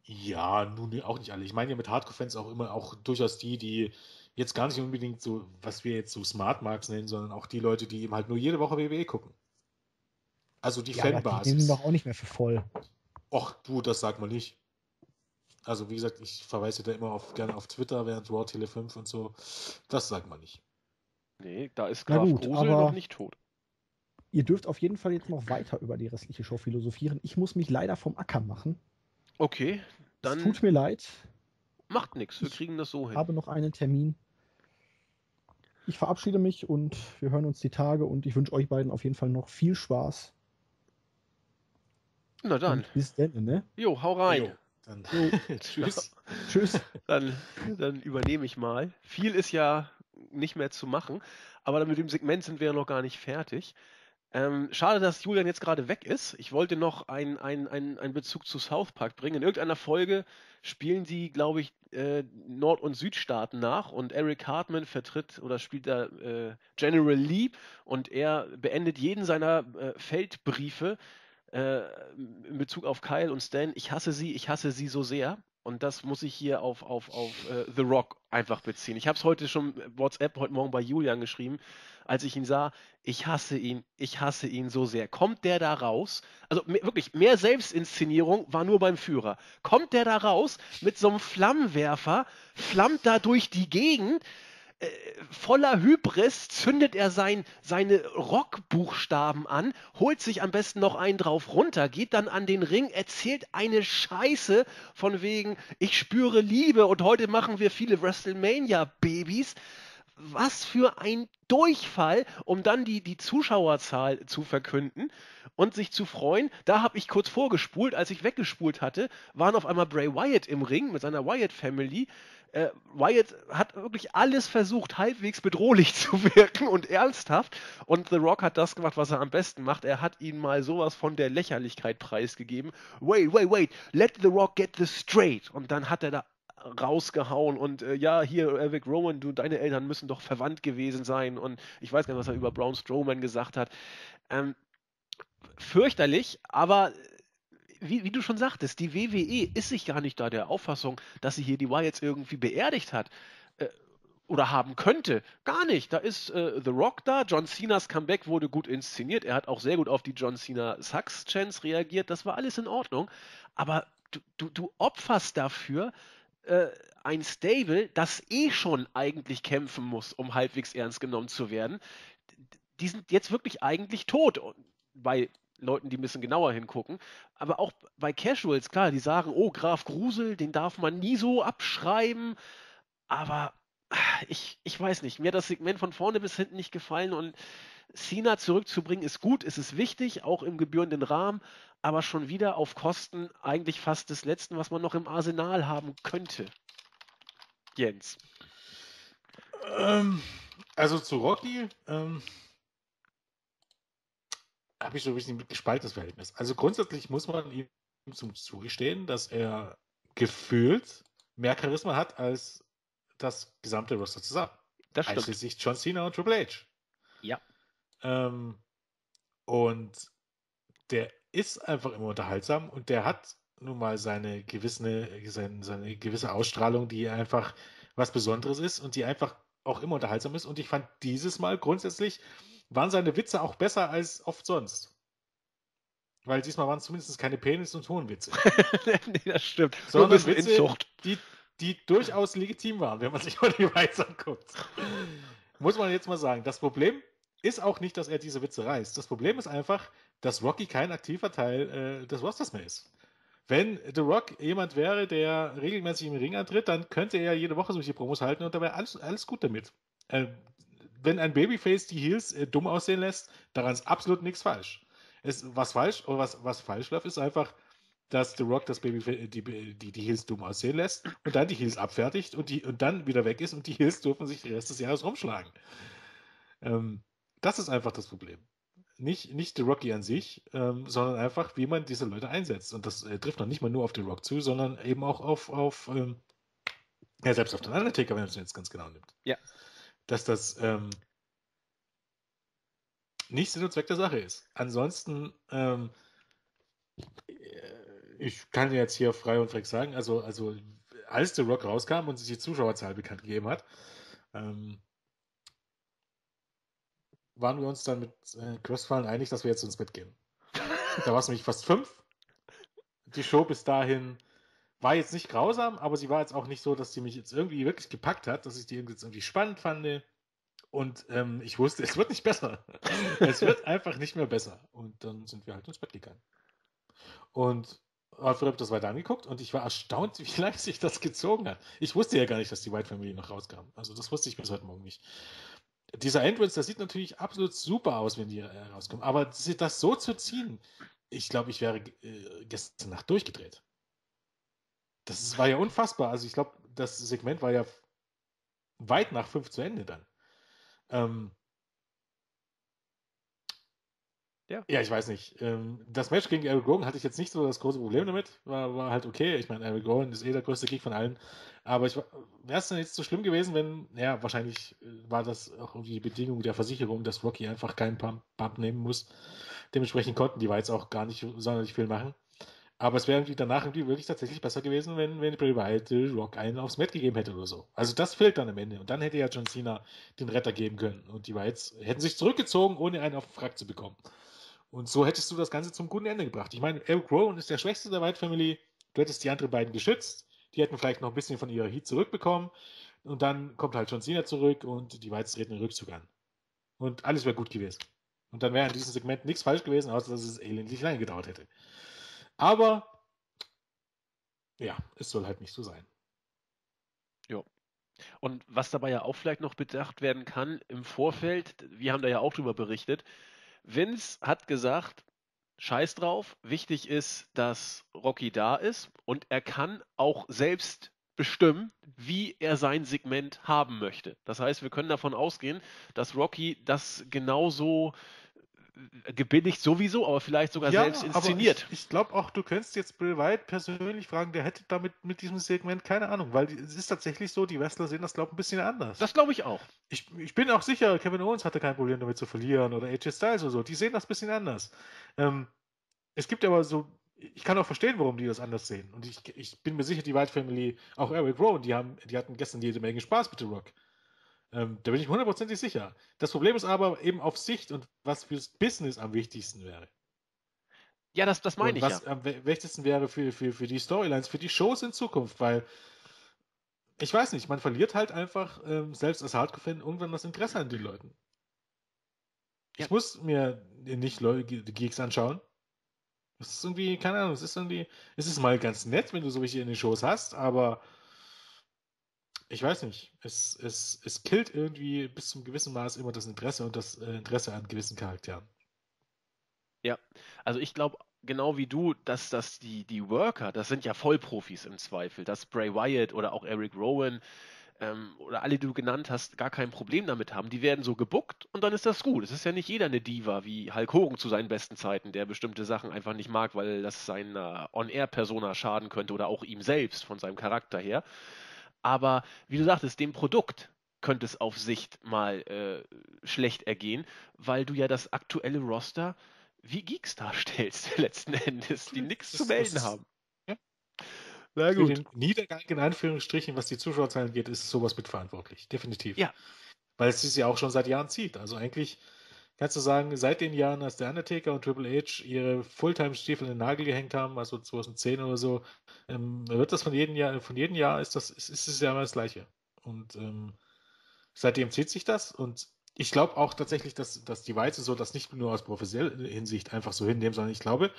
Ja, nun auch nicht alle. Ich meine ja mit Hardcore-Fans auch immer auch durchaus die, die jetzt gar nicht unbedingt so, was wir jetzt so Smart Marks nennen, sondern auch die Leute, die eben halt nur jede Woche W W E gucken. Also die ja, Fanbasis. Die nehmen doch auch nicht mehr für voll. Och, du, das sag mal nicht. Also wie gesagt, ich verweise da immer auf, gerne auf Twitter, während Raw Tele fünf und so. Das sagt man nicht. Nee, da ist Graf gut, Grusel noch nicht tot. Ihr dürft auf jeden Fall jetzt noch weiter über die restliche Show philosophieren. Ich muss mich leider vom Acker machen. Okay, dann... Es tut mir leid. Macht nichts, wir kriegen das so hin. Ich habe noch einen Termin. Ich verabschiede mich und wir hören uns die Tage und ich wünsche euch beiden auf jeden Fall noch viel Spaß. Na dann. Und bis dann, ne? Jo, hau rein. Jo, dann. Jo. Tschüss. Tschüss. Dann, dann übernehme ich mal. Viel ist ja nicht mehr zu machen, aber mit dem Segment sind wir ja noch gar nicht fertig. Ähm, schade, dass Julian jetzt gerade weg ist. Ich wollte noch einen ein Bezug zu South Park bringen. In irgendeiner Folge spielen sie, glaube ich, äh, Nord- und Südstaaten nach und Eric Hartman vertritt oder spielt da äh, General Lee und er beendet jeden seiner äh, Feldbriefe äh, in Bezug auf Kyle und Stan. Ich hasse sie, ich hasse sie so sehr. Und das muss ich hier auf, auf, auf äh, The Rock einfach beziehen. Ich habe es heute schon WhatsApp heute Morgen bei Julian geschrieben, als ich ihn sah, ich hasse ihn, ich hasse ihn so sehr. Kommt der da raus? Also mehr, wirklich, mehr Selbstinszenierung war nur beim Führer. Kommt der da raus mit so einem Flammenwerfer, flammt da durch die Gegend, äh, voller Hybris zündet er sein, seine Rockbuchstaben an, holt sich am besten noch einen drauf runter, geht dann an den Ring, erzählt eine Scheiße von wegen, ich spüre Liebe und heute machen wir viele WrestleMania-Babys. Was für ein Durchfall, um dann die, die Zuschauerzahl zu verkünden und sich zu freuen. Da habe ich kurz vorgespult, als ich weggespult hatte, waren auf einmal Bray Wyatt im Ring mit seiner Wyatt Family. Äh, Wyatt hat wirklich alles versucht, halbwegs bedrohlich zu wirken und ernsthaft. Und The Rock hat das gemacht, was er am besten macht. Er hat ihn mal sowas von der Lächerlichkeit preisgegeben. Wait, wait, wait, let The Rock get this straight. Und dann hat er da rausgehauen und äh, ja, hier, Erick Rowan, du und deine Eltern müssen doch verwandt gewesen sein und ich weiß gar nicht, was er über Braun Strowman gesagt hat. Ähm, fürchterlich, aber wie, wie du schon sagtest, die W W E ist sich gar nicht da der Auffassung, dass sie hier die Wyatts irgendwie beerdigt hat äh, oder haben könnte. Gar nicht. Da ist äh, The Rock da, John Cenas Comeback wurde gut inszeniert, er hat auch sehr gut auf die John Cena Sucks Chance reagiert, das war alles in Ordnung, aber du, du, du opferst dafür ein Stable, das eh schon eigentlich kämpfen muss, um halbwegs ernst genommen zu werden, die sind jetzt wirklich eigentlich tot. Bei Leuten, die ein bisschen genauer hingucken. Aber auch bei Casuals, klar, die sagen, oh, Graf Grusel, den darf man nie so abschreiben. Aber ich, ich weiß nicht, mir hat das Segment von vorne bis hinten nicht gefallen und Cena zurückzubringen ist gut, es ist wichtig, auch im gebührenden Rahmen, aber schon wieder auf Kosten eigentlich fast des Letzten, was man noch im Arsenal haben könnte. Jens. Ähm, also zu Rocky ähm, habe ich so ein bisschen gespaltenes Verhältnis. Also grundsätzlich muss man ihm zum zugestehen, dass er gefühlt mehr Charisma hat als das gesamte Roster zusammen. Das stimmt. Einschließlich John Cena und Triple H. Ja. Ähm, und der ist einfach immer unterhaltsam und der hat nun mal seine gewisse, seine, seine gewisse Ausstrahlung, die einfach was Besonderes ist und die einfach auch immer unterhaltsam ist. Und ich fand dieses Mal grundsätzlich, waren seine Witze auch besser als oft sonst. Weil diesmal waren es zumindest keine Penis- und Hohnwitze. Nee, das stimmt. Sondern Witze, die, die durchaus legitim waren, wenn man sich mal die Weizen anguckt. Muss man jetzt mal sagen. Das Problem ist auch nicht, dass er diese Witze reißt. Das Problem ist einfach, dass Rocky kein aktiver Teil äh, des Rosters mehr ist. Wenn The Rock jemand wäre, der regelmäßig im Ring antritt, dann könnte er jede Woche solche Promos halten und da wäre alles, alles gut damit. Äh, wenn ein Babyface die Heels äh, dumm aussehen lässt, daran ist absolut nichts falsch. Es, was falsch oder was, was falsch läuft, ist einfach, dass The Rock das Baby, die, die, die Heels dumm aussehen lässt und dann die Heels abfertigt und, die, und dann wieder weg ist und die Heels dürfen sich den Rest des Jahres rumschlagen. Ähm, Das ist einfach das Problem. Nicht, nicht The Rocky an sich, ähm, sondern einfach, wie man diese Leute einsetzt. Und das äh, trifft noch nicht mal nur auf The Rock zu, sondern eben auch auf, auf ähm, ja, selbst auf den Undertaker, wenn man es jetzt ganz genau nimmt. Ja. Dass das ähm, nicht Sinn und Zweck der Sache ist. Ansonsten, ähm, ich kann jetzt hier frei und frech sagen, also, also als The Rock rauskam und sich die Zuschauerzahl bekannt gegeben hat, ähm, waren wir uns dann mit äh, Chris Fallen einig, dass wir jetzt ins Bett gehen. Da war es nämlich fast fünf. Die Show bis dahin war jetzt nicht grausam, aber sie war jetzt auch nicht so, dass sie mich jetzt irgendwie wirklich gepackt hat, dass ich die jetzt irgendwie spannend fand. Und ähm, ich wusste, es wird nicht besser. Es wird einfach nicht mehr besser. Und dann sind wir halt ins Bett gegangen. Und Alfred hat das weiter angeguckt und ich war erstaunt, wie lange sich das gezogen hat. Ich wusste ja gar nicht, dass die Wyatt Family noch rauskam. Also das wusste ich bis heute Morgen nicht. Dieser Entrance, das sieht natürlich absolut super aus, wenn die rauskommen. Aber das so zu ziehen, ich glaube, ich wäre äh, gestern Nacht durchgedreht. Das war ja unfassbar. Also ich glaube, das Segment war ja weit nach fünf zu Ende dann. Ähm, ja. ja, ich weiß nicht. Ähm, das Match gegen Erick Rowan hatte ich jetzt nicht so das große Problem damit. War, war halt okay. Ich meine, Erick Rowan ist eh der größte Krieg von allen. Aber wäre es denn jetzt so schlimm gewesen, wenn, ja, wahrscheinlich war das auch irgendwie die Bedingung der Versicherung, dass Rocky einfach keinen Pump, Pump nehmen muss. Dementsprechend konnten die Whites auch gar nicht sonderlich viel machen. Aber es wäre irgendwie danach irgendwie wirklich tatsächlich besser gewesen, wenn, wenn Bray Wyatt Rock einen aufs Mat gegeben hätte oder so. Also das fehlt dann am Ende. Und dann hätte ja John Cena den Retter geben können. Und die Whites hätten sich zurückgezogen, ohne einen auf den Frack zu bekommen. Und so hättest du das Ganze zum guten Ende gebracht. Ich meine, Erick Rowan ist der Schwächste der Wyatt Family. Du hättest die anderen beiden geschützt. Die hätten vielleicht noch ein bisschen von ihrer Heat zurückbekommen. Und dann kommt halt John Cena zurück und die Whites treten den Rückzug an. Und alles wäre gut gewesen. Und dann wäre in diesem Segment nichts falsch gewesen, außer dass es elendlich lange gedauert hätte. Aber, ja, es soll halt nicht so sein. Jo. Und was dabei ja auch vielleicht noch bedacht werden kann, im Vorfeld, wir haben da ja auch drüber berichtet, Vince hat gesagt, scheiß drauf, wichtig ist, dass Rocky da ist und er kann auch selbst bestimmen, wie er sein Segment haben möchte. Das heißt, wir können davon ausgehen, dass Rocky das genauso gebilligt sowieso, aber vielleicht sogar ja, selbst inszeniert. Ich, ich glaube auch, du könntest jetzt Bill White persönlich fragen, der hätte damit mit diesem Segment keine Ahnung, weil es ist tatsächlich so, die Wrestler sehen das, glaube ich, ein bisschen anders. Das glaube ich auch. Ich, ich bin auch sicher, Kevin Owens hatte kein Problem damit zu verlieren oder A J Styles oder so, die sehen das ein bisschen anders. Ähm, es gibt aber so, ich kann auch verstehen, warum die das anders sehen und ich, ich bin mir sicher, die Wyatt Family, auch Erick Rowan, die, haben, die hatten gestern jede Menge Spaß mit The Rock. Ähm, da bin ich mir hundertprozentig sicher. Das Problem ist aber eben auf Sicht und was fürs Business am wichtigsten wäre. Ja, das, das meine ich ja. Was am wichtigsten wäre für, für, für die Storylines, für die Shows in Zukunft, weil ich weiß nicht, man verliert halt einfach ähm, selbst als Hardcore-Fan irgendwann das Interesse an den Leuten. Ja. Ich muss mir nicht Leute, die Geeks anschauen. Das ist irgendwie, keine Ahnung, es ist irgendwie, es ist mal ganz nett, wenn du so welche in den Shows hast, aber ich weiß nicht, es, es, es killt irgendwie bis zum gewissen Maß immer das Interesse und das äh, Interesse an gewissen Charakteren. Ja, also ich glaube, genau wie du, dass, dass die, die Worker, das sind ja Vollprofis im Zweifel, dass Bray Wyatt oder auch Erick Rowan ähm, oder alle, die du genannt hast, gar kein Problem damit haben. Die werden so gebuckt und dann ist das gut. Es ist ja nicht jeder eine Diva, wie Hulk Hogan zu seinen besten Zeiten, der bestimmte Sachen einfach nicht mag, weil das seiner On-Air-Persona schaden könnte oder auch ihm selbst von seinem Charakter her. Aber wie du sagtest, dem Produkt könnte es auf Sicht mal äh, schlecht ergehen, weil du ja das aktuelle Roster wie Geeks darstellst, letzten Endes, die nichts zu melden ist, haben. Ja. Na gut. Für den Niedergang in Anführungsstrichen, was die Zuschauerzahlen geht, ist sowas mitverantwortlich, definitiv. Ja. Weil es sich ja auch schon seit Jahren zieht. Also eigentlich kannst du sagen, seit den Jahren, als der Undertaker und Triple H ihre Fulltime-Stiefel in den Nagel gehängt haben, also zwanzig zehn oder so, ähm, wird das von jedem Jahr, von jedem Jahr ist das, ist, ist es ja immer das Gleiche. Und ähm, seitdem zieht sich das und ich glaube auch tatsächlich, dass, dass die Weizen so das nicht nur aus professioneller Hinsicht einfach so hinnehmen, sondern ich glaube,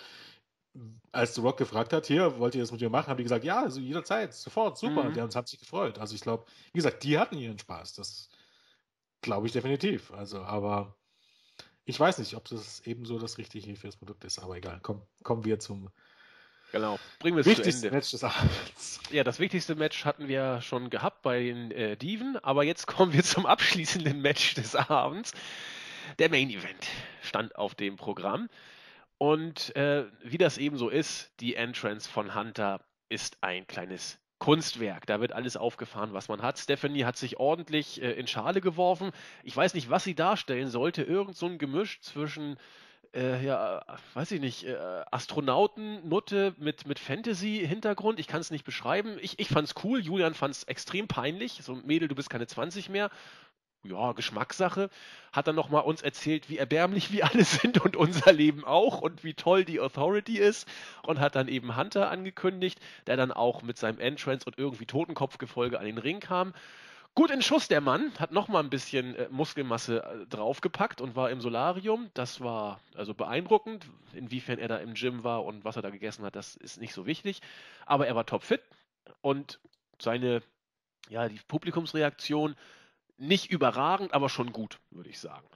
als The Rock gefragt hat, hier, wollt ihr das mit mir machen, haben die gesagt, ja, also jederzeit, sofort, super, mhm. Die haben, haben sich gefreut. Also ich glaube, wie gesagt, die hatten ihren Spaß, das glaube ich definitiv. Also, aber ich weiß nicht, ob das eben so das Richtige für das Produkt ist, aber egal. Komm, kommen wir zum genau. Bringen wir wichtigsten zu Ende. Match des Abends. Ja, das wichtigste Match hatten wir schon gehabt bei den äh, Diven, aber jetzt kommen wir zum abschließenden Match des Abends. Der Main Event stand auf dem Programm und äh, wie das eben so ist, die Entrance von Hunter ist ein kleines Kunstwerk, da wird alles aufgefahren, was man hat. Stephanie hat sich ordentlich äh, in Schale geworfen. Ich weiß nicht, was sie darstellen sollte. Irgend so ein Gemisch zwischen, äh, ja, weiß ich nicht, äh, Astronauten-Nutte mit, mit Fantasy-Hintergrund. Ich kann es nicht beschreiben. Ich, ich fand's cool. Julian fand's extrem peinlich. So, Mädel, du bist keine zwanzig mehr. ja, Geschmackssache, hat dann nochmal uns erzählt, wie erbärmlich wir alle sind und unser Leben auch und wie toll die Authority ist und hat dann eben Hunter angekündigt, der dann auch mit seinem Entrance und irgendwie Totenkopfgefolge an den Ring kam. Gut in Schuss der Mann, hat nochmal ein bisschen äh, Muskelmasse äh, draufgepackt und war im Solarium. Das war also beeindruckend, inwiefern er da im Gym war und was er da gegessen hat, das ist nicht so wichtig. Aber er war topfit und seine, ja, die Publikumsreaktion nicht überragend, aber schon gut, würde ich sagen.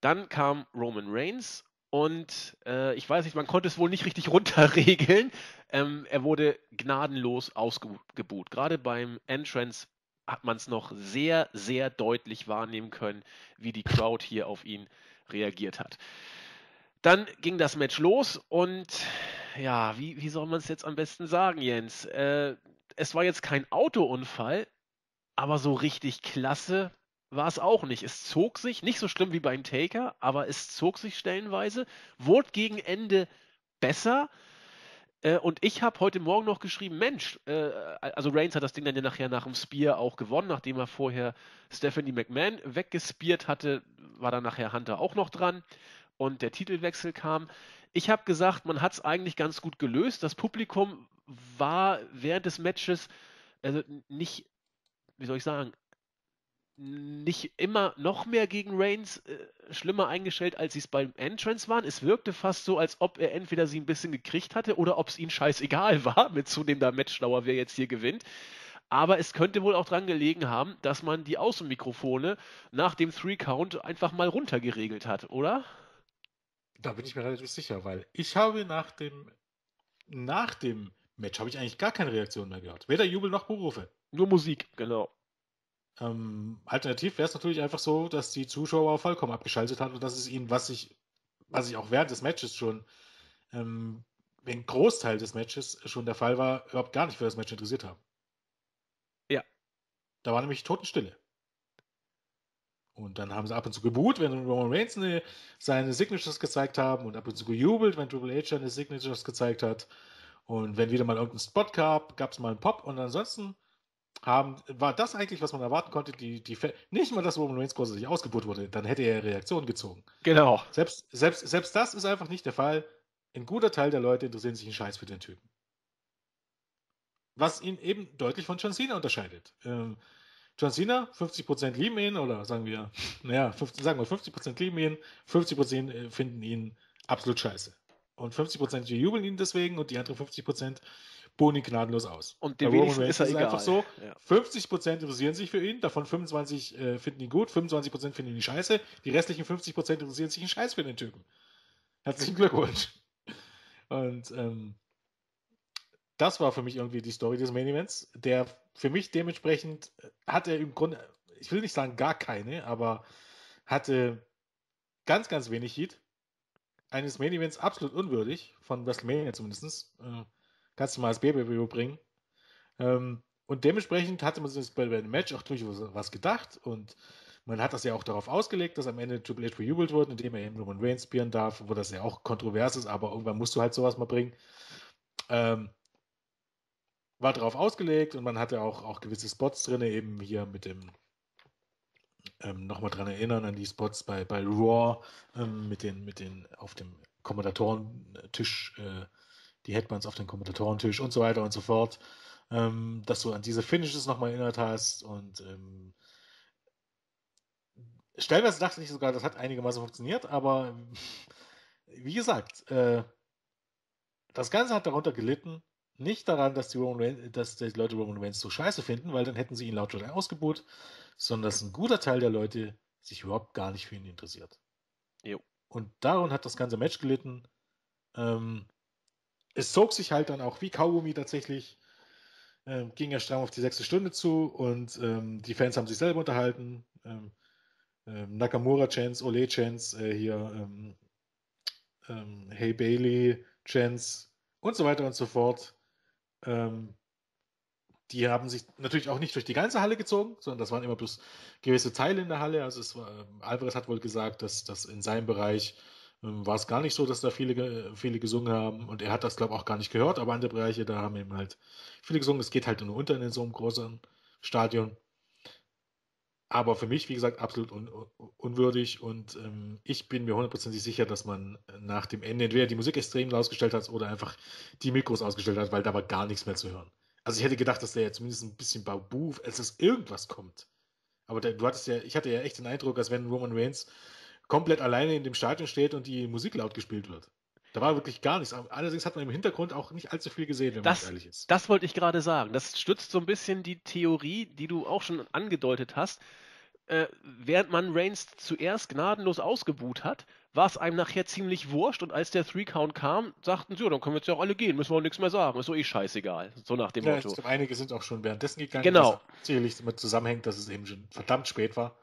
Dann kam Roman Reigns und äh, ich weiß nicht, man konnte es wohl nicht richtig runterregeln. Ähm, er wurde gnadenlos ausgebuht. Gerade beim Entrance hat man es noch sehr, sehr deutlich wahrnehmen können, wie die Crowd hier auf ihn reagiert hat. Dann ging das Match los und ja, wie, wie soll man es jetzt am besten sagen, Jens? Äh, es war jetzt kein Autounfall, aber so richtig klasse war es auch nicht. Es zog sich, nicht so schlimm wie beim Taker, aber es zog sich stellenweise, wurde gegen Ende besser. Äh, und ich habe heute Morgen noch geschrieben, Mensch, äh, also Reigns hat das Ding dann ja nachher nach dem Spear auch gewonnen, nachdem er vorher Stephanie McMahon weggespiert hatte, war dann nachher Hunter auch noch dran und der Titelwechsel kam. Ich habe gesagt, man hat es eigentlich ganz gut gelöst. Das Publikum war während des Matches also nicht, wie soll ich sagen, nicht immer noch mehr gegen Reigns äh, schlimmer eingestellt, als sie es beim Entrance waren. Es wirkte fast so, als ob er entweder sie ein bisschen gekriegt hatte oder ob es ihm scheißegal war, mit zunehmender Matchdauer, wer jetzt hier gewinnt. Aber es könnte wohl auch dran gelegen haben, dass man die Außenmikrofone nach dem Three-Count einfach mal runtergeregelt hat, oder? Da bin ich mir relativ sicher, weil ich habe nach dem, nach dem Match habe ich eigentlich gar keine Reaktion mehr gehört. Weder Jubel noch Berufe. Nur Musik, genau. Ähm, alternativ wäre es natürlich einfach so, dass die Zuschauer vollkommen abgeschaltet haben und das ist ihnen, was ich, was ich auch während des Matches schon, ähm, den Großteil des Matches schon der Fall war, überhaupt gar nicht für das Match interessiert haben. Ja. Da war nämlich Totenstille. Und dann haben sie ab und zu gebuht, wenn Roman Reigns eine, seine Signatures gezeigt haben und ab und zu gejubelt, wenn Triple H seine Signatures gezeigt hat. Und wenn wieder mal irgendein Spot gab, gab es mal einen Pop und ansonsten haben, war das eigentlich, was man erwarten konnte, die, die Fa- nicht mal, dass Roman Reigns großartig ausgebucht wurde, dann hätte er Reaktionen gezogen. Genau. Selbst, selbst, selbst das ist einfach nicht der Fall. Ein guter Teil der Leute interessieren sich einen Scheiß für den Typen. Was ihn eben deutlich von John Cena unterscheidet. Ähm, John Cena, fünfzig Prozent lieben ihn, oder sagen wir, naja, fünfzig, sagen wir fünfzig Prozent lieben ihn, fünfzig Prozent finden ihn absolut scheiße. Und fünfzig Prozent jubeln ihn deswegen und die anderen fünfzig Prozent bohnen ihn gnadenlos aus. Und dem wenigsten ist er egal. Einfach so, ja. fünfzig Prozent interessieren sich für ihn, davon fünfundzwanzig Prozent äh, finden ihn gut, fünfundzwanzig Prozent finden ihn scheiße, die restlichen fünfzig Prozent interessieren sich einen Scheiß für den Typen. Herzlichen Glückwunsch. Und ähm, das war für mich irgendwie die Story des Main Events, der für mich dementsprechend hat er im Grunde, ich will nicht sagen gar keine, aber hatte ganz, ganz wenig Heat. Eines Main Events absolut unwürdig, von WrestleMania zumindest. Äh, kannst du mal als B B W bringen. Ähm, und dementsprechend hatte man sich bei dem Match auch durchaus was gedacht und man hat das ja auch darauf ausgelegt, dass am Ende Triple H bejubelt wird, indem er eben Roman Reigns spielen darf, wo das ja auch kontrovers ist, aber irgendwann musst du halt sowas mal bringen. Ähm, war darauf ausgelegt und man hatte auch, auch gewisse Spots drin, eben hier mit dem Ähm, nochmal dran erinnern an die Spots bei, bei Raw ähm, mit, den, mit den auf dem Kommentatoren-Tisch, äh, die Headbands auf dem Kommentatoren-Tisch und so weiter und so fort, ähm, dass du an diese Finishes nochmal erinnert hast und ähm, stellenweise dachte ich sogar, das hat einigermaßen funktioniert, aber wie gesagt, äh, das Ganze hat darunter gelitten, nicht daran, dass die, Roman Reigns, dass die Leute Roman Reigns so scheiße finden, weil dann hätten sie ihn laut schon ausgebuht, sondern dass ein guter Teil der Leute sich überhaupt gar nicht für ihn interessiert. Jo. Und daran hat das ganze Match gelitten. Ähm, es zog sich halt dann auch wie Kaugummi tatsächlich, ähm, ging ja stramm auf die sechste Stunde zu und ähm, die Fans haben sich selber unterhalten. Ähm, ähm, Nakamura Jens, Ole Jens, äh, hier ähm, ähm, Hey Bailey Jens und so weiter und so fort. Ähm, die haben sich natürlich auch nicht durch die ganze Halle gezogen, sondern das waren immer bloß gewisse Teile in der Halle. Also es war, ähm, Alvarez hat wohl gesagt, dass, dass in seinem Bereich ähm, war es gar nicht so, dass da viele, viele gesungen haben und er hat das, glaube ich, auch gar nicht gehört, aber andere Bereiche, da haben eben halt viele gesungen. Es geht halt nur unter in so einem großen Stadion. Aber für mich, wie gesagt, absolut un unwürdig und ähm, ich bin mir hundertprozentig sicher, dass man nach dem Ende entweder die Musik extrem ausgestellt hat oder einfach die Mikros ausgestellt hat, weil da war gar nichts mehr zu hören. Also ich hätte gedacht, dass der ja zumindest ein bisschen Babu, als dass irgendwas kommt. Aber der, du hattest ja, ich hatte ja echt den Eindruck, als wenn Roman Reigns komplett alleine in dem Stadion steht und die Musik laut gespielt wird. Da war wirklich gar nichts. Allerdings hat man im Hintergrund auch nicht allzu viel gesehen, wenn das, man ehrlich ist. Das wollte ich gerade sagen. Das stützt so ein bisschen die Theorie, die du auch schon angedeutet hast. Äh, während man Reigns zuerst gnadenlos ausgebuht hat, war es einem nachher ziemlich wurscht. Und als der Three-Count kam, sagten sie, ja, dann können wir jetzt ja auch alle gehen, müssen wir auch nichts mehr sagen. Ist so eh scheißegal. So nach dem ja, Motto. Jetzt, einige sind auch schon währenddessen gegangen. Genau. Was sicherlich damit zusammenhängt, dass es eben schon verdammt spät war.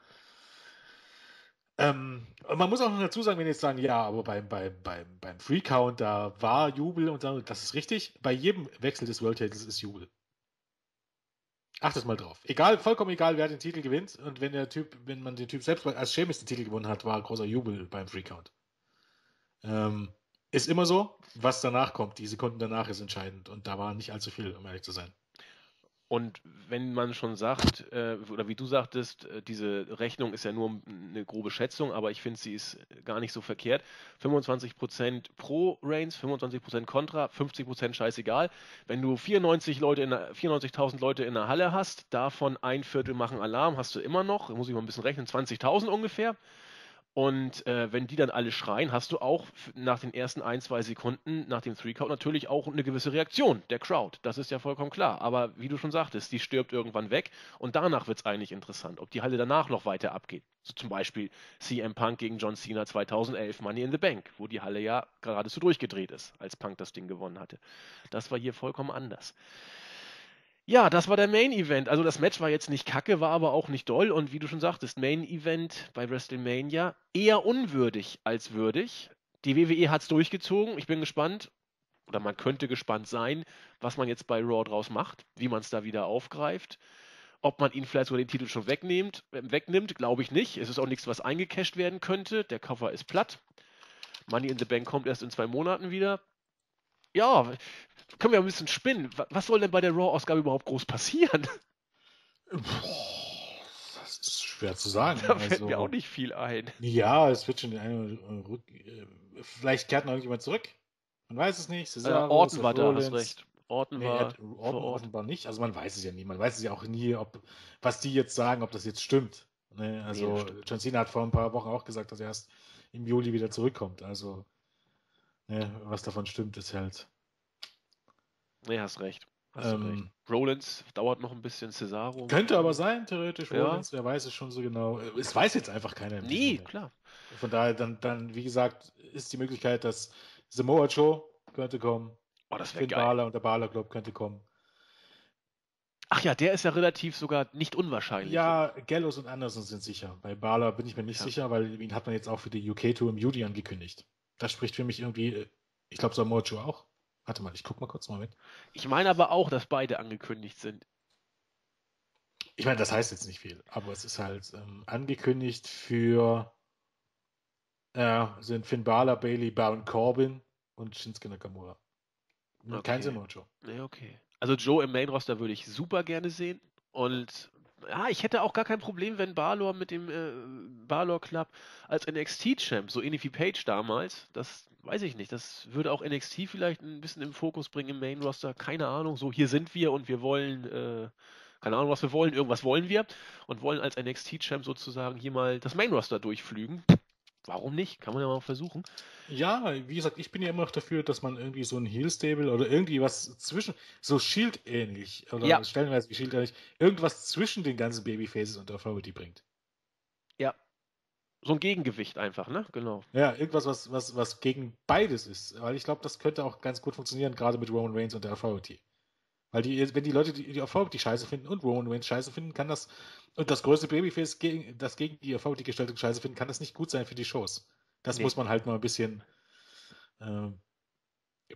Ähm, man muss auch noch dazu sagen, wenn jetzt sagen, ja, aber beim, beim, beim, beim Free Count, da war Jubel und dann, das ist richtig. Bei jedem Wechsel des World Titles ist Jubel. Achtet mal drauf. Egal, vollkommen egal, wer den Titel gewinnt. Und wenn der Typ, wenn man den Typ selbst als Sheamus den Titel gewonnen hat, war großer Jubel beim Free Count. Ähm, ist immer so, was danach kommt. Die Sekunden danach ist entscheidend. Und da war nicht allzu viel, um ehrlich zu sein. Und wenn man schon sagt, äh, oder wie du sagtest, äh, diese Rechnung ist ja nur eine grobe Schätzung, aber ich finde, sie ist gar nicht so verkehrt. fünfundzwanzig Prozent pro Reigns, fünfundzwanzig Prozent kontra, fünfzig Prozent scheißegal. Wenn du vierundneunzigtausend Leute in der Halle hast, davon ein Viertel machen Alarm, hast du immer noch, muss ich mal ein bisschen rechnen, zwanzigtausend ungefähr. Und äh, wenn die dann alle schreien, hast du auch nach den ersten ein, zwei Sekunden, nach dem Three-Count natürlich auch eine gewisse Reaktion der Crowd. Das ist ja vollkommen klar. Aber wie du schon sagtest, die stirbt irgendwann weg. Und danach wird es eigentlich interessant, ob die Halle danach noch weiter abgeht. So zum Beispiel C M Punk gegen John Cena zweitausendelf Money in the Bank, wo die Halle ja geradezu durchgedreht ist, als Punk das Ding gewonnen hatte. Das war hier vollkommen anders. Ja, das war der Main-Event. Also das Match war jetzt nicht kacke, war aber auch nicht doll. Und wie du schon sagtest, Main-Event bei WrestleMania eher unwürdig als würdig. Die W W E hat es durchgezogen. Ich bin gespannt, oder man könnte gespannt sein, was man jetzt bei Raw draus macht, wie man es da wieder aufgreift. Ob man ihn vielleicht sogar den Titel schon wegnimmt, wegnimmt, glaube ich nicht. Es ist auch nichts, was eingecasht werden könnte. Der Koffer ist platt. Money in the Bank kommt erst in zwei Monaten wieder. Ja, können wir ein bisschen spinnen. Was soll denn bei der Raw-Ausgabe überhaupt groß passieren? Das ist schwer zu sagen. Da fällt also, mir auch nicht viel ein. Ja, es wird schon eine, vielleicht kehrt noch irgendjemand zurück. Man weiß es nicht. Cesaro, also Orton war da, hast recht. Orton nee, war Orton, Orton Ort. war nicht. Also man weiß es ja nie. Man weiß es ja auch nie, ob was die jetzt sagen, ob das jetzt stimmt. Ne? Also nee, stimmt. John Cena hat vor ein paar Wochen auch gesagt, dass er erst im Juli wieder zurückkommt. Also ne, was davon stimmt, ist halt... Nee, hast recht. Hast ähm, recht. Rollins dauert noch ein bisschen, Cesaro. Könnte aber sein, theoretisch. Ja. Rollins, wer weiß es schon so genau. Es weiß jetzt einfach keiner. Nee, klar. Von daher, dann, dann, wie gesagt, ist die Möglichkeit, dass Samoa Joe könnte kommen. Oh, das wäre geil. Balor und der Balor Club könnte kommen. Ach ja, der ist ja relativ sogar nicht unwahrscheinlich. Ja, Gallows und Anderson sind sicher. Bei Balor bin ich mir nicht ja. sicher, weil ihn hat man jetzt auch für die U K-Tour im Juli angekündigt. Das spricht für mich irgendwie, ich glaube, Samoa Joe auch. Warte mal, ich guck mal kurz mal mit. Ich meine aber auch, dass beide angekündigt sind. Ich meine, das heißt jetzt nicht viel, aber es ist halt ähm, angekündigt für äh, sind Finn Balor, Bayley, Baron Corbin und Shinsuke Nakamura. Okay. Kein Sinn, Joe. Nee, okay. Also Joe im Main-Roster würde ich super gerne sehen und ah, ich hätte auch gar kein Problem, wenn Balor mit dem äh, Balor Club als N X T-Champ, so ähnlich wie Page damals, das weiß ich nicht, das würde auch N X T vielleicht ein bisschen im Fokus bringen im Main-Roster, keine Ahnung, so hier sind wir und wir wollen, äh, keine Ahnung, was wir wollen, irgendwas wollen wir und wollen als N X T-Champ sozusagen hier mal das Main-Roster durchflügen. Warum nicht? Kann man ja mal versuchen. Ja, wie gesagt, ich bin ja immer noch dafür, dass man irgendwie so ein Heel-Stable oder irgendwie was zwischen, so Shield-ähnlich, oder ja. stellenweise wie Shield-ähnlich, irgendwas zwischen den ganzen Babyfaces und Authority bringt. Ja. So ein Gegengewicht einfach, ne? Genau. Ja, irgendwas, was, was, was gegen beides ist. Weil ich glaube, das könnte auch ganz gut funktionieren, gerade mit Roman Reigns und der Authority. Weil die, wenn die Leute die, die Authority scheiße finden und Roman Reigns scheiße finden, kann das, und das größte Babyface, gegen, das gegen die Authority gestellte scheiße finden, kann das nicht gut sein für die Shows. Das nee. muss man halt mal ein bisschen, äh, ein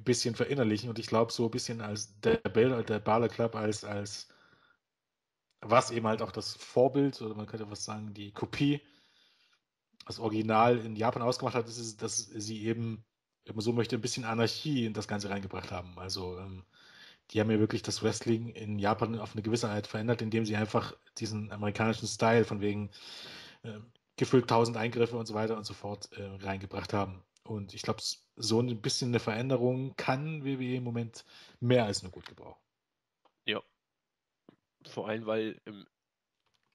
bisschen verinnerlichen und ich glaube, so ein bisschen als der, der Balor Club als, als was eben halt auch das Vorbild, oder man könnte was sagen, die Kopie, das Original in Japan ausgemacht hat, ist, dass sie eben, wenn man so möchte, ein bisschen Anarchie in das Ganze reingebracht haben. Also, ähm, die haben ja wirklich das Wrestling in Japan auf eine gewisse Art verändert, indem sie einfach diesen amerikanischen Style von wegen äh, gefühlt tausend Eingriffe und so weiter und so fort äh, reingebracht haben. Und ich glaube, so ein bisschen eine Veränderung kann W W E im Moment mehr als nur gut gebrauchen. Ja, vor allem, weil im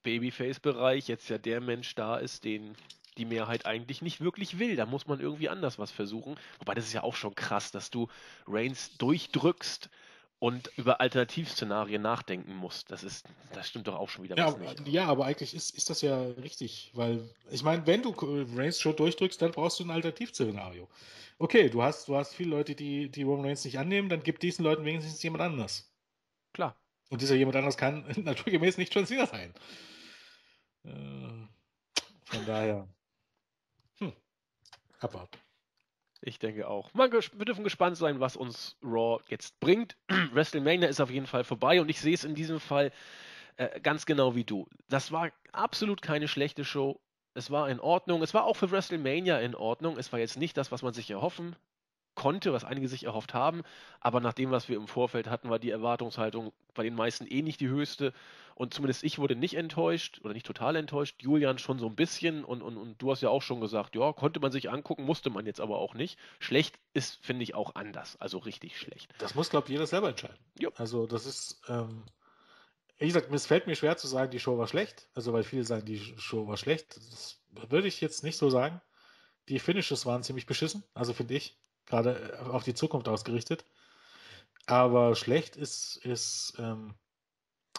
Babyface-Bereich jetzt ja der Mensch da ist, den die Mehrheit eigentlich nicht wirklich will. Da muss man irgendwie anders was versuchen. Wobei, das ist ja auch schon krass, dass du Reigns durchdrückst und über Alternativszenarien nachdenken musst. Das ist, das stimmt doch auch schon wieder. Ja, was nicht. Ja, aber eigentlich ist, ist das ja richtig, weil ich meine, wenn du Reigns schon durchdrückst, dann brauchst du ein Alternativszenario. Okay, du hast, du hast viele Leute, die, die Roman Reigns nicht annehmen, dann gib diesen Leuten wenigstens jemand anders. Klar. Und dieser jemand anders kann naturgemäß nicht John Cena sein. Äh, von daher. Hm. Abwarten. Ich denke auch. Man, wir dürfen gespannt sein, was uns Raw jetzt bringt. WrestleMania ist auf jeden Fall vorbei und ich sehe es in diesem Fall äh, ganz genau wie du. Das war absolut keine schlechte Show. Es war in Ordnung. Es war auch für WrestleMania in Ordnung. Es war jetzt nicht das, was man sich erhoffen konnte, was einige sich erhofft haben, aber nach dem, was wir im Vorfeld hatten, war die Erwartungshaltung bei den meisten eh nicht die höchste und zumindest ich wurde nicht enttäuscht oder nicht total enttäuscht, Julian schon so ein bisschen und, und, und du hast ja auch schon gesagt, ja, konnte man sich angucken, musste man jetzt aber auch nicht. Schlecht ist, finde ich, auch anders, also richtig schlecht. Das muss, glaube ich, jeder selber entscheiden. Jo. Also das ist, ähm, wie gesagt, es fällt mir schwer zu sagen, die Show war schlecht, also weil viele sagen, die Show war schlecht, das würde ich jetzt nicht so sagen. Die Finishes waren ziemlich beschissen, also finde ich. Gerade auf die Zukunft ausgerichtet. Aber schlecht ist, ist ähm,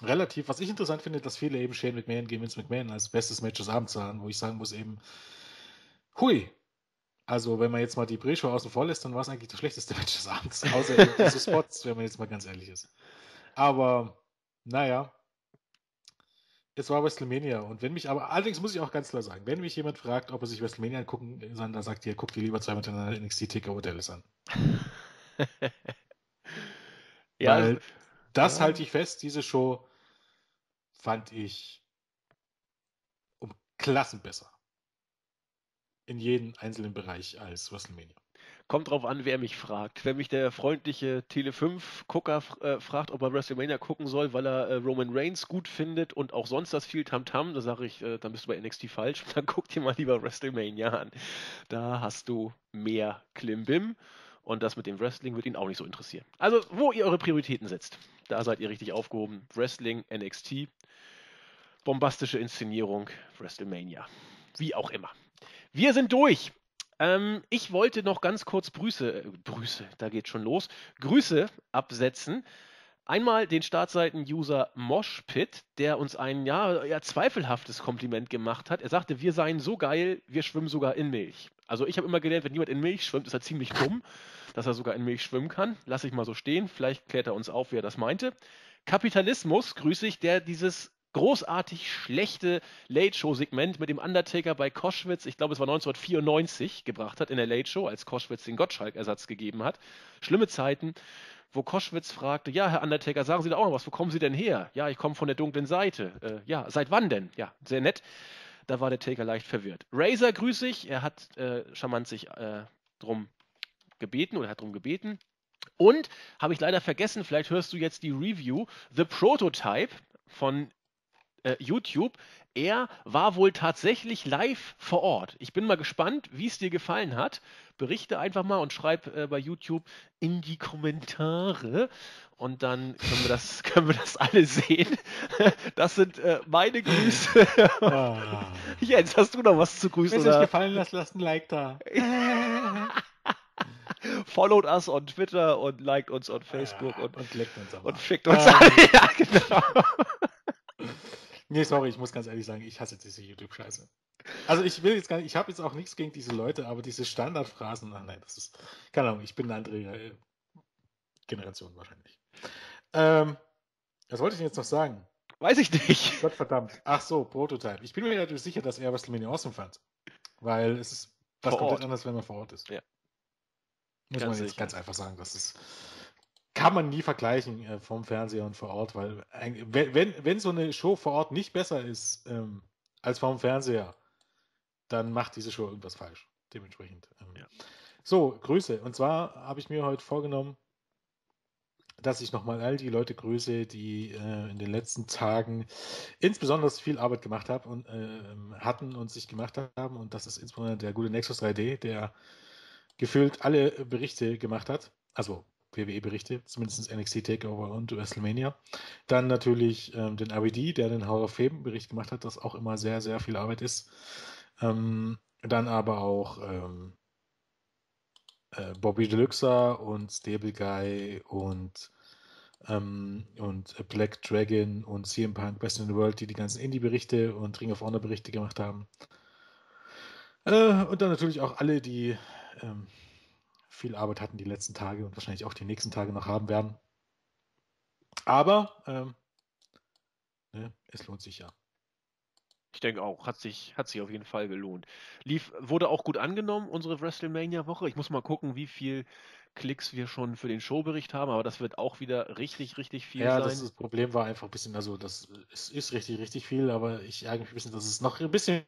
relativ. Was ich interessant finde, dass viele eben Shane McMahon gegen Vince McMahon als bestes Match des Abends sahen, wo ich sagen muss eben, hui. Also wenn man jetzt mal die Pre-Show außen vor lässt, dann war es eigentlich das schlechteste Match des Abends. Außer diese Spots, wenn man jetzt mal ganz ehrlich ist. Aber, naja. Es war WrestleMania und wenn mich, aber allerdings muss ich auch ganz klar sagen, wenn mich jemand fragt, ob er sich WrestleMania angucken soll, dann sagt ihr, guckt ihr lieber zwei miteinander N X T Takeover Dallas an. Ja, weil das ja. Halte ich fest, diese Show fand ich um Klassen besser. In jedem einzelnen Bereich als WrestleMania. Kommt drauf an, wer mich fragt. Wenn mich der freundliche Tele fünf-Gucker äh, fragt, ob er WrestleMania gucken soll, weil er äh, Roman Reigns gut findet und auch sonst das viel Tamtam, da sage ich, äh, dann bist du bei N X T falsch, dann guck dir mal lieber WrestleMania an. Da hast du mehr Klimbim und das mit dem Wrestling wird ihn auch nicht so interessieren. Also, wo ihr eure Prioritäten setzt, da seid ihr richtig aufgehoben. Wrestling, N X T, bombastische Inszenierung, WrestleMania. Wie auch immer. Wir sind durch. Ähm, ich wollte noch ganz kurz Brüße, äh, Brüße, da geht schon los, Grüße absetzen. Einmal den Startseiten-User Moshpit, der uns ein ja, ja zweifelhaftes Kompliment gemacht hat. Er sagte, wir seien so geil, wir schwimmen sogar in Milch. Also ich habe immer gelernt, wenn jemand in Milch schwimmt, ist er ziemlich dumm, dass er sogar in Milch schwimmen kann. Lass ich mal so stehen, vielleicht klärt er uns auf, wie er das meinte. Kapitalismus, grüße ich, der dieses großartig schlechte Late-Show-Segment mit dem Undertaker bei Koschwitz, ich glaube es war neunzehnhundertvierundneunzig, gebracht hat in der Late-Show, als Koschwitz den Gottschalk-Ersatz gegeben hat. Schlimme Zeiten, wo Koschwitz fragte, ja, Herr Undertaker, sagen Sie da auch noch was, wo kommen Sie denn her? Ja, ich komme von der dunklen Seite. Äh, ja, seit wann denn? Ja, sehr nett. Da war der Taker leicht verwirrt. Razor grüße ich, er hat äh, charmant sich äh, drum gebeten oder hat drum gebeten. Und, habe ich leider vergessen, vielleicht hörst du jetzt die Review, The Prototype von YouTube. Er war wohl tatsächlich live vor Ort. Ich bin mal gespannt, wie es dir gefallen hat. Berichte einfach mal und schreib äh, bei YouTube in die Kommentare und dann können wir das, können wir das alle sehen. Das sind äh, meine Grüße. Oh. Jens, hast du noch was zu grüßen? Wenn es euch gefallen hat, lasst ein Like da. Followed us on Twitter und liked uns on Facebook ah, und, und, uns und fickt uns ah. alle. Ja, genau. Nee, sorry, ich muss ganz ehrlich sagen, ich hasse diese YouTube-Scheiße. Also ich will jetzt gar nicht, ich habe jetzt auch nichts gegen diese Leute, aber diese Standardphrasen, ach nein, das ist, keine Ahnung, ich bin eine andere äh, Generation wahrscheinlich. Ähm, was wollte ich denn jetzt noch sagen? Weiß ich nicht. Gottverdammt. Ach so, Prototype. Ich bin mir natürlich sicher, dass er WrestleMania awesome fand, weil es ist was vor komplett Ort. Anders, wenn man vor Ort ist. Ja. Muss ganz man jetzt sicher. Ganz einfach sagen, das ist... Kann man nie vergleichen äh, vom Fernseher und vor Ort, weil äh, wenn, wenn so eine Show vor Ort nicht besser ist ähm, als vom Fernseher, dann macht diese Show irgendwas falsch. Dementsprechend. Ähm. Ja. So, Grüße. Und zwar habe ich mir heute vorgenommen, dass ich nochmal all die Leute grüße, die äh, in den letzten Tagen insbesondere viel Arbeit gemacht haben und äh, hatten und sich gemacht haben. Und das ist insbesondere der gute Nexus drei D, der gefühlt alle Berichte gemacht hat. Also W W E-Berichte, zumindest N X T Takeover und WrestleMania. Dann natürlich ähm, den R B D, der den Hall of Fame-Bericht gemacht hat, das auch immer sehr, sehr viel Arbeit ist. Ähm, dann aber auch ähm, äh, Bobby Deluxa und Stable Guy und, ähm, und Black Dragon und C M Punk, Best in the World, die die ganzen Indie-Berichte und Ring of Honor-Berichte gemacht haben. Äh, und dann natürlich auch alle, die ähm, viel Arbeit hatten die letzten Tage und wahrscheinlich auch die nächsten Tage noch haben werden. Aber ähm, ne, es lohnt sich ja. Ich denke auch, hat sich, hat sich auf jeden Fall gelohnt. Lief, wurde auch gut angenommen, unsere WrestleMania-Woche. Ich muss mal gucken, wie viel Klicks wir schon für den Showbericht haben, aber das wird auch wieder richtig, richtig viel ja, sein. Ja, das, das Problem war einfach ein bisschen, also das es ist richtig, richtig viel, aber ich ärgere mich ein bisschen, dass es noch ein bisschen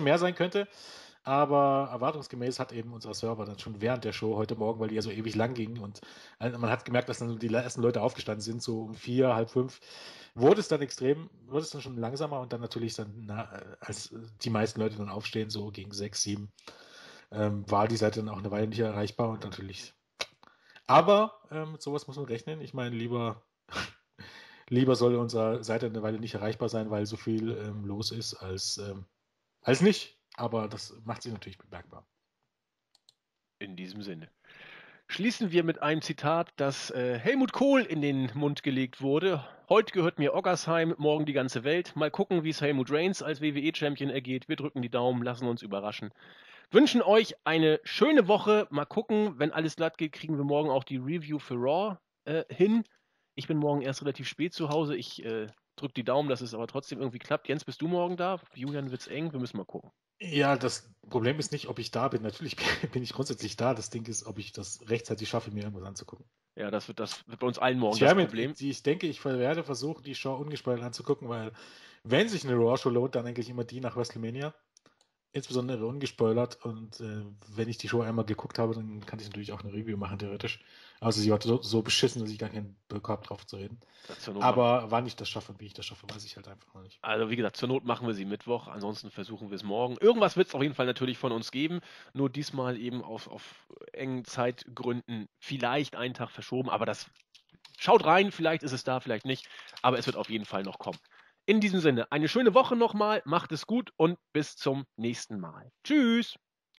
mehr sein könnte. Aber erwartungsgemäß hat eben unser Server dann schon während der Show heute Morgen, weil die ja so ewig lang ging und man hat gemerkt, dass dann die ersten Leute aufgestanden sind, so um vier, halb fünf, wurde es dann extrem, wurde es dann schon langsamer und dann natürlich dann, na, als die meisten Leute dann aufstehen, so gegen sechs, sieben, ähm, war die Seite dann auch eine Weile nicht erreichbar und natürlich, aber ähm, mit sowas muss man rechnen, ich meine, lieber, lieber soll unsere Seite eine Weile nicht erreichbar sein, weil so viel ähm, los ist, als, ähm, als nicht. Aber das macht sich natürlich bemerkbar. In diesem Sinne. Schließen wir mit einem Zitat, das äh, Helmut Kohl in den Mund gelegt wurde. Heute gehört mir Oggersheim, morgen die ganze Welt. Mal gucken, wie es Helmut Reigns als W W E-Champion ergeht. Wir drücken die Daumen, lassen uns überraschen. Wünschen euch eine schöne Woche. Mal gucken, wenn alles glatt geht, kriegen wir morgen auch die Review für Raw äh, hin. Ich bin morgen erst relativ spät zu Hause. Ich äh, drücke die Daumen, dass es aber trotzdem irgendwie klappt. Jens, bist du morgen da? Julian wird's eng. Wir müssen mal gucken. Ja, das Problem ist nicht, ob ich da bin. Natürlich bin ich grundsätzlich da. Das Ding ist, ob ich das rechtzeitig schaffe, mir irgendwas anzugucken. Ja, das wird, das wird bei uns allen morgen das Problem. Mit, ich denke, ich werde versuchen, die Show ungespalten anzugucken, weil wenn sich eine Raw-Show lohnt, dann eigentlich immer die nach WrestleMania. Insbesondere ungespoilert. Und äh, wenn ich die Show einmal geguckt habe, dann kann ich natürlich auch eine Review machen, theoretisch. Also sie war so, so beschissen, dass ich gar keinen Bock habe, drauf zu reden. Ja, aber wann ich das schaffe und wie ich das schaffe, weiß ich halt einfach noch nicht. Also wie gesagt, zur Not machen wir sie Mittwoch, ansonsten versuchen wir es morgen. Irgendwas wird es auf jeden Fall natürlich von uns geben, nur diesmal eben auf, auf engen Zeitgründen vielleicht einen Tag verschoben, aber das schaut rein, vielleicht ist es da, vielleicht nicht, aber es wird auf jeden Fall noch kommen. In diesem Sinne, eine schöne Woche nochmal, macht es gut und bis zum nächsten Mal. Tschüss!